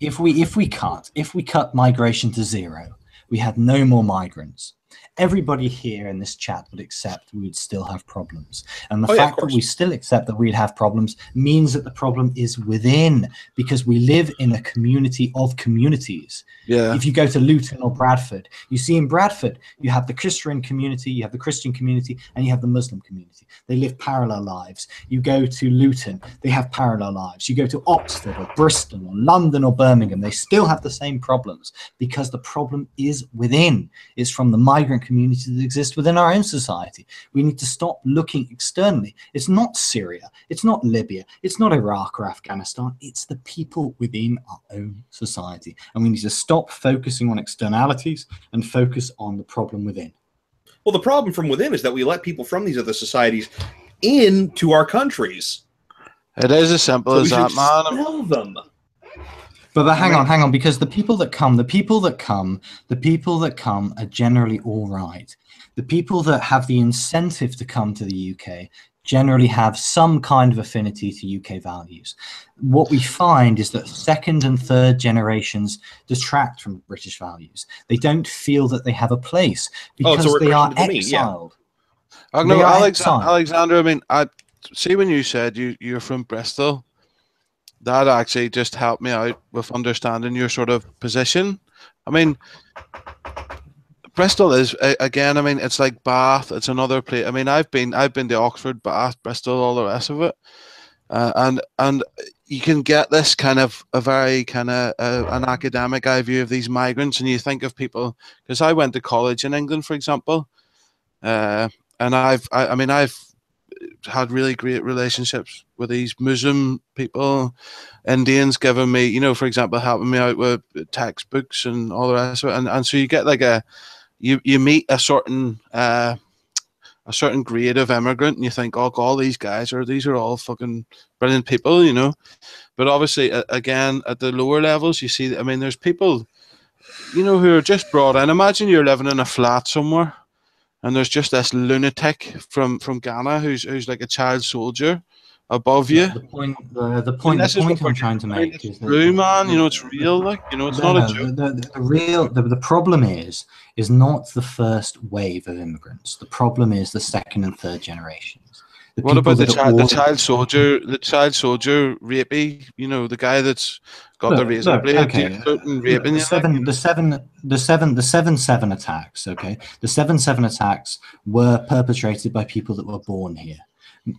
if we if we cut, if we cut migration to zero, we had no more migrants. Everybody here in this chat would accept we would still have problems. And the oh, fact yeah, that we still accept that we'd have problems means that the problem is within, because we live in a community of communities. Yeah. If you go to Luton or Bradford, you see in Bradford, you have the Christian community, you have the Christian community, and you have the Muslim community. They live parallel lives. You go to Luton, they have parallel lives. You go to Oxford or Bristol or London or Birmingham, they still have the same problems, because the problem is within. It's from the migrant communities that exist within our own society. We need to stop looking externally. It's not Syria, it's not Libya, it's not Iraq or Afghanistan, it's the people within our own society. And we need to stop focusing on externalities and focus on the problem within. Well, the problem from within is that we let people from these other societies into our countries. It is as simple so as that, man. Tell them. But, but hang on, hang on, because the people that come, the people that come, the people that come are generally all right. The people that have the incentive to come to the U K generally have some kind of affinity to U K values. What we find is that second and third generations detract from British values. They don't feel that they have a place because oh, they are exiled. Me, yeah. they know, are Alex exiled. Alexander, I mean, I see when you said you, you're from Bristol, that actually just helped me out with understanding your sort of position. I mean, Bristol is again. I mean, it's like Bath. It's another place. I mean, I've been, I've been to Oxford, Bath, Bristol, all the rest of it, uh, and and you can get this kind of a very kind of uh, an academic eye view of these migrants, and you think of people because I went to college in England, for example, uh, and I've, I, I mean, I've. had really great relationships with these Muslim people, Indians giving me, you know, for example, helping me out with textbooks and all the rest of it. And, and so you get like a, you, you meet a certain, uh, a certain grade of immigrant and you think, oh, all these guys are, these are all fucking brilliant people, you know. But obviously, again, at the lower levels, you see, I mean, there's people, you know, who are just brought in. Imagine you're living in a flat somewhere, and there's just this lunatic from from Ghana who's who's like a child soldier above you. The point, the, the point, the point I'm trying to make is true, man. You know, it's real. Like, you know, it's no, not a joke. The, the, the real the, the problem is is not the first wave of immigrants. The problem is the second and third generations. The what about the child, the child soldier? The child soldier rapey. You know, the guy that's got look, the razor look, blade, okay. raping the seven, like? the seven, the seven, the seven seven attacks. Okay, the seven seven attacks were perpetrated by people that were born here.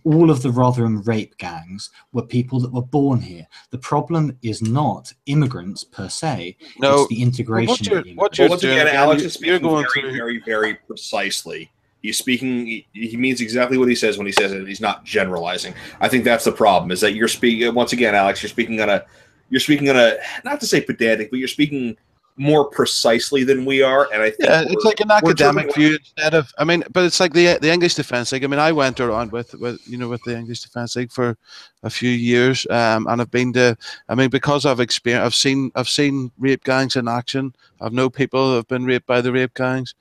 All of the Rotherham rape gangs were people that were born here. The problem is not immigrants per se. No, it's the integration. Well, what you're, of what you're well, doing, again, Alex is speaking going very, through. very, very precisely. He's speaking, he, he means exactly what he says when he says it. He's not generalizing. I think that's the problem, is that you're speaking, once again, Alex, you're speaking on a, you're speaking on a, not to say pedantic, but you're speaking more precisely than we are. And I think yeah, it's like an academic view instead of, I mean, but it's like the the English Defence League. I mean, I went around with, with you know, with the English Defence League for a few years, um, and I've been to, I mean, because I've experienced, I've seen, I've seen rape gangs in action. I've known people who have been raped by the rape gangs.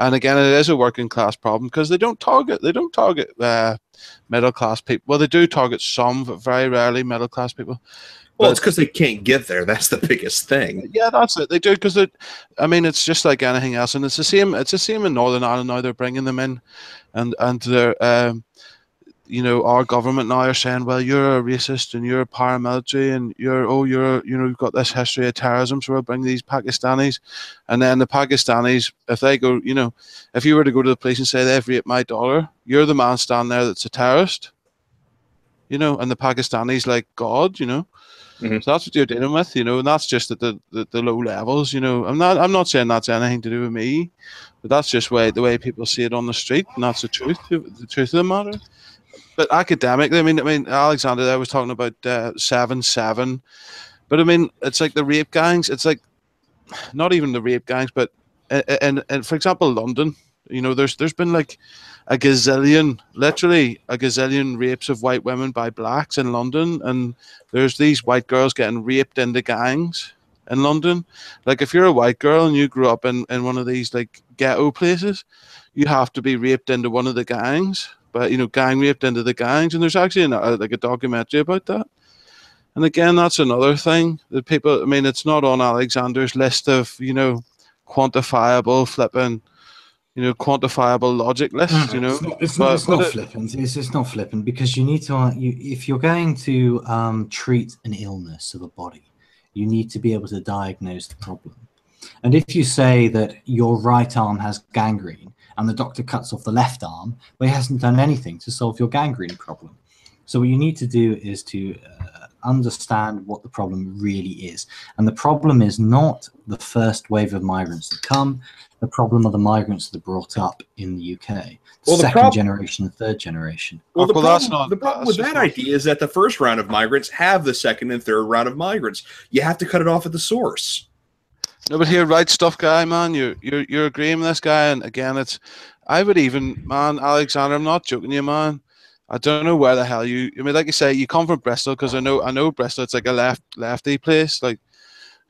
And again, it is a working class problem because they don't target they don't target uh, middle class people. Well, they do target some, but very rarely middle class people. Well, but it's because they can't get there. That's the biggest thing. Yeah, that's it. They do because I mean, it's just like anything else, and it's the same. It's the same in Northern Ireland now. They're bringing them in, and and they're um, you know, our government now are saying, well, you're a racist and you're a paramilitary and you're oh you're you know you've got this history of terrorism, so we'll bring these Pakistanis. And then the Pakistanis, if they go, you know, if you were to go to the police and say they've raped my daughter, you're the man standing there that's a terrorist, you know. And the Pakistanis like God, you know. Mm-hmm. So that's what you're dealing with, you know, and that's just at the, the the low levels, you know. I'm not I'm not saying that's anything to do with me, but that's just way the way people see it on the street, and that's the truth, the truth of the matter. But academically, I mean, I mean, Alexander, I was talking about uh, seven seven, but I mean, it's like the rape gangs. It's like not even the rape gangs, but and and for example, London. You know, there's there's been like a gazillion, literally a gazillion rapes of white women by blacks in London, and there's these white girls getting raped into gangs in London. Like if you're a white girl and you grew up in in one of these like ghetto places, you have to be raped into one of the gangs. But, you know, gang raped into the gangs, and there's actually an, uh, like a documentary about that. And again, that's another thing that people, I mean, it's not on Alexander's list of, you know, quantifiable flipping, you know, quantifiable logic list. No, you know, it's not, it's but, not, it's not it, flippant. It's just not flippant, because you need to. You, if you're going to um, treat an illness of a body, you need to be able to diagnose the problem. And if you say that your right arm has gangrene and the doctor cuts off the left arm, but he hasn't done anything to solve your gangrene problem. So what you need to do is to uh, understand what the problem really is. And the problem is not the first wave of migrants that come. The problem are the migrants that are brought up in the U K, the well, the second generation and third generation. Well, the well, problem, that's not, the problem that's with that idea is that the first round of migrants have the second and third round of migrants. You have to cut it off at the source. No, but here, right stuff, guy, man. You're you're you're agreeing with this guy, and again, it's. I would even, man, Alexander. I'm not joking, you, man. I don't know where the hell you. I mean, like you say, you come from Bristol, because I know I know Bristol. It's like a left lefty place, like.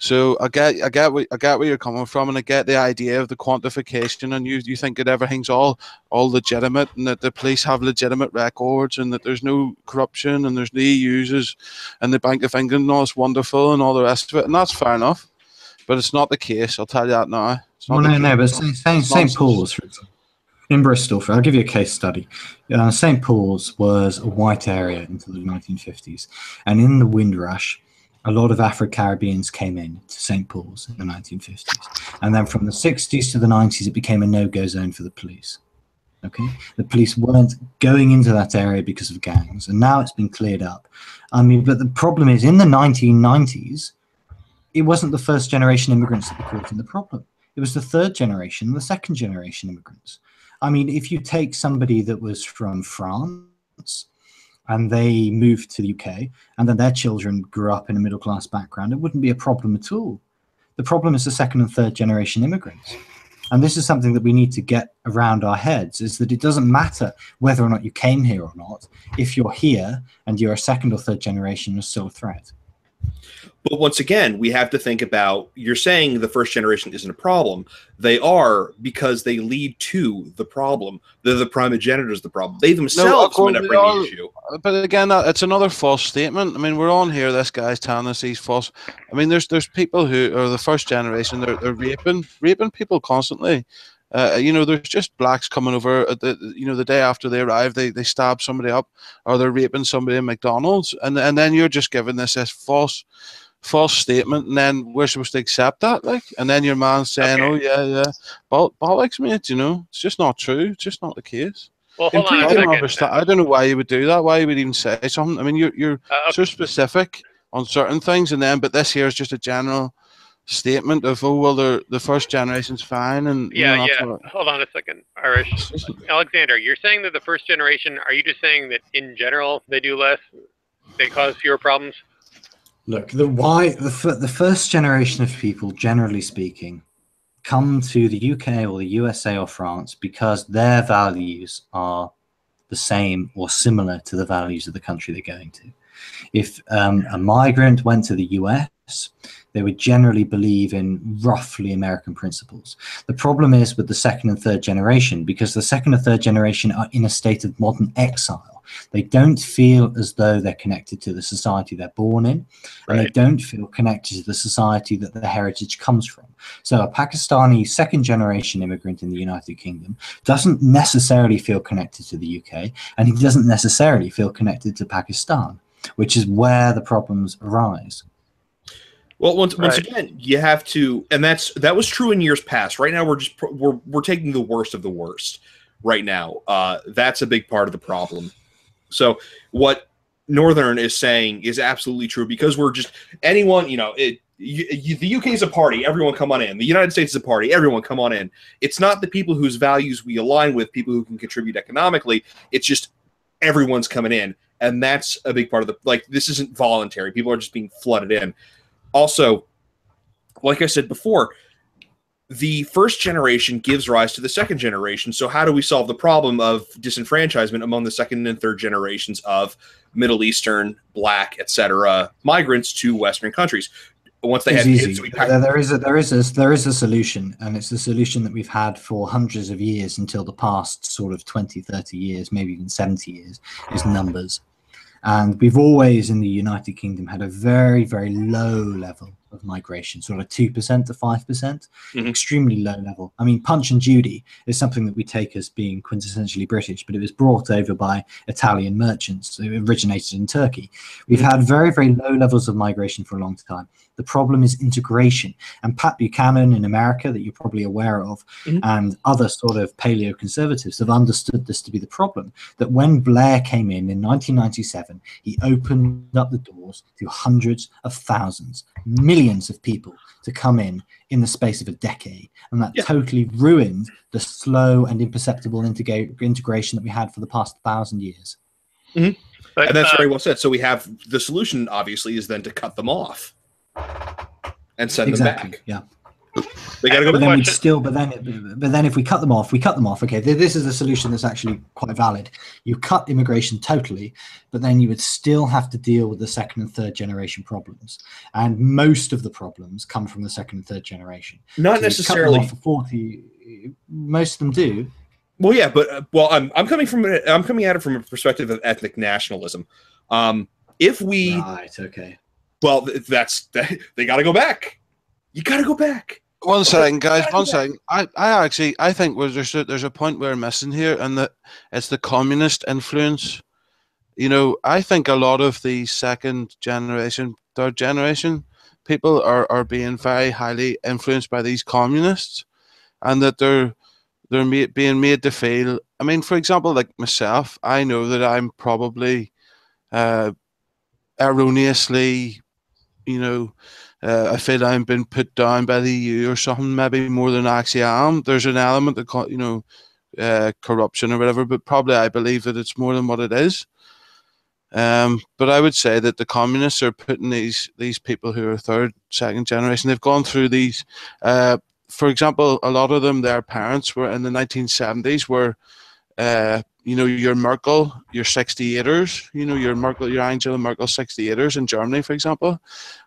So I get I get where, I get where you're coming from, and I get the idea of the quantification, and you you think that everything's all all legitimate, and that the police have legitimate records, and that there's no corruption, and there's no users, and the Bank of England, and all is wonderful, and all the rest of it, and that's fair enough. But it's not the case, I'll tell you that now. It's well, no, no, but Saint Paul's, for example, in Bristol, for, I'll give you a case study. Uh, Saint Paul's was a white area until the nineteen fifties, and in the Windrush, a lot of Afro-Caribbeans came in to Saint Paul's in the nineteen fifties. And then from the sixties to the nineties, it became a no-go zone for the police. Okay, the police weren't going into that area because of gangs, and now it's been cleared up. I mean, but the problem is, in the nineteen nineties, it wasn't the first generation immigrants that were causing the problem. It was the third generation and the second generation immigrants. I mean, if you take somebody that was from France and they moved to the U K, and then their children grew up in a middle-class background, it wouldn't be a problem at all. The problem is the second and third generation immigrants. And this is something that we need to get around our heads, is that it doesn't matter whether or not you came here or not. If you're here and you're a second or third generation, you're still a threat. But once again, we have to think about, you're saying the first generation isn't a problem. They are, because they lead to the problem. They're the primogenitors of the problem. They themselves no, end up bringing the issue. But again, it's another false statement. I mean, we're on here, this guy's telling us he's false. I mean, there's there's people who are the first generation, they're, they're raping, raping people constantly. Uh, you know, there's just blacks coming over, at the, you know, the day after they arrive, they, they stab somebody up, or they're raping somebody in McDonald's, and and then you're just giving this, this false false statement, and then we're supposed to accept that, like, and then your man's saying, okay, oh, yeah, yeah, Bo bollocks, mate, you know, it's just not true, it's just not the case. Well, hold on, I, don't understand, I don't know why you would do that, why you would even say something. I mean, you're, you're uh, okay. so specific on certain things, and then, but this here is just a general statement of, oh well, the the first generation's fine, and yeah, you know, yeah. Hold on a second, Irish Alexander. You're saying that the first generation. Are you just saying that in general they do less, they cause fewer problems? Look, the why the the first generation of people, generally speaking, come to the U K or the U S A or France because their values are the same or similar to the values of the country they're going to. If um, a migrant went to the U S, they would generally believe in roughly American principles. The problem is with the second and third generation, because the second and third generation are in a state of modern exile. They don't feel as though they're connected to the society they're born in, right, and they don't feel connected to the society that their heritage comes from. So a Pakistani second-generation immigrant in the United Kingdom doesn't necessarily feel connected to the U K, and he doesn't necessarily feel connected to Pakistan, which is where the problems arise. Well, once, right. once again, you have to, and that's that was true in years past. Right now, we're just we're we're taking the worst of the worst. Right now, uh, that's a big part of the problem. So what Northern is saying is absolutely true, because we're just anyone, you know, it. You, you, the U K is a party. Everyone come on in. The United States is a party. Everyone come on in. It's not the people whose values we align with, people who can contribute economically. It's just everyone's coming in. And that's a big part of the, like, this isn't voluntary. People are just being flooded in. Also, like I said before, the first generation gives rise to the second generation. So how do we solve the problem of disenfranchisement among the second and third generations of Middle Eastern, Black, et cetera migrants to Western countries? Once they have kids, we there, there is a there is a there is a solution, and it's the solution that we've had for hundreds of years until the past sort of twenty, thirty years, maybe even seventy years, is numbers. And we've always in the United Kingdom had a very, very low level of migration, sort of two percent to five percent, mm-hmm. extremely low level. I mean, Punch and Judy is something that we take as being quintessentially British, but it was brought over by Italian merchants who originated in Turkey. We've mm-hmm. had very, very low levels of migration for a long time. The problem is integration. And Pat Buchanan in America, that you're probably aware of, mm-hmm. and other sort of paleo conservatives have understood this to be the problem, that when Blair came in in nineteen ninety-seven, he opened up the doors to hundreds of thousands, millions of people to come in in the space of a decade. And that yeah. totally ruined the slow and imperceptible integra- integration that we had for the past thousand years. Mm-hmm. But, and that's uh, very well said. So we have the solution, obviously, is then to cut them off and send exactly, them back. Yeah. They gotta go but, then still, but, then, but then if we cut them off, we cut them off. Okay, this is a solution that's actually quite valid. You cut immigration totally, but then you would still have to deal with the second and third generation problems. And most of the problems come from the second and third generation. Not so necessarily. For forty, most of them do. Well, yeah, but uh, well, I'm I'm coming from I'm coming at it from a perspective of ethnic nationalism. Um, if we right, okay. Well, that's that, they got to go back. You got to go back. One second, guys. One second. I, I actually, I think we're, there's a, there's a point we're missing here, and that it's the communist influence. You know, I think a lot of the second generation, third generation people are, are being very highly influenced by these communists, and that they're they're made, being made to feel. I mean, for example, like myself, I know that I'm probably uh, erroneously, you know. Uh, I feel I'm been put down by the E U or something, maybe more than I actually am. There's an element of co- you know, uh, corruption or whatever, but probably I believe that it's more than what it is. Um, but I would say that the communists are putting these these people who are third, second generation. They've gone through these. Uh, for example, a lot of them, their parents were in the nineteen seventies. Were uh, you know, your Merkel, your sixty-eighters, you know, your Merkel, your Angela Merkel sixty-eighters in Germany, for example,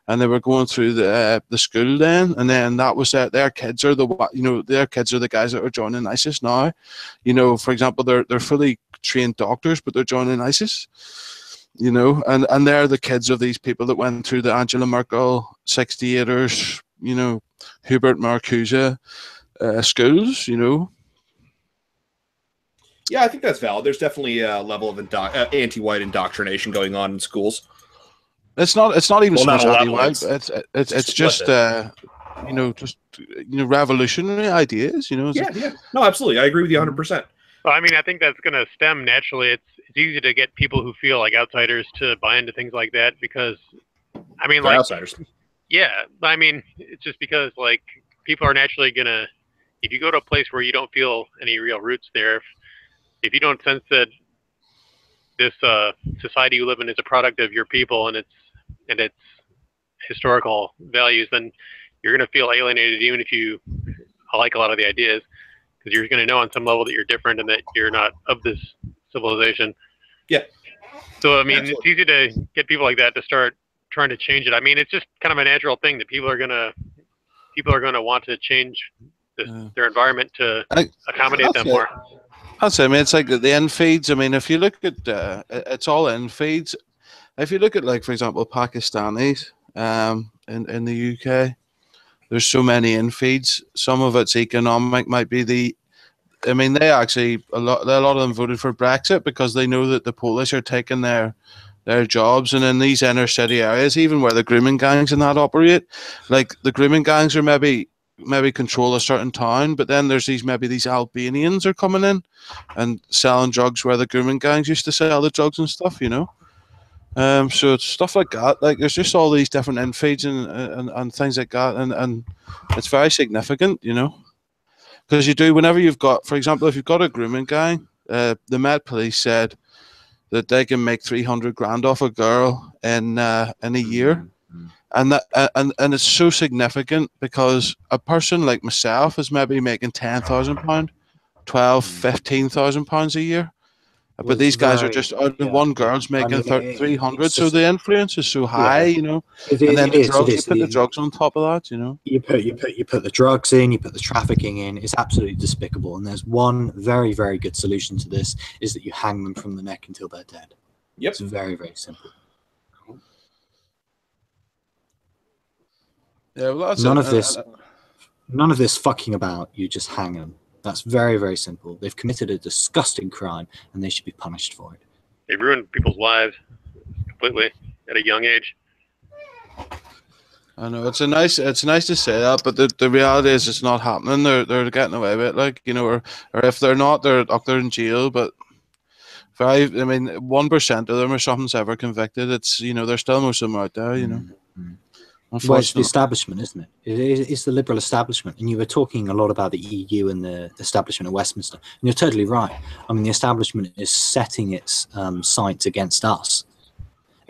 and they were going through the uh, the school then, and then that was that uh, their kids are the you know their kids are the guys that are joining ISIS now, you know, for example, they're they're fully trained doctors, but they're joining ISIS, you know, and and they're the kids of these people that went through the Angela Merkel sixty-eighters, you know, Hubert Marcuse uh, schools, you know. Yeah, I think that's valid. There's definitely a level of indo- uh, anti-white indoctrination going on in schools. It's not. It's not even well, so not much anti-white. It's it's, it's, it's just uh, you know just you know revolutionary ideas. You know. Yeah, yeah. No, absolutely. I agree with you one hundred percent. Well, I mean, I think that's going to stem naturally. It's it's easy to get people who feel like outsiders to buy into things like that because, I mean, They're like outsiders. Yeah, I mean, it's just because like people are naturally gonna. If you go to a place where you don't feel any real roots there. If, If you don't sense that this uh, society you live in is a product of your people and its and its historical values, then you're going to feel alienated, even if you like a lot of the ideas, because you're going to know on some level that you're different and that you're not of this civilization. Yeah. So I mean, Absolutely. It's easy to get people like that to start trying to change it. I mean, it's just kind of a natural thing that people are going to people are going to want to change this, uh, their environment to I, accommodate them it. more. That's it. I mean, it's like the end feeds. I mean, if you look at, uh, it's all end feeds. If you look at, like, for example, Pakistanis um, in, in the U K, there's so many end feeds. Some of it's economic, might be the, I mean, they actually, a lot a lot of them voted for Brexit because they know that the Polish are taking their their jobs. And in these inner city areas, even where the grooming gangs and that operate, like the grooming gangs are maybe, maybe control a certain town, but then there's these maybe these Albanians are coming in and selling drugs where the grooming gangs used to sell the drugs and stuff, you know. Um, so it's stuff like that. Like there's just all these different end feeds and, and, and things like that, and, and it's very significant, you know, because you do whenever you've got, for example, if you've got a grooming gang, uh, the Met Police said that they can make three hundred grand off a girl in uh, in a year. And that, and and it's so significant because a person like myself is maybe making ten thousand pound, twelve, fifteen thousand pounds a year, but well, these guys very, are just out yeah. of one girl's making I mean, three hundred. So the influence is so high, yeah. you know. It, it, and then it the is, drugs, it is, you put the, the drugs on top of that, you know. You put you put you put the drugs in, you put the trafficking in. It's absolutely despicable. And there's one very very good solution to this: is that you hang them from the neck until they're dead. Yep. It's very very simple. Yeah, well, that's none a, of this, a, a, none of this fucking about. You just hang them. That's very, very simple. They've committed a disgusting crime, and they should be punished for it. They ruined people's lives completely at a young age. I know it's a nice, it's nice to say that, but the, the reality is it's not happening. They're they're getting away with it, like, you know, or or if they're not, they're they're in jail. But five, I mean, one percent of them or something's ever convicted. It's, you know, there's still most of them out there, you know. Mm-hmm. Well, it's the establishment, isn't it? it? It's the liberal establishment. And you were talking a lot about the E U and the establishment of Westminster. And you're totally right. I mean, the establishment is setting its um, sights against us,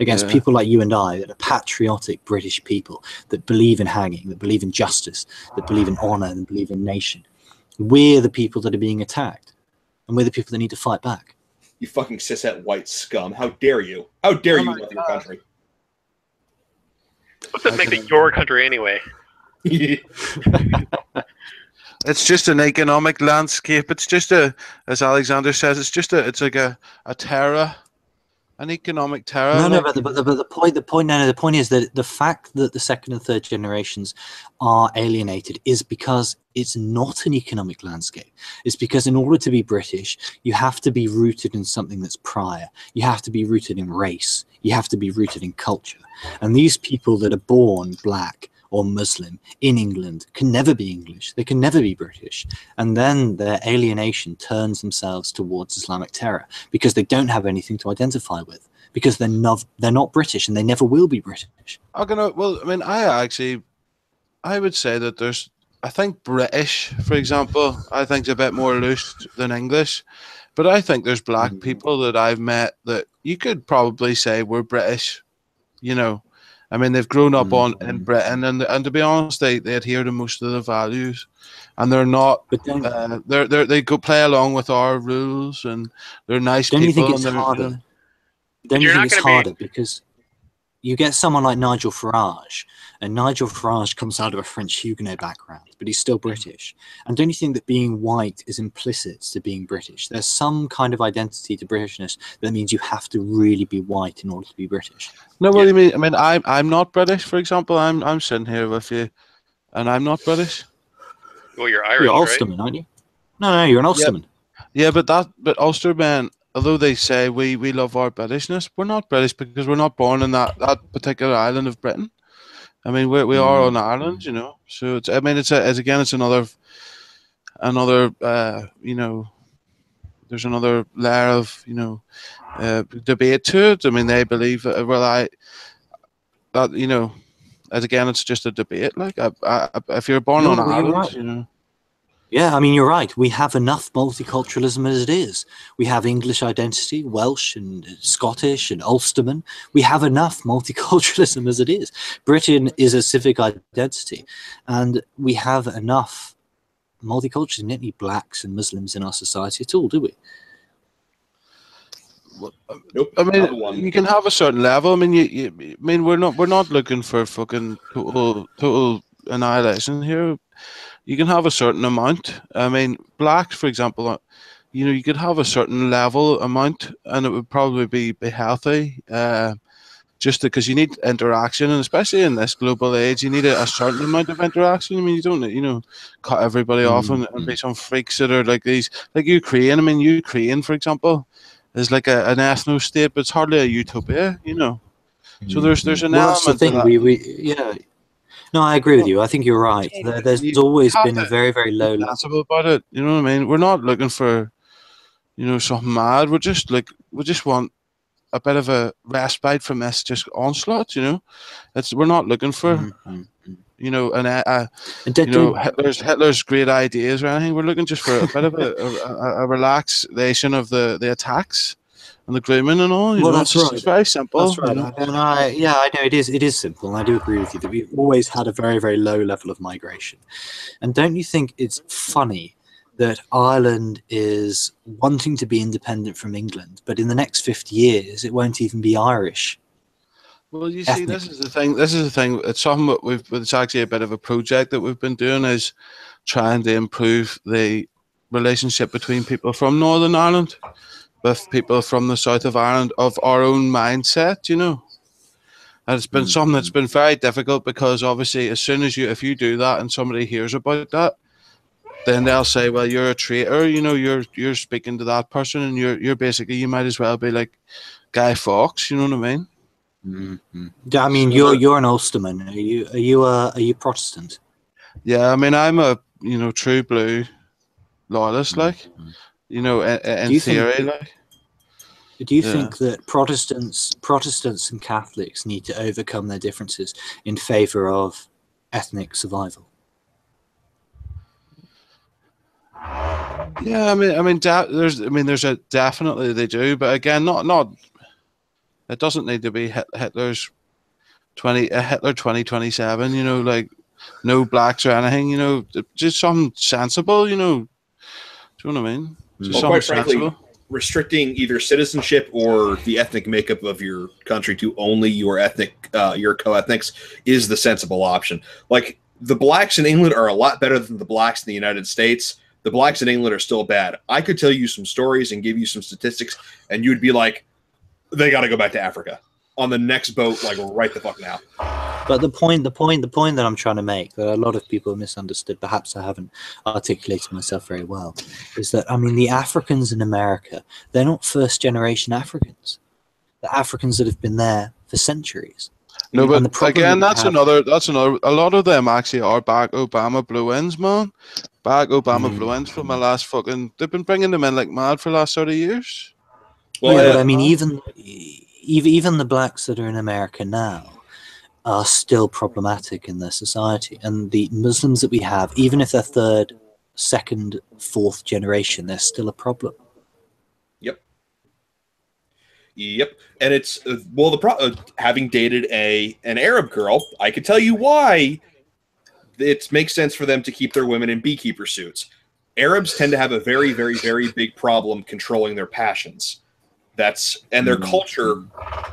against yeah. people like you and I, that are patriotic British people, that believe in hanging, that believe in justice, that believe in honour and believe in nation. We're the people that are being attacked. And we're the people that need to fight back. You fucking cishet white scum. How dare you? How dare oh you love your country? What's that make it your country anyway? It's just an economic landscape. It's just a, as Alexander says, it's just a, it's like a, a terror, an economic terror. No, no, but the, but the, but the point, the point, no, no, the point is that the fact that the second and third generations are alienated is because it's not an economic landscape. It's because in order to be British, you have to be rooted in something that's prior. You have to be rooted in race. You have to be rooted in culture. And these people that are born black or Muslim in England can never be English. They can never be British. And then their alienation turns themselves towards Islamic terror because they don't have anything to identify with, because they're not, they're not British and they never will be British. I'm gonna, well, I mean, I actually, I would say that there's, I think British, for example, I think is a bit more loose than English. But I think there's black people that I've met that you could probably say were British, you know. I mean, they've grown up on in Britain, and and to be honest, they, they adhere to most of the values, and they're not. But then, uh, they're they they go play along with our rules, and they're nice people. Don't you think it's harder? You know, don't you think it's harder be... because you get someone like Nigel Farage, and Nigel Farage comes out of a French Huguenot background, but he's still British. And don't you think that being white is implicit to being British? There's some kind of identity to Britishness that means you have to really be white in order to be British. No, what do you mean? I mean, I'm I'm not British, for example. I'm I'm sitting here with you, and I'm not British. Well, you're Irish, you're Ulsterman, right? Aren't you? No, no, you're an Ulsterman. Yeah, yeah, but that, but Ulsterman. Although they say we, we love our Britishness, we're not British because we're not born in that, that particular island of Britain. I mean, we we are on Ireland, you know. So it's, I mean, it's, a, it's again, it's another, another, uh, you know, there's another layer of, you know, uh, debate to it. I mean, they believe uh, well, I that you know, as again, it's just a debate. Like, I, I, if you're born no, on Ireland, right. you know. Yeah, I mean, you're right. We have enough multiculturalism as it is. We have English identity, Welsh and Scottish and Ulsterman. We have enough multiculturalism as it is. Britain is a civic identity, and we have enough multiculturalism. We don't need blacks and Muslims in our society at all, do we? Well, nope. I mean, you can have a certain level. I mean, you, you, I mean, we're not we're not looking for fucking total total annihilation here. You can have a certain amount. I mean, blacks, for example, you know, you could have a certain level amount, and it would probably be, be healthy, uh, just because you need interaction, and especially in this global age, you need a, a certain amount of interaction. I mean, you don't, you know, cut everybody off and, and be some freaks that are like these, like Ukraine. I mean, Ukraine, for example, is like a, an ethno state, but it's hardly a utopia, you know. So there's there's an well, element. That's the thing. That. We we you know. No, I agree with you. I think you're right. There's always been a very, very low level about it. You know what I mean? We're not looking for, you know, something mad. We're just like, we just want a bit of a respite from this just onslaught. You know, it's we're not looking for, mm-hmm. you know, an uh, you know Hitler's Hitler's great ideas or anything. We're looking just for a bit of a, a, a relaxation of the the attacks. And the grooming and all. You well, know, that's it's, right. It's very simple. That's right. I and I, yeah, I know it is. It is simple, and I do agree with you that we've always had a very, very low level of migration. And don't you think it's funny that Ireland is wanting to be independent from England, but in the next fifty years, it won't even be Irish? Well, you see, ethnically. This is the thing. This is the thing. It's something that we've. It's actually a bit of a project that we've been doing is trying to improve the relationship between people from Northern Ireland. With people from the south of Ireland of our own mindset, you know, And it's been mm-hmm. something that's been very difficult, because obviously as soon as you, if you do that and somebody hears about that, then they'll say, well, you're a traitor, you know, you're you're speaking to that person, and you're you're basically, you might as well be like Guy Fawkes, you know what I mean? Mm-hmm. Yeah, I mean, you're you're an Ulsterman. Are you are you a are you Protestant? Yeah, I mean, I'm a you know true blue loyalist, like mm-hmm. you know, in, in do you theory, think, like. Do you yeah. think that Protestants, Protestants and Catholics need to overcome their differences in favour of ethnic survival? Yeah, I mean, I mean, there's, I mean, there's a definitely they do, but again, not, not. It doesn't need to be Hitler's twenty, a Hitler twenty twenty seven. You know, like no blacks or anything. You know, just something sensible. You know, do you know what I mean? Just well, quite frankly, sensible. Restricting either citizenship or the ethnic makeup of your country to only your ethnic, uh, your co-ethnics, is the sensible option. Like the blacks in England are a lot better than the blacks in the United States. The blacks in England are still bad. I could tell you some stories and give you some statistics, and you'd be like, they got to go back to Africa on the next boat, like right the fuck now. But the point, the point, the point that I'm trying to make, that a lot of people misunderstood, perhaps I haven't articulated myself very well, is that, I mean, the Africans in America, they're not first generation Africans. The Africans that have been there for centuries. No, but again, that's another, that's another, a lot of them actually are Barack Obama blue-ins, man. Barack Obama mm. blue-ins from the last fucking, they've been bringing them in like mad for the last thirty years. Well, yeah, yeah. But I mean, even, even the blacks that are in America now are still problematic in their society. And the Muslims that we have, even if they're third, second, fourth generation, they're still a problem. Yep. Yep. And it's, uh, well, the pro uh, having dated a an Arab girl, I could tell you why it makes sense for them to keep their women in beekeeper suits. Arabs tend to have a very, very, very big problem controlling their passions. That's and their culture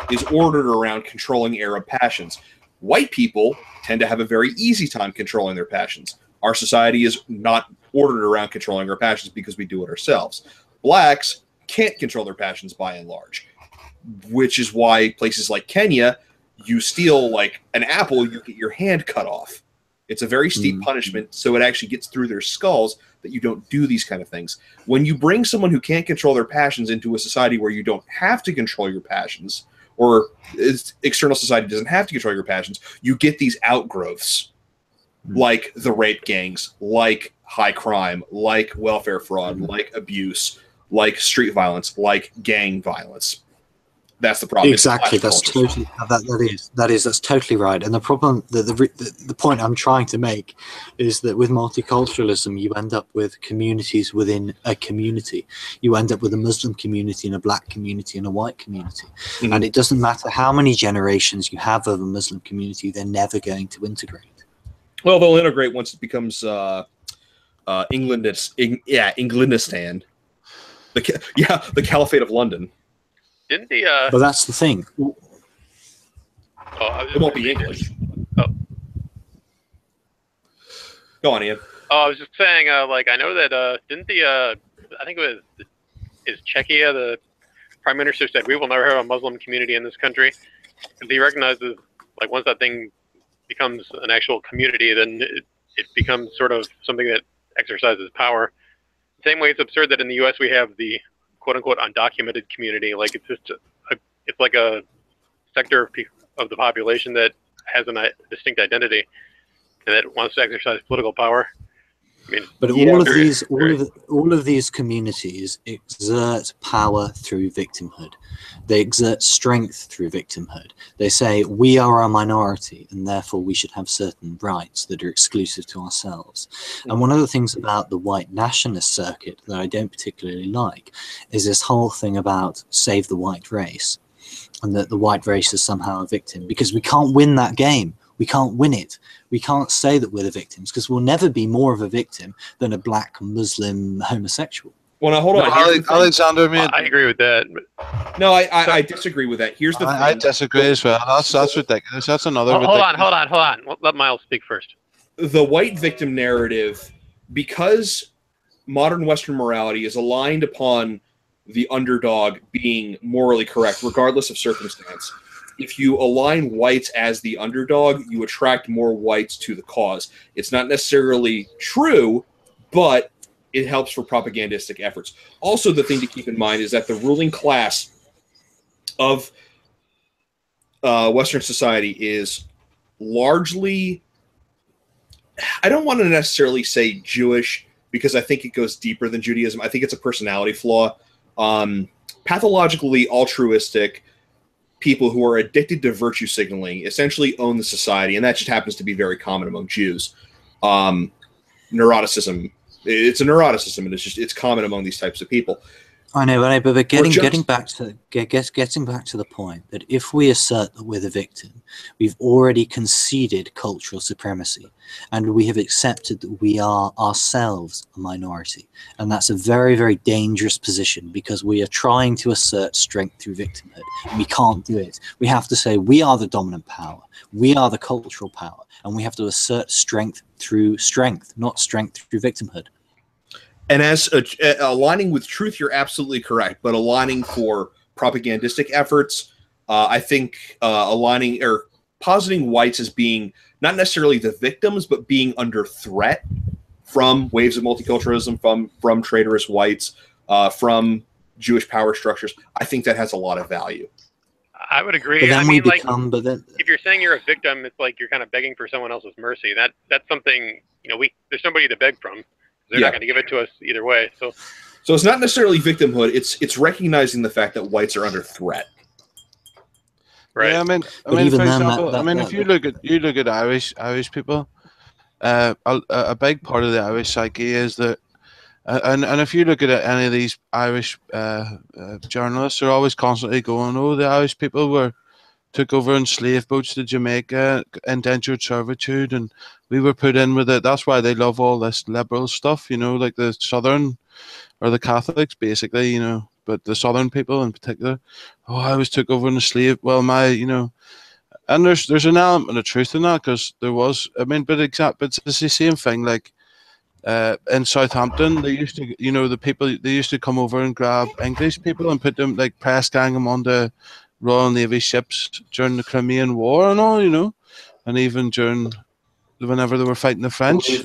is ordered around controlling Arab passions. White people tend to have a very easy time controlling their passions. Our society is not ordered around controlling our passions because we do it ourselves. Blacks can't control their passions by and large, which is why places like Kenya, you steal like an apple, you get your hand cut off. It's a very steep mm-hmm. punishment, so it actually gets through their skulls that you don't do these kind of things. When you bring someone who can't control their passions into a society where you don't have to control your passions, or external society doesn't have to control your passions, you get these outgrowths, mm-hmm. like the rape gangs, like high crime, like welfare fraud, mm-hmm. like abuse, like street violence, like gang violence. That's the problem. Exactly. That's totally that, that is that is that's totally right. And the problem, the, the the point I'm trying to make, is that with multiculturalism, you end up with communities within a community. You end up with a Muslim community and a black community and a white community. Mm-hmm. And it doesn't matter how many generations you have of a Muslim community; they're never going to integrate. Well, they'll integrate once it becomes uh, uh, England. It's in, yeah, Englandistan. The yeah, the Caliphate of London. Didn't the, uh, but that's the thing. Oh, I was it won't be English. Oh. Go on, Ian. Oh, I was just saying, uh, like, I know that, uh, didn't the, uh, I think it was, is Czechia, the prime minister said, we will never have a Muslim community in this country. Because he recognizes, like, once that thing becomes an actual community, then it, it becomes sort of something that exercises power. The same way it's absurd that in the U S we have the quote-unquote undocumented community, like it's just a, it's like a sector of, of the population that has a I distinct identity and that wants to exercise political power. I mean, but all know, of these, all of, the, all of these communities exert power through victimhood. They exert strength through victimhood. They say we are a minority and therefore we should have certain rights that are exclusive to ourselves. And one of the things about the white nationalist circuit that I don't particularly like is this whole thing about save the white race, and that the white race is somehow a victim, because we can't win that game. We can't win it. We can't say that we're the victims, because we'll never be more of a victim than a black Muslim homosexual. Well, now hold on. No, Ale Alexander, man. I agree with that. No, I, I, I disagree with that. Here's the I, thing. I disagree as well. That's, that's ridiculous. That's another oh, ridiculous. Hold on, hold on, hold on. We'll let Miles speak first. The white victim narrative, because modern Western morality is aligned upon the underdog being morally correct, regardless of circumstance, if you align whites as the underdog, you attract more whites to the cause. It's not necessarily true, but it helps for propagandistic efforts. Also, the thing to keep in mind is that the ruling class of uh, Western society is largely, I don't want to necessarily say Jewish, because I think it goes deeper than Judaism. I think it's a personality flaw. Um, pathologically altruistic people who are addicted to virtue signaling essentially own the society, and that just happens to be very common among Jews. Um, neuroticism. It's a neuroticism, and it's just it's common among these types of people. I know, I know, but, but getting just, getting back to guess getting back to the point that if we assert that we're the victim, we've already conceded cultural supremacy, and we have accepted that we are ourselves a minority, and that's a very, very dangerous position because we are trying to assert strength through victimhood. We can't do it. We have to say we are the dominant power, we are the cultural power, and we have to assert strength through strength, not strength through victimhood. And as a, uh, aligning with truth, you're absolutely correct. But aligning for propagandistic efforts, uh, I think uh, aligning or positing whites as being not necessarily the victims, but being under threat from waves of multiculturalism, from from traitorous whites, uh, from Jewish power structures. I think that has a lot of value. I would agree. But then I mean, we become, like, but then... if you're saying you're a victim, it's like you're kind of begging for someone else's mercy. That that's something, you know, we there's somebody to beg from. They're yeah. not going to give it to us either way. So, so it's not necessarily victimhood. It's it's recognizing the fact that whites are under threat. Right. Yeah, I mean, I but mean, for example, that, that, I mean, that, if you look at you look at Irish Irish people, uh, a, a big part of the Irish psyche is that, uh, and and if you look at any of these Irish uh, uh, journalists, they're always constantly going, "Oh, the Irish people were took over in slave boats to Jamaica, indentured servitude, and we were put in with it." That's why they love all this liberal stuff, you know, like the Southern or the Catholics, basically, you know, but the Southern people in particular. "Oh, I was took over in a slave. Well, my, you know," and there's there's an element of truth in that because there was, I mean, but exact, but it's the same thing. Like uh, in Southampton, they used to, you know, the people they used to come over and grab English people and put them like press gang them onto Royal Navy ships during the Crimean War and all, you know, and even during whenever they were fighting the French.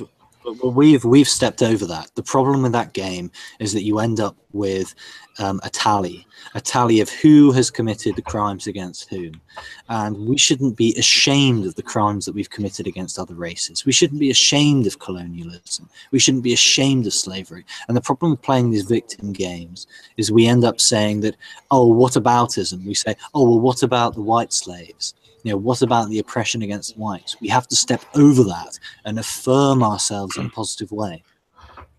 Well, we've we've stepped over that. The problem with that game is that you end up with um, a tally, a tally of who has committed the crimes against whom, and we shouldn't be ashamed of the crimes that we've committed against other races. We shouldn't be ashamed of colonialism. We shouldn't be ashamed of slavery. And the problem with playing these victim games is we end up saying that, oh, what aboutism? We say, oh, well, what about the white slaves? You know, what about the oppression against whites? We have to step over that and affirm ourselves in a positive way.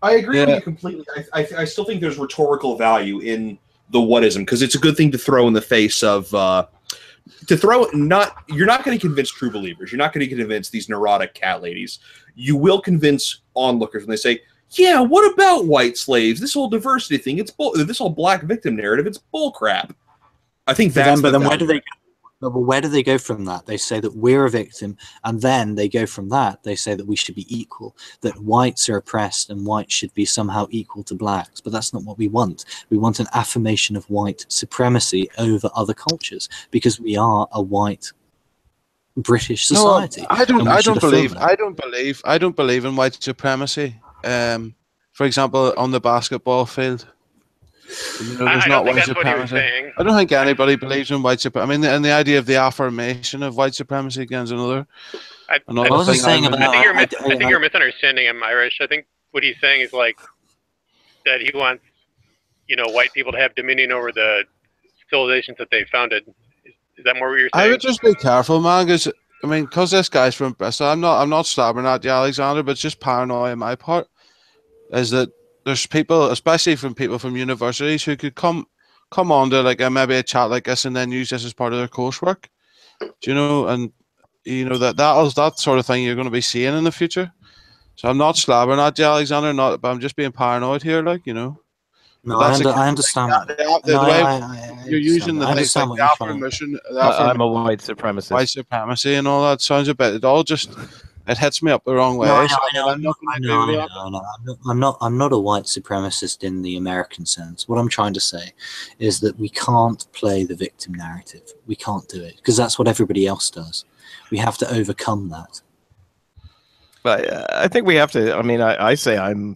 I agree yeah. with you completely. I, I, I still think there's rhetorical value in the whatism because it's a good thing to throw in the face of uh, to throw. Not you're not going to convince true believers. You're not going to convince these neurotic cat ladies. You will convince onlookers when they say, "Yeah, what about white slaves? This whole diversity thing. It's bull. This whole black victim narrative. It's bullcrap." I think that's. But then, where do they? But where do they go from that? They say that we're a victim, and then they go from that. They say that we should be equal, that whites are oppressed and whites should be somehow equal to blacks. But that's not what we want. We want an affirmation of white supremacy over other cultures because we are a white British society. No, I don't. I don't believe. That. I don't believe. I don't believe in white supremacy. Um, for example, on the basketball field. You know, there's I, not don't white supremacy. I don't think anybody believes in white supremacy. I mean, the, and the idea of the affirmation of white supremacy against another. I, another I, thing saying about, I think, you're, I, mis I, I, I think I, you're misunderstanding him, Irish. I think what he's saying is like that he wants, you know, white people to have dominion over the civilizations that they founded. Is, is that more what you're saying? I would just be careful, man. Because I mean, because this guy's from Bristol. I'm not. I'm not stabbing at you, Alexander, but it's just paranoia on my part. Is that there's people, especially from people from universities, who could come come on to like a, maybe a chat like this and then use this as part of their coursework. Do you know? And you know that that that sort of thing you're going to be seeing in the future. So I'm not slabbering at you, Alexander, not, but I'm just being paranoid here, like, you know. No, I, under, I understand. You're using the things like the affirmation. I'm a white supremacist. White supremacy and all that sounds a bit. It all just. It heads me up the wrong way. I'm not I'm not a white supremacist in the American sense. What I'm trying to say is that we can't play the victim narrative. We can't do it, because that's what everybody else does. We have to overcome that. But uh, I think we have to, I mean, I, I say I'm,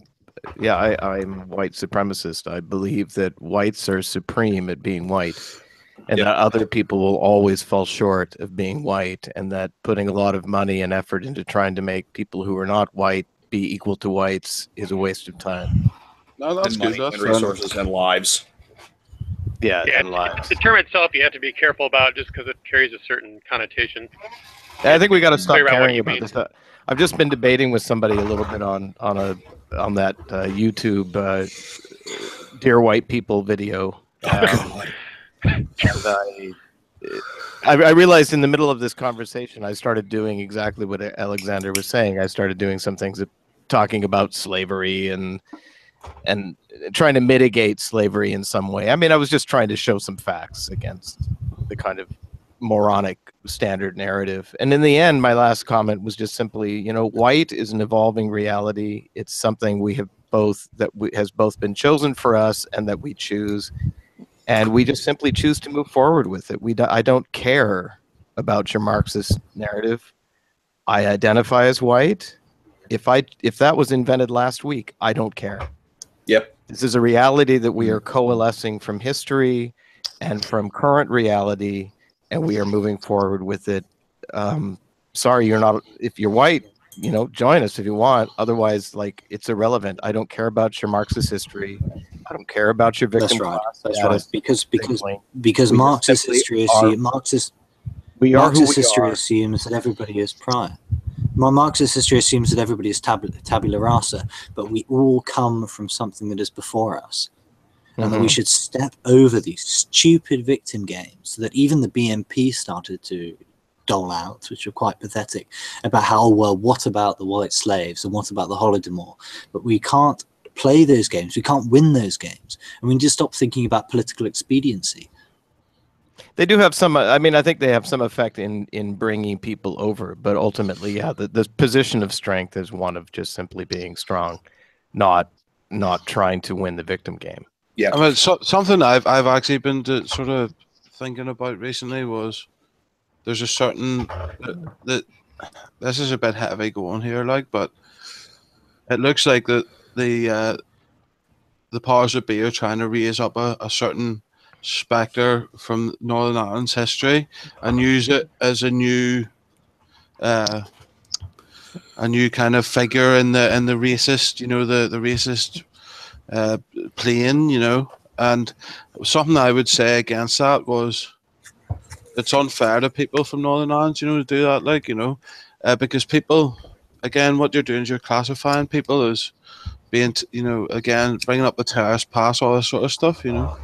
yeah, I, I'm white supremacist. I believe that whites are supreme at being white. And yep. that other people will always fall short of being white, and that putting a lot of money and effort into trying to make people who are not white be equal to whites is a waste of time. No, that's and good. Money, that's resources and lives. Yeah, yeah and lives. The term itself, you have to be careful about, just because it carries a certain connotation. I think we got to stop caring about mean. this. I've just been debating with somebody a little bit on on a on that uh, YouTube uh, "Dear White People" video. Um, And I, I realized in the middle of this conversation, I started doing exactly what Alexander was saying. I started doing some things, talking about slavery and and trying to mitigate slavery in some way. I mean, I was just trying to show some facts against the kind of moronic standard narrative. And in the end, my last comment was just simply, you know, white is an evolving reality. It's something we have both that we, has both been chosen for us and that we choose. And we just simply choose to move forward with it. We do, I don't care about your Marxist narrative. I identify as white. If I if that was invented last week, I don't care. Yep. This is a reality that we are coalescing from history and from current reality, and we are moving forward with it. Um, sorry, you're not. If you're white, you know, join us if you want. Otherwise, like, it's irrelevant. I don't care about your Marxist history. I don't care about your victim. That's right. That's yeah, right. Because because because Marxist history assumes Marxist we are Marxist history are. assumes that everybody is prior. My Marxist history assumes that everybody is tabula, tabula rasa, but we all come from something that is before us, and mm-hmm. that we should step over these stupid victim games that even the B N P started to dole out, which are quite pathetic, about how, well, what about the white slaves and what about the Holodomor? But we can't play those games. We can't win those games, and we can just stop thinking about political expediency. They do have some. I mean, I think they have some effect in in bringing people over, but ultimately, yeah, the, the position of strength is one of just simply being strong, not not trying to win the victim game. Yeah, I mean, so, something I've I've actually been to, sort of thinking about recently was there's a certain that, that this is a bit heavy going here, like, but it looks like that. The uh, the powers that be are trying to raise up a, a certain spectre from Northern Ireland's history and use it as a new uh, a new kind of figure in the in the racist, you know, the the racist uh, plane, you know. And something I would say against that was it's unfair to people from Northern Ireland, you know, to do that, like, you know, uh, because people, again, what you're doing is you're classifying people as being, you know, again, bringing up the terrorist pass, all this sort of stuff, you know.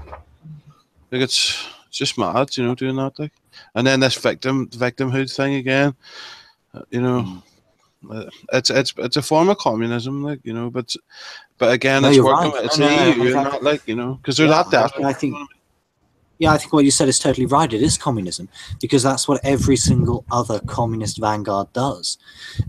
Like, it's, it's just mad, you know, doing that. Like. And then this victim victimhood thing again, uh, you know, uh, it's it's it's a form of communism, like, you know. But but again, no, it's working. Right. It's no, no, no, exactly. Not like, you know, because they're yeah, that desperate. I think, yeah, I think what you said is totally right. It is communism, because that's what every single other communist vanguard does.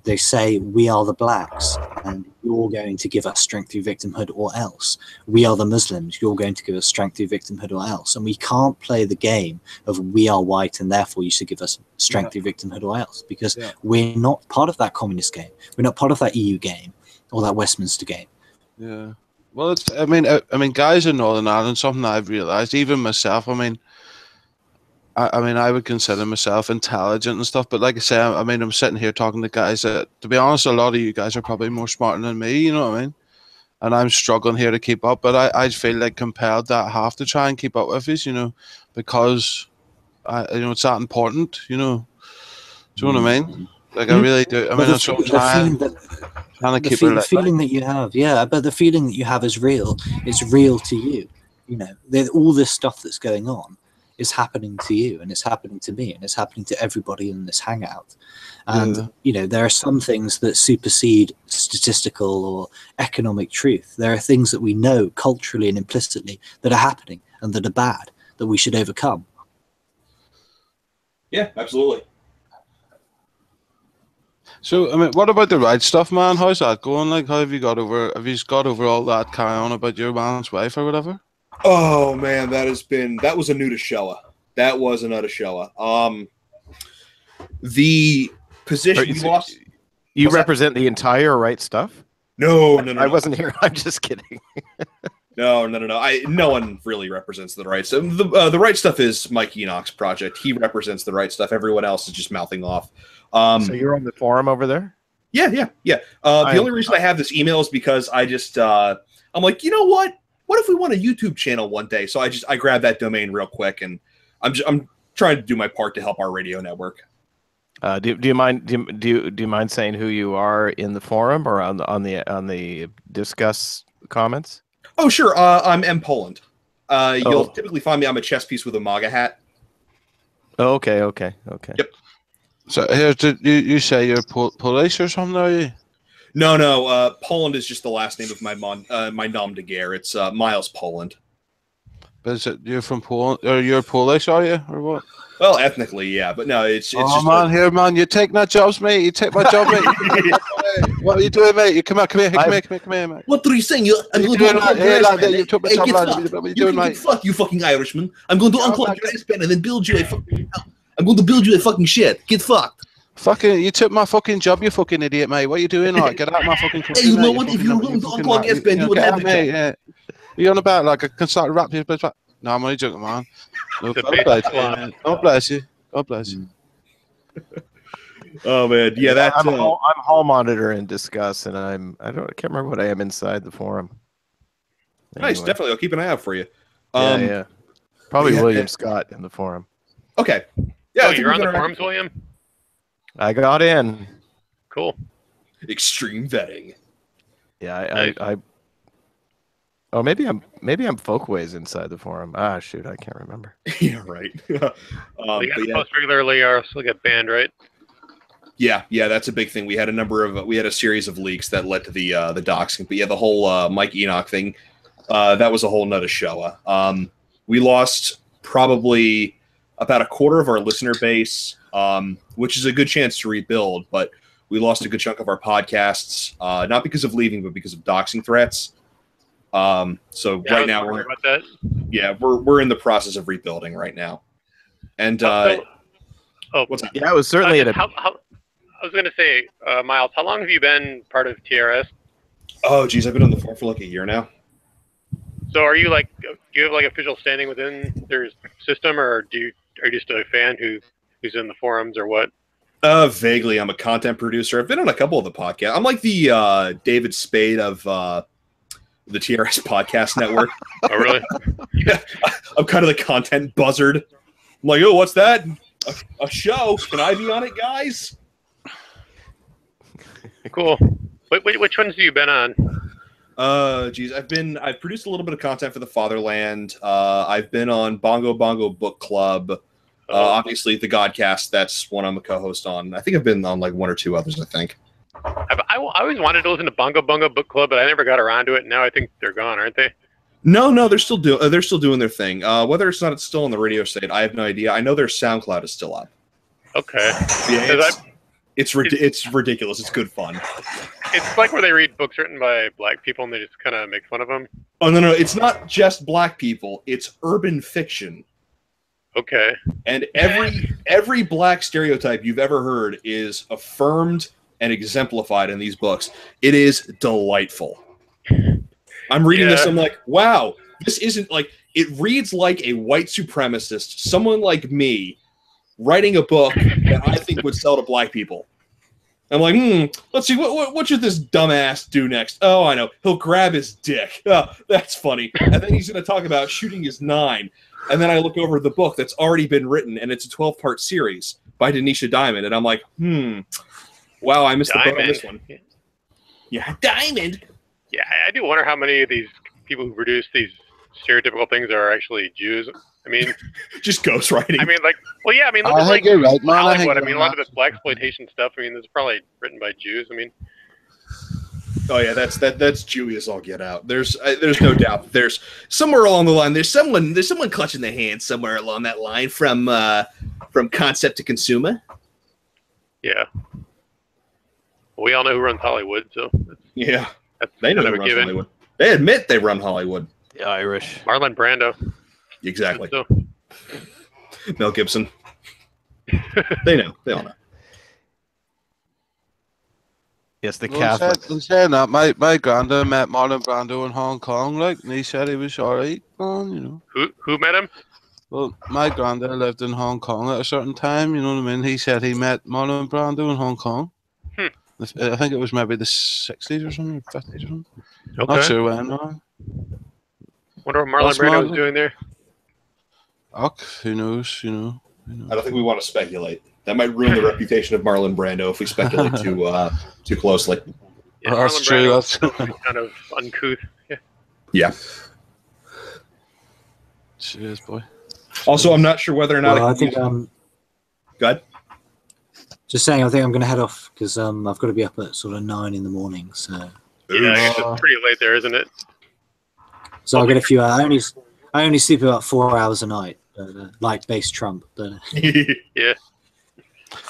They say we are the blacks, and you're going to give us strength through victimhood or else. We are the Muslims, you're going to give us strength through victimhood or else. And we can't play the game of we are white and therefore you should give us strength yeah. through victimhood or else, because yeah. we're not part of that communist game. We're not part of that E U game or that Westminster game. Yeah. Well, it's, I mean, I, I mean, guys in Northern Ireland, something I've realized, even myself, I mean, I, I mean, I would consider myself intelligent and stuff, but like I say, I, I mean, I'm sitting here talking to guys that, to be honest, a lot of you guys are probably more smarter than me, you know what I mean? And I'm struggling here to keep up, but I, I feel like compelled that I have to try and keep up with this, you know, because, I, you know, it's that important, you know, do you know what I mean? Like, I really do. I mean, that's what I'm trying, that, trying to keep feel, it like The feeling that. that you have, yeah, but the feeling that you have is real. It's real to you. You know, all this stuff that's going on is happening to you, and it's happening to me, and it's happening to everybody in this hangout. And, yeah. you know, there are some things that supersede statistical or economic truth. There are things that we know culturally and implicitly that are happening and that are bad, that we should overcome. Yeah, absolutely. So I mean, what about the Right Stuff, man? How's that going? Like, how have you got over? Have you got over all that carry on about your man's wife or whatever? Oh man, that has been that was a new to Shella. That was another Shella. Um, the position you, we lost. You represent that? The entire Right Stuff? No, no, no. I no. wasn't here. I'm just kidding. No, no, no, no. I no one really represents the Right Stuff. The, uh, the Right Stuff is Mike Enoch's project. He represents the Right Stuff. Everyone else is just mouthing off. Um, so you're on the forum over there? Yeah, yeah, yeah. Uh, the I, only reason I have this email is because I just uh, I'm like, you know what? What if we want a YouTube channel one day? So I just I grabbed that domain real quick, and I'm just, I'm trying to do my part to help our radio network. Uh, do do you mind do you, do you do you mind saying who you are in the forum or on the on the on the discuss comments? Oh, sure. Uh, I'm M. Poland. Uh, oh. You'll typically find me. I'm a chess piece with a MAGA hat. Oh, okay, okay, okay. Yep. So here, did you, you say you're pol Polish or something, are you? No, no. Uh, Poland is just the last name of my mon uh, my nom de guerre. It's uh, Miles Poland. But is it, you're from Poland, or you're Polish, are you, or what? Well, ethnically, yeah, but no, it's it's oh, just man, a... here, man, you take my jobs, mate. You take my job, mate. What are you doing, mate? You come out, come here, come I'm... here, come here, come here, mate. What are you saying? You're, I'm you going to unclog you, you can fuck, you fucking Irishman. I'm going to yeah, unclog your S-pen and then build you a fucking. I'm going to build you a fucking shit. Get fucked. Fucking, you took my fucking job, you fucking idiot, mate. What are you doing? Like, get out of my fucking. Hey, you know what? If you're going to unclog S-pen, you would have it. You're on about like I can start rapping. No, I'm only joking, man. No, God, bless you. God bless you. God bless you. Oh man, yeah, that's. I'm, uh, hall, I'm hall monitor and discuss, and I'm I don't I can't remember what I am inside the forum. Anyway. Nice, definitely. I'll keep an eye out for you. Um, yeah, yeah. Probably yeah, William yeah. Scott in the forum. Okay. Yeah, oh, you're on the forums, William. I got in. Cool. Extreme vetting. Yeah, I. Nice. I, I Oh, maybe I'm maybe I'm folkways inside the forum. Ah, shoot, I can't remember. Yeah, right. um, we got yeah. post regularly, or still get banned, right? Yeah, yeah, that's a big thing. We had a number of we had a series of leaks that led to the uh, the doxing. But yeah, the whole uh, Mike Enoch thing, uh, that was a whole nother show. Um, we lost probably about a quarter of our listener base, um, which is a good chance to rebuild. But we lost a good chunk of our podcasts, uh, not because of leaving, but because of doxing threats. Um, so yeah, right now we're, about that. yeah, we're, we're in the process of rebuilding right now. And, uh, so, oh, what's that? Yeah, it was certainly, uh, a, how, how, I was going to say, uh, Miles, how long have you been part of T R S? Oh geez, I've been on the forum for like a year now. So are you like, do you have like official standing within their system, or do you, are you just a fan who, who's in the forums or what? Uh, vaguely, I'm a content producer. I've been on a couple of the podcasts. I'm like the, uh, David Spade of, uh, the T R S podcast network. Oh, really? Yeah, I'm kind of the content buzzard. I'm like, oh, what's that? A, a show? Can I be on it, guys? Cool. Wait, wait, which ones have you been on? Uh, geez, I've been I've produced a little bit of content for the Fatherland. Uh, I've been on Bongo Bongo Book Club. Uh, oh. Obviously, the Godcast. That's one I'm a co-host on. I think I've been on like one or two others. I think. I've, I, I always wanted to listen to Bongo Bongo Book Club, but I never got around to it. Now I think they're gone, aren't they? No, no, they're still doing. Uh, they're still doing their thing. Uh, whether it's not, it's still on the radio state. I have no idea. I know their SoundCloud is still up. Okay. Yeah, it's, I, it's, it's it's ridiculous. It's good fun. It's like where they read books written by black people and they just kind of make fun of them. Oh no, no, it's not just black people. It's urban fiction. Okay. And every every black stereotype you've ever heard is affirmed and exemplified in these books. It is delightful. I'm reading yeah. this, I'm like, wow, this isn't like, it reads like a white supremacist, someone like me, writing a book that I think would sell to black people. I'm like, hmm, let's see, what, what, what should this dumbass do next? Oh, I know, he'll grab his dick. Oh, that's funny. And then he's going to talk about shooting his nine. And then I look over the book that's already been written, and it's a twelve-part series by Denisha Diamond, and I'm like, hmm, wow, I missed Diamond. the boat on this one. Yeah. yeah, Diamond. Yeah, I do wonder how many of these people who produce these stereotypical things are actually Jews. I mean, just ghostwriting. I mean, like, well, yeah, I mean, look I at like you're right, man. Hollywood. I, I mean, a lot of this blaxploitation stuff. I mean, this is probably written by Jews. I mean, oh yeah, that's that that's Jewy as all get out. There's uh, there's no doubt. There's somewhere along the line. There's someone there's someone clutching the hand somewhere along that line from uh, from concept to consumer. Yeah. We all know who runs Hollywood, so that's, yeah, that's they know who runs given. Hollywood. They admit they run Hollywood. The Irish, Marlon Brando, exactly. So. Mel Gibson. They know. They all know. Yes, the well, Catholics. I'm saying that my my granddad met Marlon Brando in Hong Kong, like, and he said he was alright, man. You know. Who who met him? Well, my granddad lived in Hong Kong at a certain time. You know what I mean? He said he met Marlon Brando in Hong Kong. Hmm. I think it was maybe the sixties or something, fifties or something. Okay. Not sure when. No. Wonder what Marlon That's Brando Marlon. was doing there. Uck, who knows? You know. You know. I don't think we want to speculate. That might ruin the reputation of Marlon Brando if we speculate too uh, too closely. Yeah, oh, that's true. That's kind of uncouth. Yeah. Yeah. She is, boy. Also, I'm not sure whether or not. Well, I think. Um, Go ahead. Just saying, I think I'm going to head off because um, I've got to be up at sort of nine in the morning. So. Yeah, uh, it's pretty late there, isn't it? So I'll get a few. I only I only sleep about four hours a night, but, uh, like base Trump. But, yeah.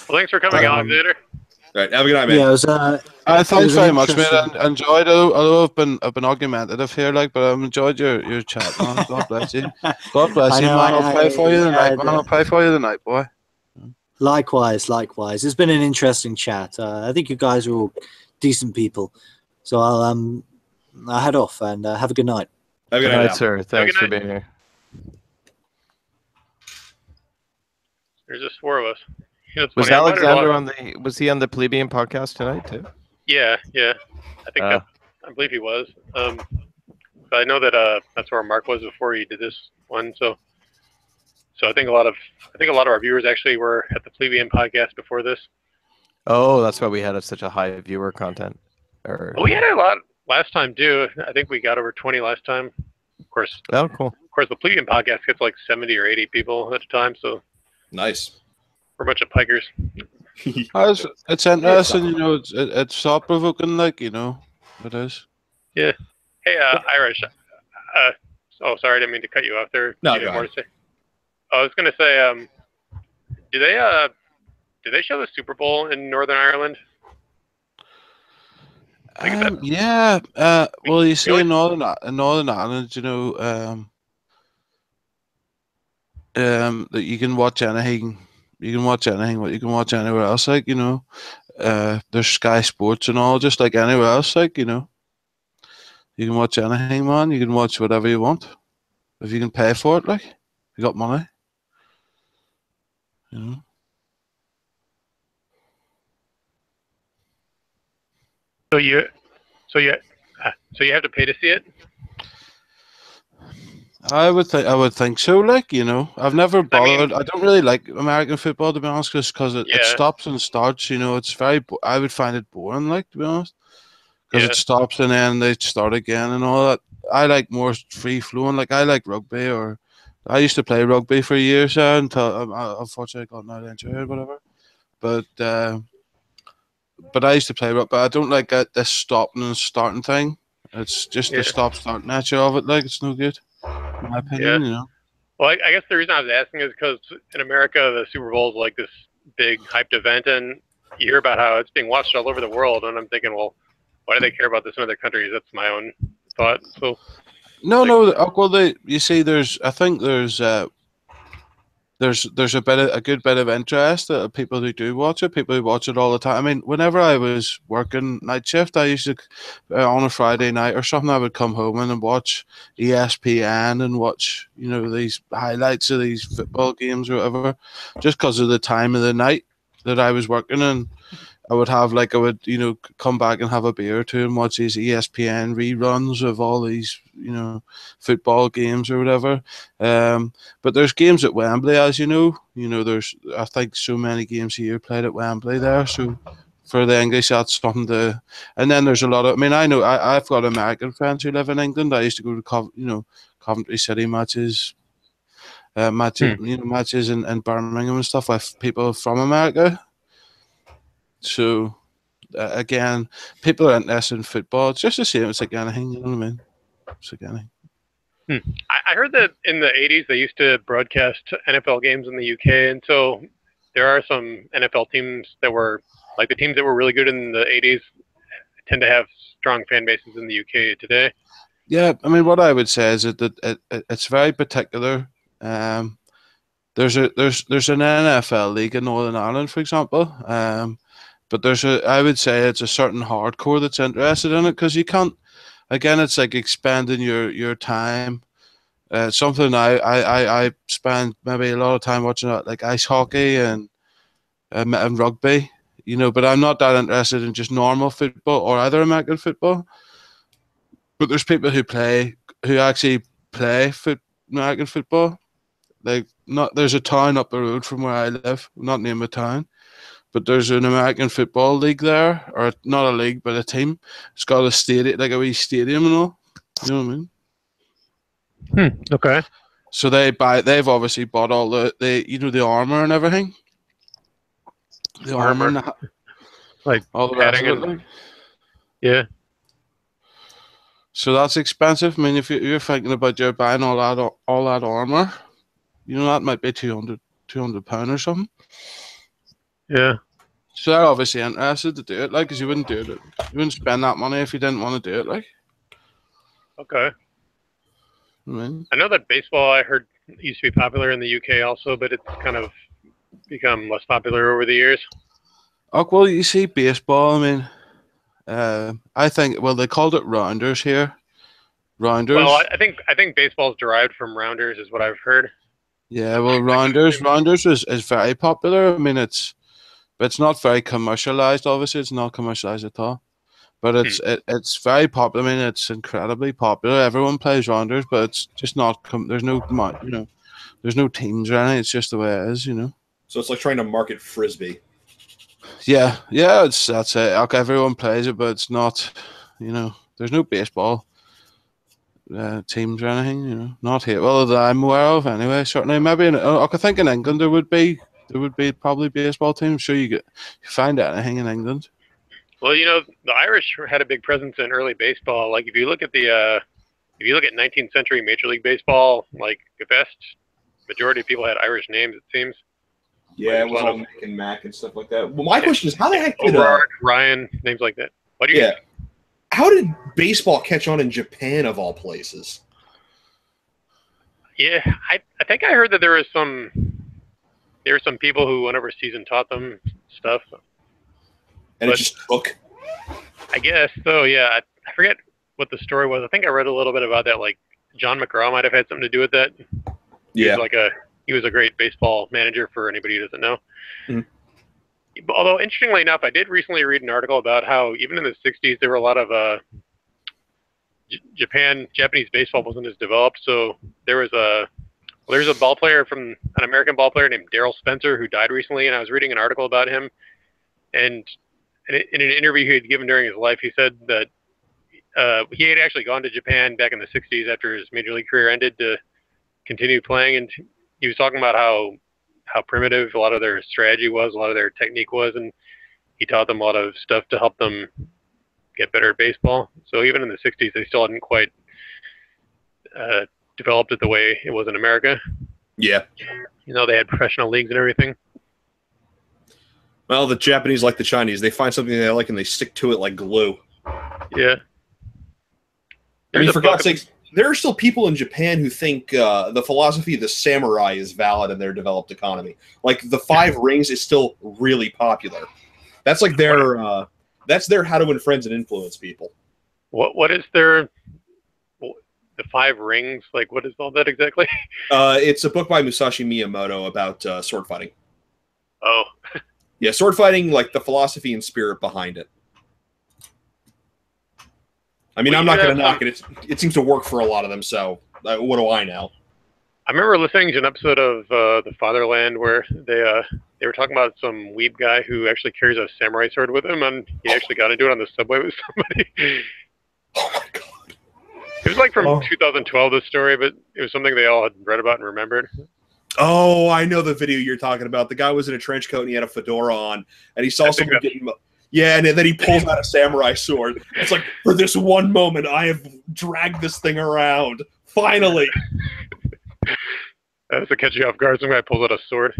Well, thanks for coming um, on, Alexander. All right, have a good night, man. Yeah, it was, uh, uh, thanks very much, man. I enjoyed it. Although I've been, I've been argumentative here, like, but I've enjoyed your, your chat, man. God bless you. God bless you, know, man. I, I'll pray I, for you tonight, man. I'll pray for you tonight, boy. Likewise, likewise. It's been an interesting chat. Uh, I think you guys are all decent people. So I'll, um, I'll head off and uh, have a good night. Have a good, good night, night sir. Thanks for being here. There's just four of us. You know, was Alexander on the? Was he on the Plebeian podcast tonight too? Yeah, yeah. I think uh, I, I believe he was. Um, but I know that uh, that's where Mark was before he did this one. So, so I think a lot of I think a lot of our viewers actually were at the Plebeian podcast before this. Oh, that's why we had such a high viewer content. Or well, we had a lot last time too. I think we got over twenty last time. Of course. Oh, cool. Of course, the Plebeian podcast gets like seventy or eighty people at a time. So. Nice. We're a bunch of pikers. it's, it's interesting, you know. It's, it, it's thought provoking, like, you know. It is. Yeah. Hey, uh, Irish. Uh, oh, sorry, I didn't mean to cut you off there. No, you more to say? I was gonna say, um, do they uh, do they show the Super Bowl in Northern Ireland? Um, yeah. Uh, well, you see, in Northern in Northern Ireland, you know, um, um, that you can watch anything. You can watch anything, what you can watch anywhere else, like, you know. Uh, there's Sky Sports and all, just like anywhere else, like, you know. You can watch anything, man. You can watch whatever you want. If you can pay for it, like, you got money. You know. So you, so you, so you have to pay to see it? I would think I would think so. Like, you know, I've never bothered. I, mean, I don't really like American football, to be honest, because it, yeah. it stops and starts. You know, it's very. I would find it boring, like, to be honest, because yeah. it stops and then they start again and all that. I like more free flowing. Like, I like rugby, or I used to play rugby for years uh, until I, unfortunately got an eye injury or whatever. But uh, but I used to play rugby. I don't like that this stopping and starting thing. It's just yeah. the stop starting nature of it. Like, it's no good. My opinion, yeah. you know. Well, I, I guess the reason I was asking is because in America, the Super Bowl is like this big hyped event, and you hear about how it's being watched all over the world. And I'm thinking, well, why do they care about this in other countries? That's my own thought. So, no, like, no. Well, they, you see, there's, I think there's, uh, there's, there's a bit, of, a good bit of interest that people who do watch it, people who watch it all the time. I mean, whenever I was working night shift, I used to uh, on a Friday night or something, I would come home and, and watch E S P N and watch, you know, these highlights of these football games or whatever, just because of the time of the night that I was working. And I would have, like, I would, you know, come back and have a beer or two and watch these E S P N reruns of all these, you know, football games or whatever. Um, but there's games at Wembley, as you know. You know, there's, I think, so many games a year played at Wembley there. So for the English, that's something to... And then there's a lot of... I mean, I know, I, I've got American friends who live in England. I used to go to, Cov you know, Coventry City matches, uh, matches, hmm. you know, matches in, in Birmingham and stuff with people from America. So, uh, again, people are interested in football. It's just the same. It's like anything, you know what I mean? It's like anything. Hmm. I, I heard that in the eighties they used to broadcast N F L games in the U K, and so there are some N F L teams that were Like the teams that were really good in the eighties tend to have strong fan bases in the U K today. Yeah, I mean, what I would say is that it, it, it's very particular. Um, there's a there's there's an N F L league in Northern Ireland, for example. Um, but there's a I would say it's a certain hardcore that's interested in it, because you can't. Again, it's like expanding your your time. Uh, something I, I, I spend maybe a lot of time watching, like ice hockey and, and and rugby, you know. But I'm not that interested in just normal football or either American football. But there's people who play, who actually play foot, American football. Like not there's a town up the road from where I live, not name a town, but there's an American football league there, or not a league, but a team. It's got a stadium, like a wee stadium and all. You know what I mean? Hmm, okay. So they buy. They've obviously bought all the, the you know, the armor and everything. The armor, armor and the, like all the rest of it. Yeah. So that's expensive. I mean, if you're thinking about your buying all that all that armor, you know that might be two hundred pounds or something. Yeah. So they're obviously interested to do it, like, because you wouldn't do it. You wouldn't spend that money if you didn't want to do it, like. Okay. I know that baseball, I heard, used to be popular in the U K also, but it's kind of become less popular over the years. Oh, well, you see baseball, I mean, uh, I think, well, they called it rounders here. Rounders. Well, I think I think baseball's derived from rounders is what I've heard. Yeah, well, rounders rounders is, is very popular. I mean, it's but it's not very commercialized, obviously. It's not commercialized at all. But it's it, it's very popular. I mean, it's incredibly popular. Everyone plays rounders, but it's just not. Com there's no, you know, there's no teams or anything. It's just the way it is, you know. So it's like trying to market frisbee. Yeah, yeah, it's that's it. Like, everyone plays it, but it's not. You know, there's no baseball uh, teams or anything. You know, not here. Well, that I'm aware of, anyway. Certainly, maybe in, I think in England there would be there would be probably baseball teams. I'm sure you get you find anything in England. Well, you know, the Irish had a big presence in early baseball. Like, if you look at the, uh, if you look at nineteenth century Major League Baseball, like the best majority of people had Irish names, it seems. Yeah, like, it was all of, Mac and Mac and stuff like that. Well, my yeah, question is, how the heck did Overard, uh, Ryan, names like that? What do you? Yeah. Think? How did baseball catch on in Japan of all places? Yeah, I I think I heard that there was some, there were some people who went overseas and taught them stuff. And but, it just took. I guess so. Yeah, I, I forget what the story was. I think I read a little bit about that. Like John McGraw might have had something to do with that. He yeah, was like a he was a great baseball manager for anybody who doesn't know. Mm. Although interestingly enough, I did recently read an article about how even in the sixties there were a lot of uh, J Japan Japanese baseball wasn't as developed. So there was a well, there's a ball player from an American ball player named Darryl Spencer who died recently, and I was reading an article about him and. In an interview he had given during his life, he said that uh, he had actually gone to Japan back in the sixties after his major league career ended to continue playing. And he was talking about how how primitive a lot of their strategy was, a lot of their technique was, and he taught them a lot of stuff to help them get better at baseball. So even in the sixties, they still hadn't quite uh, developed it the way it was in America. Yeah. You know, they had professional leagues and everything. Well, the Japanese, like the Chinese, they find something they like and they stick to it like glue. Yeah. There's I mean, for God's sake, there are still people in Japan who think uh, the philosophy of the samurai is valid in their developed economy. Like the five rings is still really popular. That's like their uh, that's their how to win friends and influence people. What what is their the five rings? Like what is all that exactly? Uh, it's a book by Musashi Miyamoto about uh, sword fighting. Oh. Yeah, sword fighting, like the philosophy and spirit behind it. I mean, well, I'm not going to knock it. It's, it seems to work for a lot of them, so uh, what do I know? I remember listening to an episode of uh, The Fatherland where they uh, they were talking about some weeb guy who actually carries a samurai sword with him, and he actually got into it on the subway with somebody. Oh, my God. It was like from oh. two thousand twelve, this story, but it was something they all had read about and remembered. Oh, I know the video you're talking about. The guy was in a trench coat and he had a fedora on, and he saw someone getting. Yeah, and then he pulls out a samurai sword. It's like, for this one moment, I have dragged this thing around. Finally. That's a catch you off guard. Some guy pulls out a sword.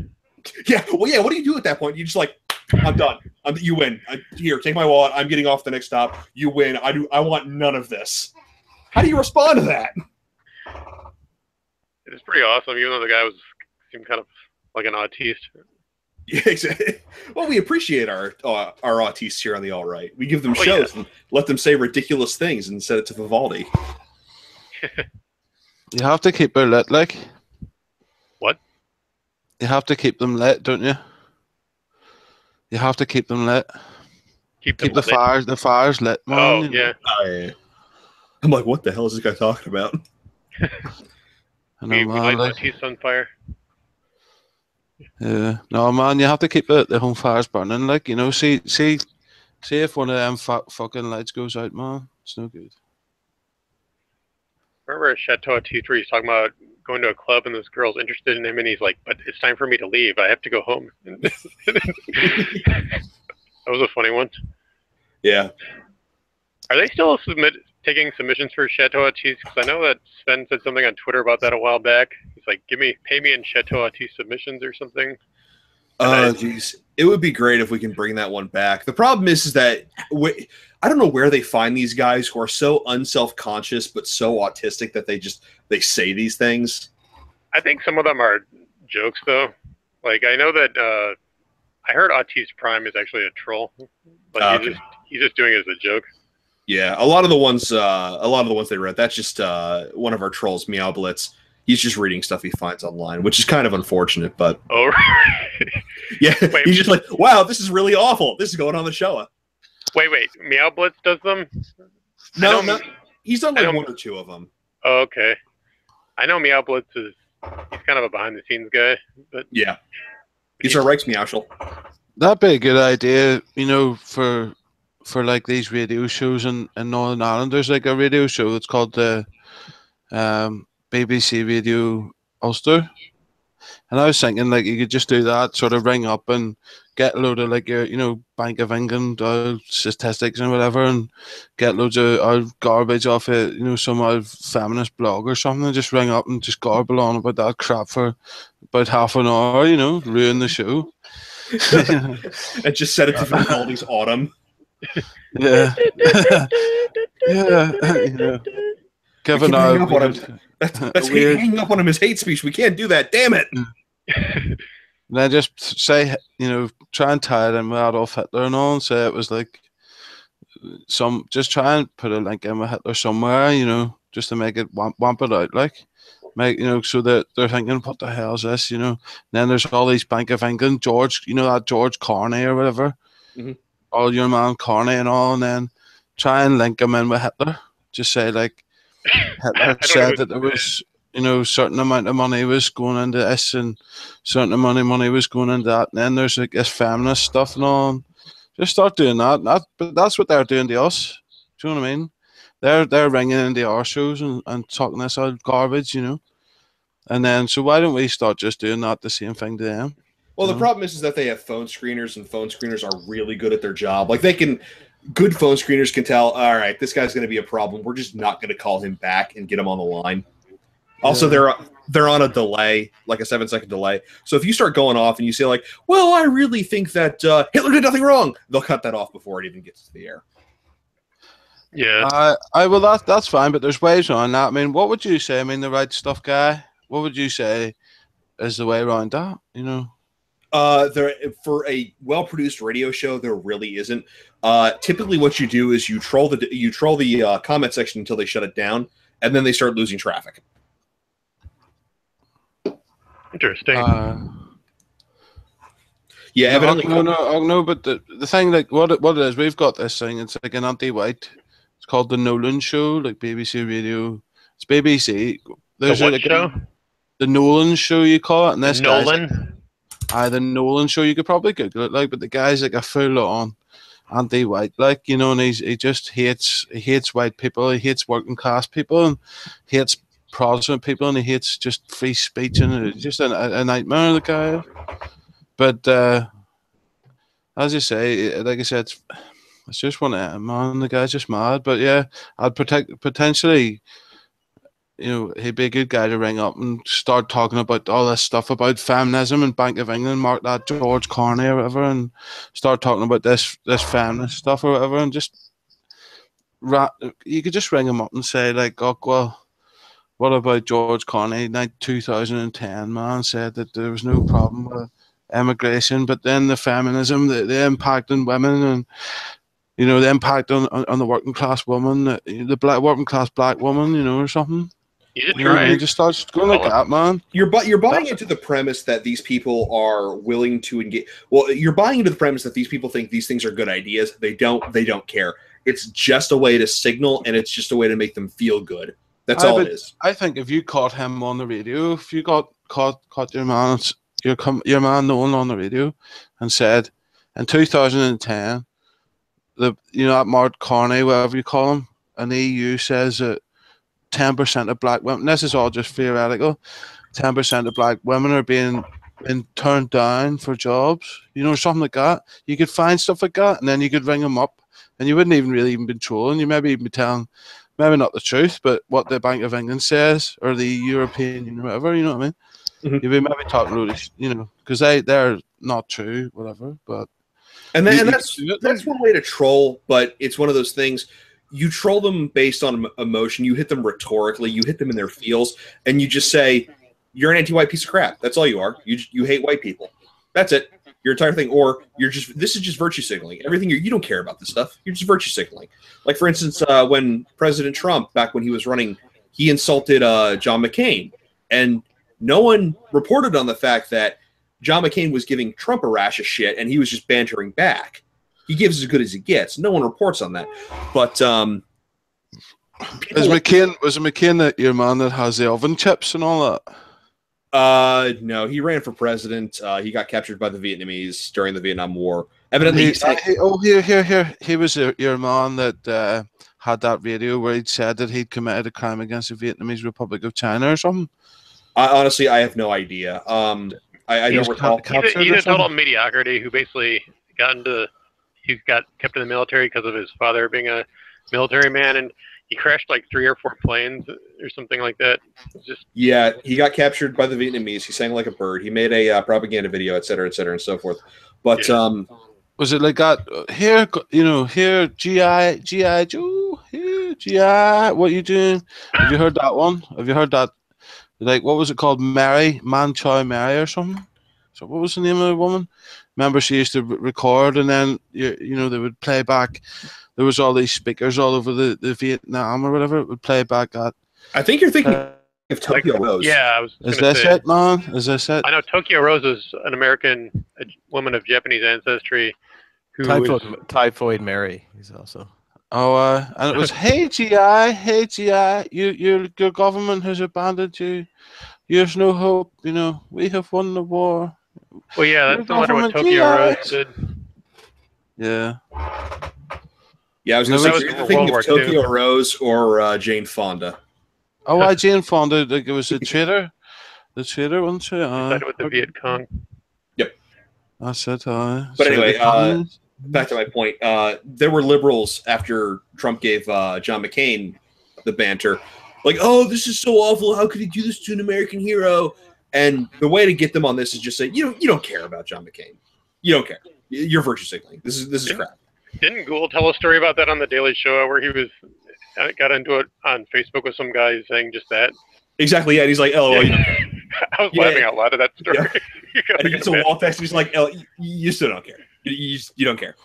Yeah, well, yeah. What do you do at that point? You just like I'm done. I'm, you win. I, here, take my wallet. I'm getting off the next stop. You win. I do. I want none of this. How do you respond to that? It was pretty awesome, even though the guy was seemed kind of like an autiste. Yeah, exactly. Well, we appreciate our uh, our autistes here on the All Right. We give them oh, shows yeah. and let them say ridiculous things and send it to Vivaldi. You have to keep them lit, like. What? You have to keep them lit, don't you? You have to keep them lit. Keep, them keep the lit. fires, the fires lit. Man, oh, you know? yeah. oh yeah. I'm like, what the hell is this guy talking about? We light the teeth on fire. Yeah, no man, you have to keep the, the home fires burning. Like you know, see, see, see if one of them fa fucking lights goes out, man, it's no good. Remember at Chateau T three, he's talking about going to a club and this girl's interested in him, and he's like, "But it's time for me to leave. I have to go home." That was a funny one. Yeah. Are they still submit taking submissions for Chateau Atis? Because I know that Sven said something on Twitter about that a while back. He's like, "Give me, pay me in Chateau Atis submissions or something." Oh, uh, jeez, it would be great if we can bring that one back. The problem is, is that we, I don't know where they find these guys who are so unself-conscious but so autistic that they just they say these things. I think some of them are jokes, though. Like I know that uh, I heard Autiste Prime is actually a troll, but uh, he's just he's just doing it as a joke. Yeah, a lot of the ones, uh, a lot of the ones they read. That's just uh, one of our trolls, Meow Blitz. He's just reading stuff he finds online, which is kind of unfortunate, but oh, right. yeah, wait, he's just like, wow, this is really awful. This is going on the show. Wait, wait, Meow Blitz does them? No, no he's done like one or two of them. Oh, okay, I know Meow Blitz is he's kind of a behind the scenes guy, but yeah, he's, he's our Reichs Meowshel. That'd be a good idea, you know, for for like these radio shows in, in Northern Ireland. There's like a radio show that's called the uh, um. B B C Radio Ulster, and I was thinking like you could just do that, sort of ring up and get a load of like your, you know, Bank of England uh, statistics and whatever, and get loads of uh, garbage off it, you know, some uh, feminist blog or something, and just ring up and just garble on about that crap for about half an hour, you know, ruin the show. And just set it to Vivaldi's Autumn. Yeah. Yeah. You know. Kevin, hang up on him. That's, that's hanging up on him as hate speech. We can't do that. Damn it. And I just say, you know, try and tie it in with Adolf Hitler and all, and say it was like some, just try and put a link in with Hitler somewhere, you know, just to make it wamp, wamp it out, like, make, you know, so that they're thinking, what the hell is this, you know? And then there's all these Bank of England, George, you know, that George Carney or whatever, mm-hmm. all your man Carney and all, and then try and link him in with Hitler. Just say, like, Hitler said that there was, you know, certain amount of money was going into this and certain amount of money was going into that, and then there's like this feminist stuff and all. And just start doing that. That, but that's what they're doing to us. Do you know what I mean? They're they're ringing into our shows and, and talking this out garbage, you know. And then so why don't we start just doing that the same thing to them? Well, the know? problem is, is that they have phone screeners, and phone screeners are really good at their job. Like they can. Good phone screeners can tell, all right, this guy's going to be a problem. We're just not going to call him back and get him on the line. Also, yeah. they're they're on a delay, like a seven-second delay. So if you start going off and you say, like, well, I really think that uh, Hitler did nothing wrong, they'll cut that off before it even gets to the air. Yeah. Uh, I Well, that, that's fine, but there's ways around that. I mean, what would you say? I mean, the right stuff guy, what would you say is the way around that, you know? Uh, there for a well-produced radio show, there really isn't. Uh, typically, what you do is you troll the you troll the uh, comment section until they shut it down, and then they start losing traffic. Interesting. Uh, yeah, no, evidently. No, no, no. But the the thing, like what what it is, we've got this thing. It's like an anti-white. It's called the Nolan Show, like B B C Radio. It's B B C. There's the what like show? A, the Nolan Show, you call it, and this Nolan. Guy's like, either Nolan Show, you could probably Google it, like, but the guy's like a full on anti-white, like, you know, and he's, he just hates he hates white people, he hates working class people, and hates Protestant people, and he hates just free speech, and it's just a, a nightmare, the guy. But uh, as you say, like I said, it's, it's just one man. The guy's just mad, but yeah, I'd protect potentially you know, he'd be a good guy to ring up and start talking about all this stuff about feminism and Bank of England, mark that George Carney or whatever, and start talking about this this feminist stuff or whatever, and just rat, you could just ring him up and say like, oh well, what about George Carney? Like two thousand ten, man, said that there was no problem with immigration, but then the feminism, the, the impact on women, and you know, the impact on on, on the working class woman, the, the black working class black woman, you know, or something. Yeah, you know, right. Just starts going like that, man. You're but you're buying into the premise that these people are willing to engage. Well, you're buying into the premise that these people think these things are good ideas. They don't. They don't care. It's just a way to signal, and it's just a way to make them feel good. That's I, all it is. I think if you caught him on the radio, if you got caught caught your man, your com your man Nolan on the radio, and said, in two thousand ten, the you know that Mark Carney, whatever you call him, an E U says that ten percent of black women, this is all just theoretical, ten percent of black women are being, being turned down for jobs, you know, something like that. You could find stuff like that, and then you could ring them up, and you wouldn't even really even be trolling. You maybe even be telling, maybe not the truth, but what the Bank of England says, or the European Union, whatever, you know what I mean? Mm-hmm. You'd be maybe talking really, you know, because they, they're not true, whatever, but... And, then, you, and that's, that's one way to troll, but it's one of those things... You troll them based on emotion. You hit them rhetorically. You hit them in their feels, and you just say, "You're an anti-white piece of crap." That's all you are. You you hate white people. That's it. Your entire thing, or you're just this is just virtue signaling. Everything you're, you don't care about this stuff. You're just virtue signaling. Like for instance, uh, when President Trump, back when he was running, he insulted uh, John McCain, and no one reported on the fact that John McCain was giving Trump a rash of shit, and he was just bantering back. He gives as good as he gets. No one reports on that. But um, is McCain was it McCain that your man that has the oven chips and all that? Uh, no, he ran for president. Uh, he got captured by the Vietnamese during the Vietnam War. Evidently, he, he, he, oh here, here, here, he was your, your man that uh, had that video where he'd said that he'd committed a crime against the Vietnamese Republic of China or something. I, honestly, I have no idea. Um, I, I don't recall. He's a total mediocrity who basically got into. He got kept in the military because of his father being a military man, and he crashed like three or four planes or something like that. Just yeah, he got captured by the Vietnamese. He sang like a bird. He made a uh, propaganda video, et cetera, et cetera, and so forth. But yeah. um, was it like that? Here, you know, here, G I, G I Joe, here, G I. What are you doing? Have you heard that one? Have you heard that? Like, what was it called? Mary, Man Chow Mary or something. So what was the name of the woman? Remember, she used to record, and then you, you know they would play back. There was all these speakers all over the, the Vietnam or whatever. It would play back that. I think you're thinking uh, of Tokyo like, Rose. Yeah, I was. Is this say, it, man? Is this it? I know Tokyo Rose is an American a woman of Japanese ancestry. Who Typhoid, is, Typhoid Mary? He's also. Oh, uh, and it was hey G I, hey G I, you you your government has abandoned you. There's no hope. You know we have won the war. Well, yeah, that's the one with Tokyo Rose did. Yeah. Yeah, I was going to say, thinking of Tokyo Rose or uh, Jane Fonda. Oh, I Jane Fonda, like it was a traitor. The traitor, wasn't she? Uh, with the Viet Cong. Yep. That's it. Uh, but anyway, uh, back to my point. Uh, there were liberals after Trump gave uh, John McCain the banter. Like, oh, this is so awful. How could he do this to an American hero? And the way to get them on this is just say, you know, you don't care about John McCain. You don't care. You're virtue signaling. This is this is didn't, crap. Didn't Gould tell a story about that on the Daily Show where he was got into it on Facebook with some guy saying just that? Exactly. Yeah. And he's like, oh, yeah. You don't care. I was yeah. laughing out loud at that story. Yeah. And he gets a wall text. And he's like, oh, you still don't care. You, you you don't care.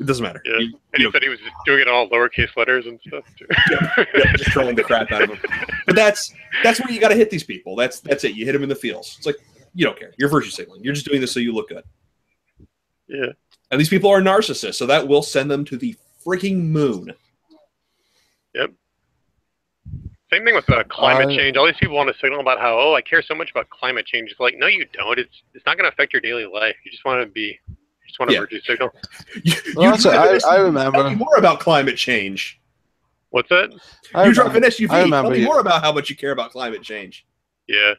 It doesn't matter. Yeah. You, and you he said care. He was just doing it all lowercase letters and stuff too. Yeah. Yeah, just trolling the crap out of him. But that's that's where you got to hit these people. That's that's it. You hit them in the feels. It's like you don't care. You're virtue signaling. You're just doing this so you look good. Yeah. And these people are narcissists, so that will send them to the freaking moon. Yep. Same thing with uh, climate uh, change. All these people want to signal about how oh I care so much about climate change. It's like no you don't. It's it's not going to affect your daily life. You just want to be. Just want to yeah. virtue signal. you, well, you I, I remember. Tell me more about climate change. What's that? I you drop an S U V. I remember tell me you. more about how much you care about climate change. Yeah.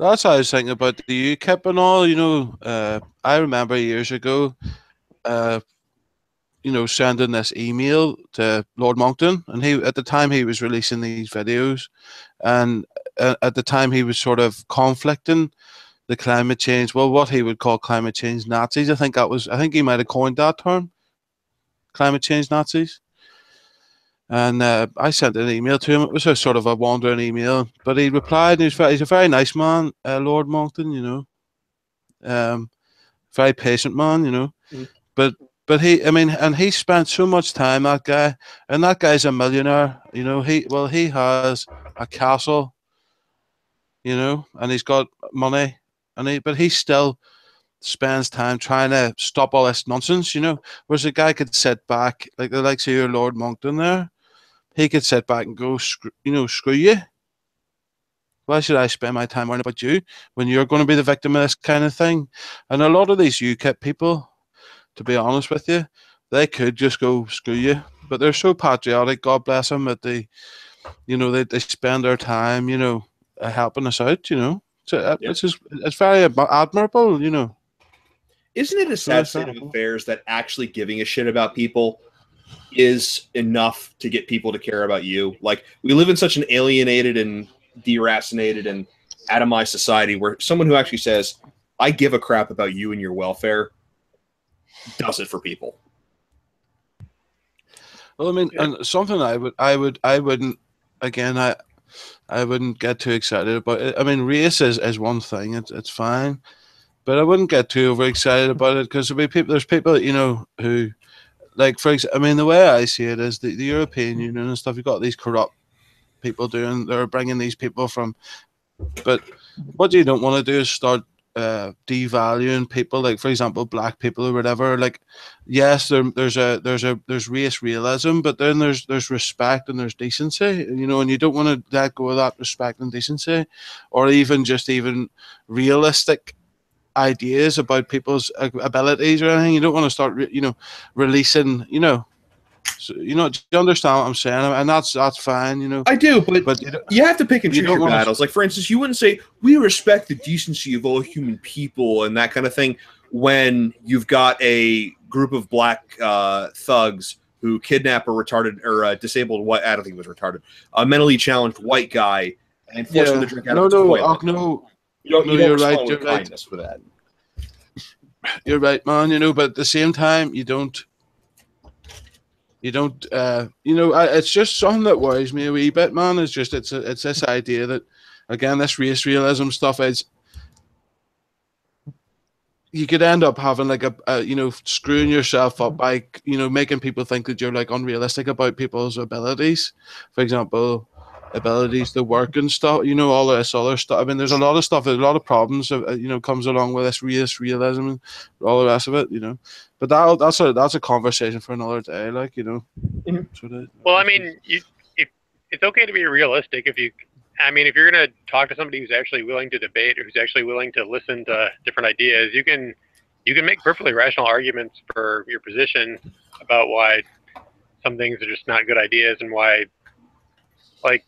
That's how I was thinking about the U KIP and all. You know, uh, I remember years ago, uh, you know, sending this email to Lord Monckton, and he, at the time he was releasing these videos, and uh, at the time he was sort of conflicting the climate change, well, what he would call climate change Nazis. I think that was, I think he might have coined that term, climate change Nazis. And uh, I sent an email to him. It was a sort of a wandering email, but he replied. And he was very, he's a very nice man, uh, Lord Monckton, you know, um, very patient man, you know. Mm. But but he, I mean, and he spent so much time, that guy, and that guy's a millionaire, you know. He well, he has a castle, you know, and he's got money, and he, but he still spends time trying to stop all this nonsense, you know. Whereas a guy could sit back, like the likes of your Lord Monckton there. He could sit back and go, screw, you know, screw you. Why should I spend my time worrying about you when you're going to be the victim of this kind of thing? And a lot of these U KIP people, to be honest with you, they could just go, screw you. But they're so patriotic, God bless them, that they, you know, they, they spend their time, you know, uh, helping us out, you know. So uh, yeah. it's, just, it's very admirable, you know. Isn't it a sad state of affairs that actually giving a shit about people is enough to get people to care about you? Like, we live in such an alienated and deracinated and atomized society where someone who actually says, I give a crap about you and your welfare, does it for people. Well, I mean, yeah. and something I would, I would, I wouldn't, again, I, I wouldn't get too excited about it. I mean, race is, is one thing. It's, it's fine, but I wouldn't get too overexcited about it, because there'll be people, there's people, you know, who, like, for example, I mean, the way I see it is the, the European Union and stuff, you've got these corrupt people doing, they're bringing these people from, but what you don't want to do is start uh, devaluing people, like, for example, black people or whatever. Like, yes, there, there's a, there's a, there's race realism, but then there's, there's respect and there's decency, you know, and you don't want to let go of that respect and decency, or even just even realistic ideas about people's abilities or anything. You don't want to start re you know releasing, you know, so, you know, do you understand what I'm saying? And that's that's fine, you know. I do, but, but you, you have to pick and choose your battles. Like, for instance, you wouldn't say we respect the decency of all human people and that kind of thing when you've got a group of black uh thugs who kidnap a retarded or a disabled white, I don't think it was retarded, a mentally challenged white guy and force yeah. him to drink out no, of the no, toilet. Uh, no. You don't, you no, you're right. You're right. For that. You're right, man. You know, but at the same time, you don't. You don't. Uh, you know, I, it's just something that worries me a wee bit, man. It's just it's a, it's this idea that, again, this race realism stuff is. You could end up having like a, a you know, screwing yourself up by, you know, making people think that you're like unrealistic about people's abilities, for example. Abilities to work and stuff, you know, all this other stuff. I mean, there's a lot of stuff, there's a lot of problems, you know, comes along with this race realism and all the rest of it, you know. But that that's a that's a conversation for another day, like, you know. Mm-hmm. sort of, well, I mean, you, if, it's okay to be realistic if you. I mean, if you're going to talk to somebody who's actually willing to debate or who's actually willing to listen to different ideas, you can you can make perfectly rational arguments for your position about why some things are just not good ideas and why. Like,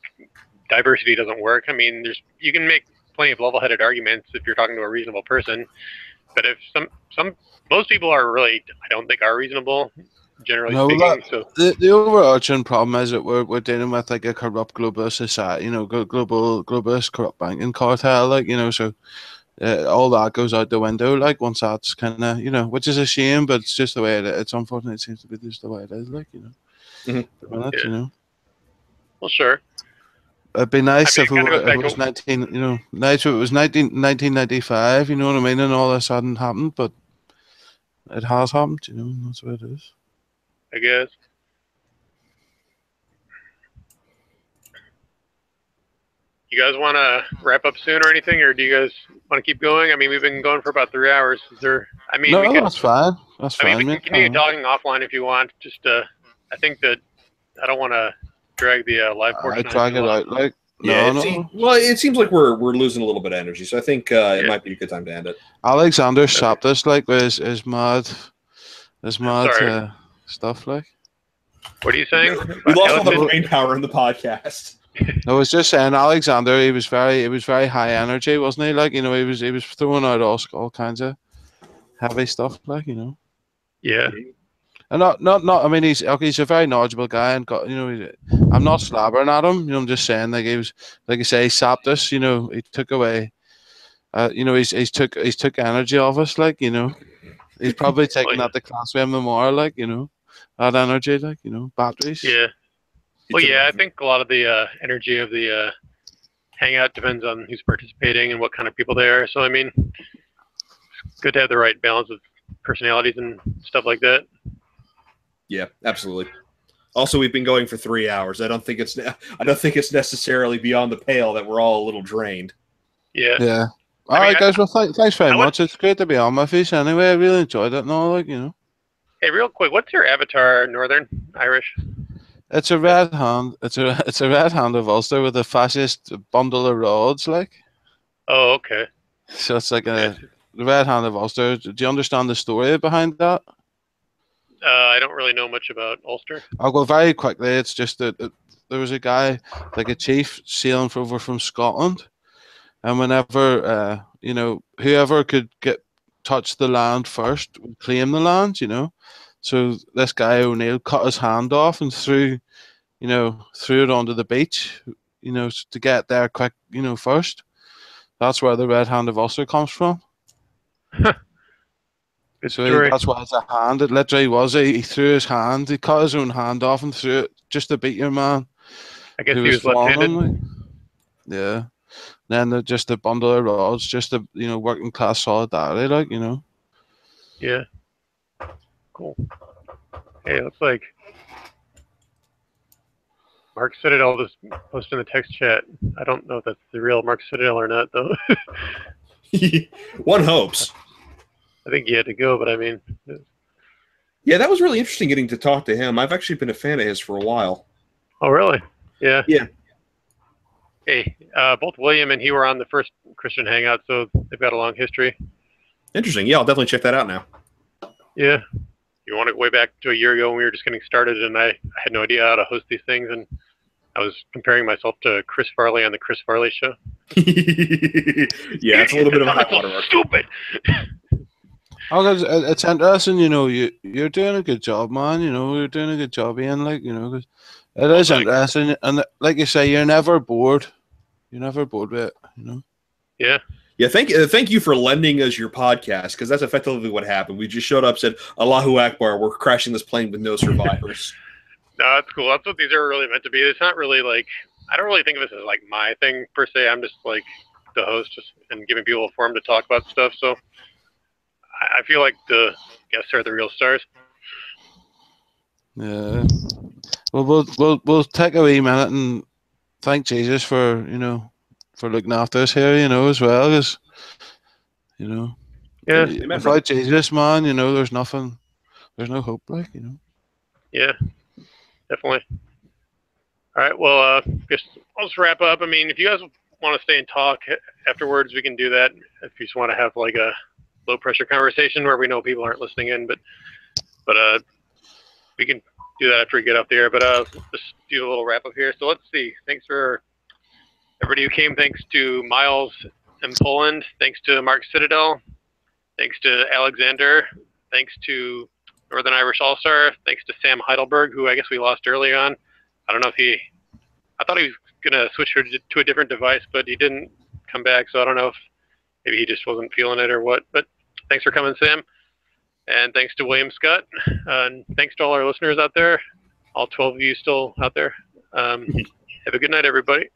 diversity doesn't work. I mean, there's you can make plenty of level-headed arguments if you're talking to a reasonable person, but if some some most people are really, I don't think, are reasonable, generally no, speaking. That, so the the overarching problem is that we're we're dealing with like a corrupt global society, you know, global globalist corrupt banking cartel, like, you know, so. Uh, all that goes out the window, like, once that's kind of, you know, which is a shame, but it's just the way it is. It's unfortunate, it seems to be just the way it is, like, you know. Mm-hmm. But that's, yeah. you know. Well, sure. It'd be nice I mean, if, it, if it was nineteen, you know, nice if it was nineteen ninety-five. You know what I mean, and all this hadn't happened, but it has happened. You know, and that's what it is. I guess. You guys want to wrap up soon or anything, or do you guys want to keep going? I mean, we've been going for about three hours. Is there? I mean, no, we can, that's fine. That's I fine. I mean, we can continue talking offline if you want. Just, uh, I think that I don't want to. Drag the uh, live portion. I drag it out, like, no, yeah, it no. Seems, well, it seems like we're we're losing a little bit of energy, so I think uh, it yeah. might be a good time to end it. Alexander okay. Saptis, like, is is mad, is mad uh, stuff, like. What are you saying? We lost all the brain power in the podcast. I was just saying, Alexander, he was very, he was very high energy, wasn't he? Like, you know, he was he was throwing out all all kinds of heavy stuff, like, you know. Yeah. And not, not, not. I mean, he's he's a very knowledgeable guy, and got, you know, I'm not slabbering at him. You know, I'm just saying, like, he was, like I say, he sapped us. You know, he took away. Uh, you know, he's he's took he's took energy off us. Like, you know, he's probably taking oh, yeah. that to class with him tomorrow. Like, you know, that energy, like, you know, batteries. Yeah. He well, yeah, energy. I think a lot of the uh, energy of the uh, hangout depends on who's participating and what kind of people they are. So, I mean, it's good to have the right balance of personalities and stuff like that. Yeah, absolutely. Also, we've been going for three hours. I don't think it's I don't think it's necessarily beyond the pale that we're all a little drained. Yeah. Yeah. All I mean, right, guys. I, well, th thanks very I much. It's great to be on my face. Anyway, I really enjoyed it. No, like, you know. Hey, real quick, what's your avatar? Northern Irish. It's a red hand. It's a it's a red hand of Ulster with a fascist bundle of rods, like. Oh, okay. So it's like a the red hand of Ulster. Do you understand the story behind that? Uh, I don't really know much about Ulster. I'll go very quickly. It's just that uh, there was a guy, like a chief, sailing for over from Scotland, and whenever uh, you know, whoever could get touch the land first would claim the land. You know, so this guy O'Neill cut his hand off and threw, you know, threw it onto the beach. You know, to get there quick. You know, first. That's where the red hand of Ulster comes from. So he, that's why it's a hand. It literally was. He, he threw his hand. He cut his own hand off and threw it just to beat your man. I guess he was, was left-handed. Yeah. And then just a bundle of rods, just a you know working class solidarity, like you know. Yeah. Cool. Hey, it looks like Mark Citadel just posted in the text chat. I don't know if that's the real Mark Citadel or not, though. One hopes. I think he had to go, but I mean... Yeah, that was really interesting getting to talk to him. I've actually been a fan of his for a while. Oh, really? Yeah. Yeah. Hey, uh, both William and he were on the first Christian Hangout, so they've got a long history. Interesting. Yeah, I'll definitely check that out now. Yeah. You want to go way back to a year ago when we were just getting started, and I, I had no idea how to host these things, and I was comparing myself to Chris Farley on the Chris Farley Show. Yeah, it's a little bit of a high watermark. Stupid! Oh, it's, it's interesting, you know. You you're doing a good job, man. You know, you're doing a good job, Ian. Like, you know, cause it is oh, interesting, and like you say, you're never bored. You're never bored with it, you know. Yeah, yeah. Thank uh, thank you for lending us your podcast, because that's effectively what happened. We just showed up, said Allahu Akbar. We're crashing this plane with no survivors. No, that's cool. That's what these are really meant to be. It's not really like I don't really think of this as like my thing per se. I'm just like the host, just and giving people a forum to talk about stuff. So. I feel like the guests are the real stars. Yeah. Well, we'll we'll we'll take a wee minute and thank Jesus for you know for looking after us here, you know, as well as you know. Yeah. Without Jesus, man, you know, there's nothing, there's no hope, like you know. Yeah. Definitely. All right. Well, uh, just let's wrap up. I mean, if you guys want to stay and talk afterwards, we can do that. If you just want to have like a low pressure conversation where we know people aren't listening in, but but uh, we can do that after we get off the air. But uh, just do a little wrap up here. So let's see. Thanks for everybody who came. Thanks to Miles in Poland. Thanks to Mark Citadel. Thanks to Alexander. Thanks to Northern Irish All Star. Thanks to Sam Heidelberg, who I guess we lost early on. I don't know if he. I thought he was gonna switch to a different device, but he didn't come back. So I don't know if maybe he just wasn't feeling it or what. But thanks for coming, Sam, and thanks to William Scott, uh, and thanks to all our listeners out there, all twelve of you still out there. Um, have a good night, everybody.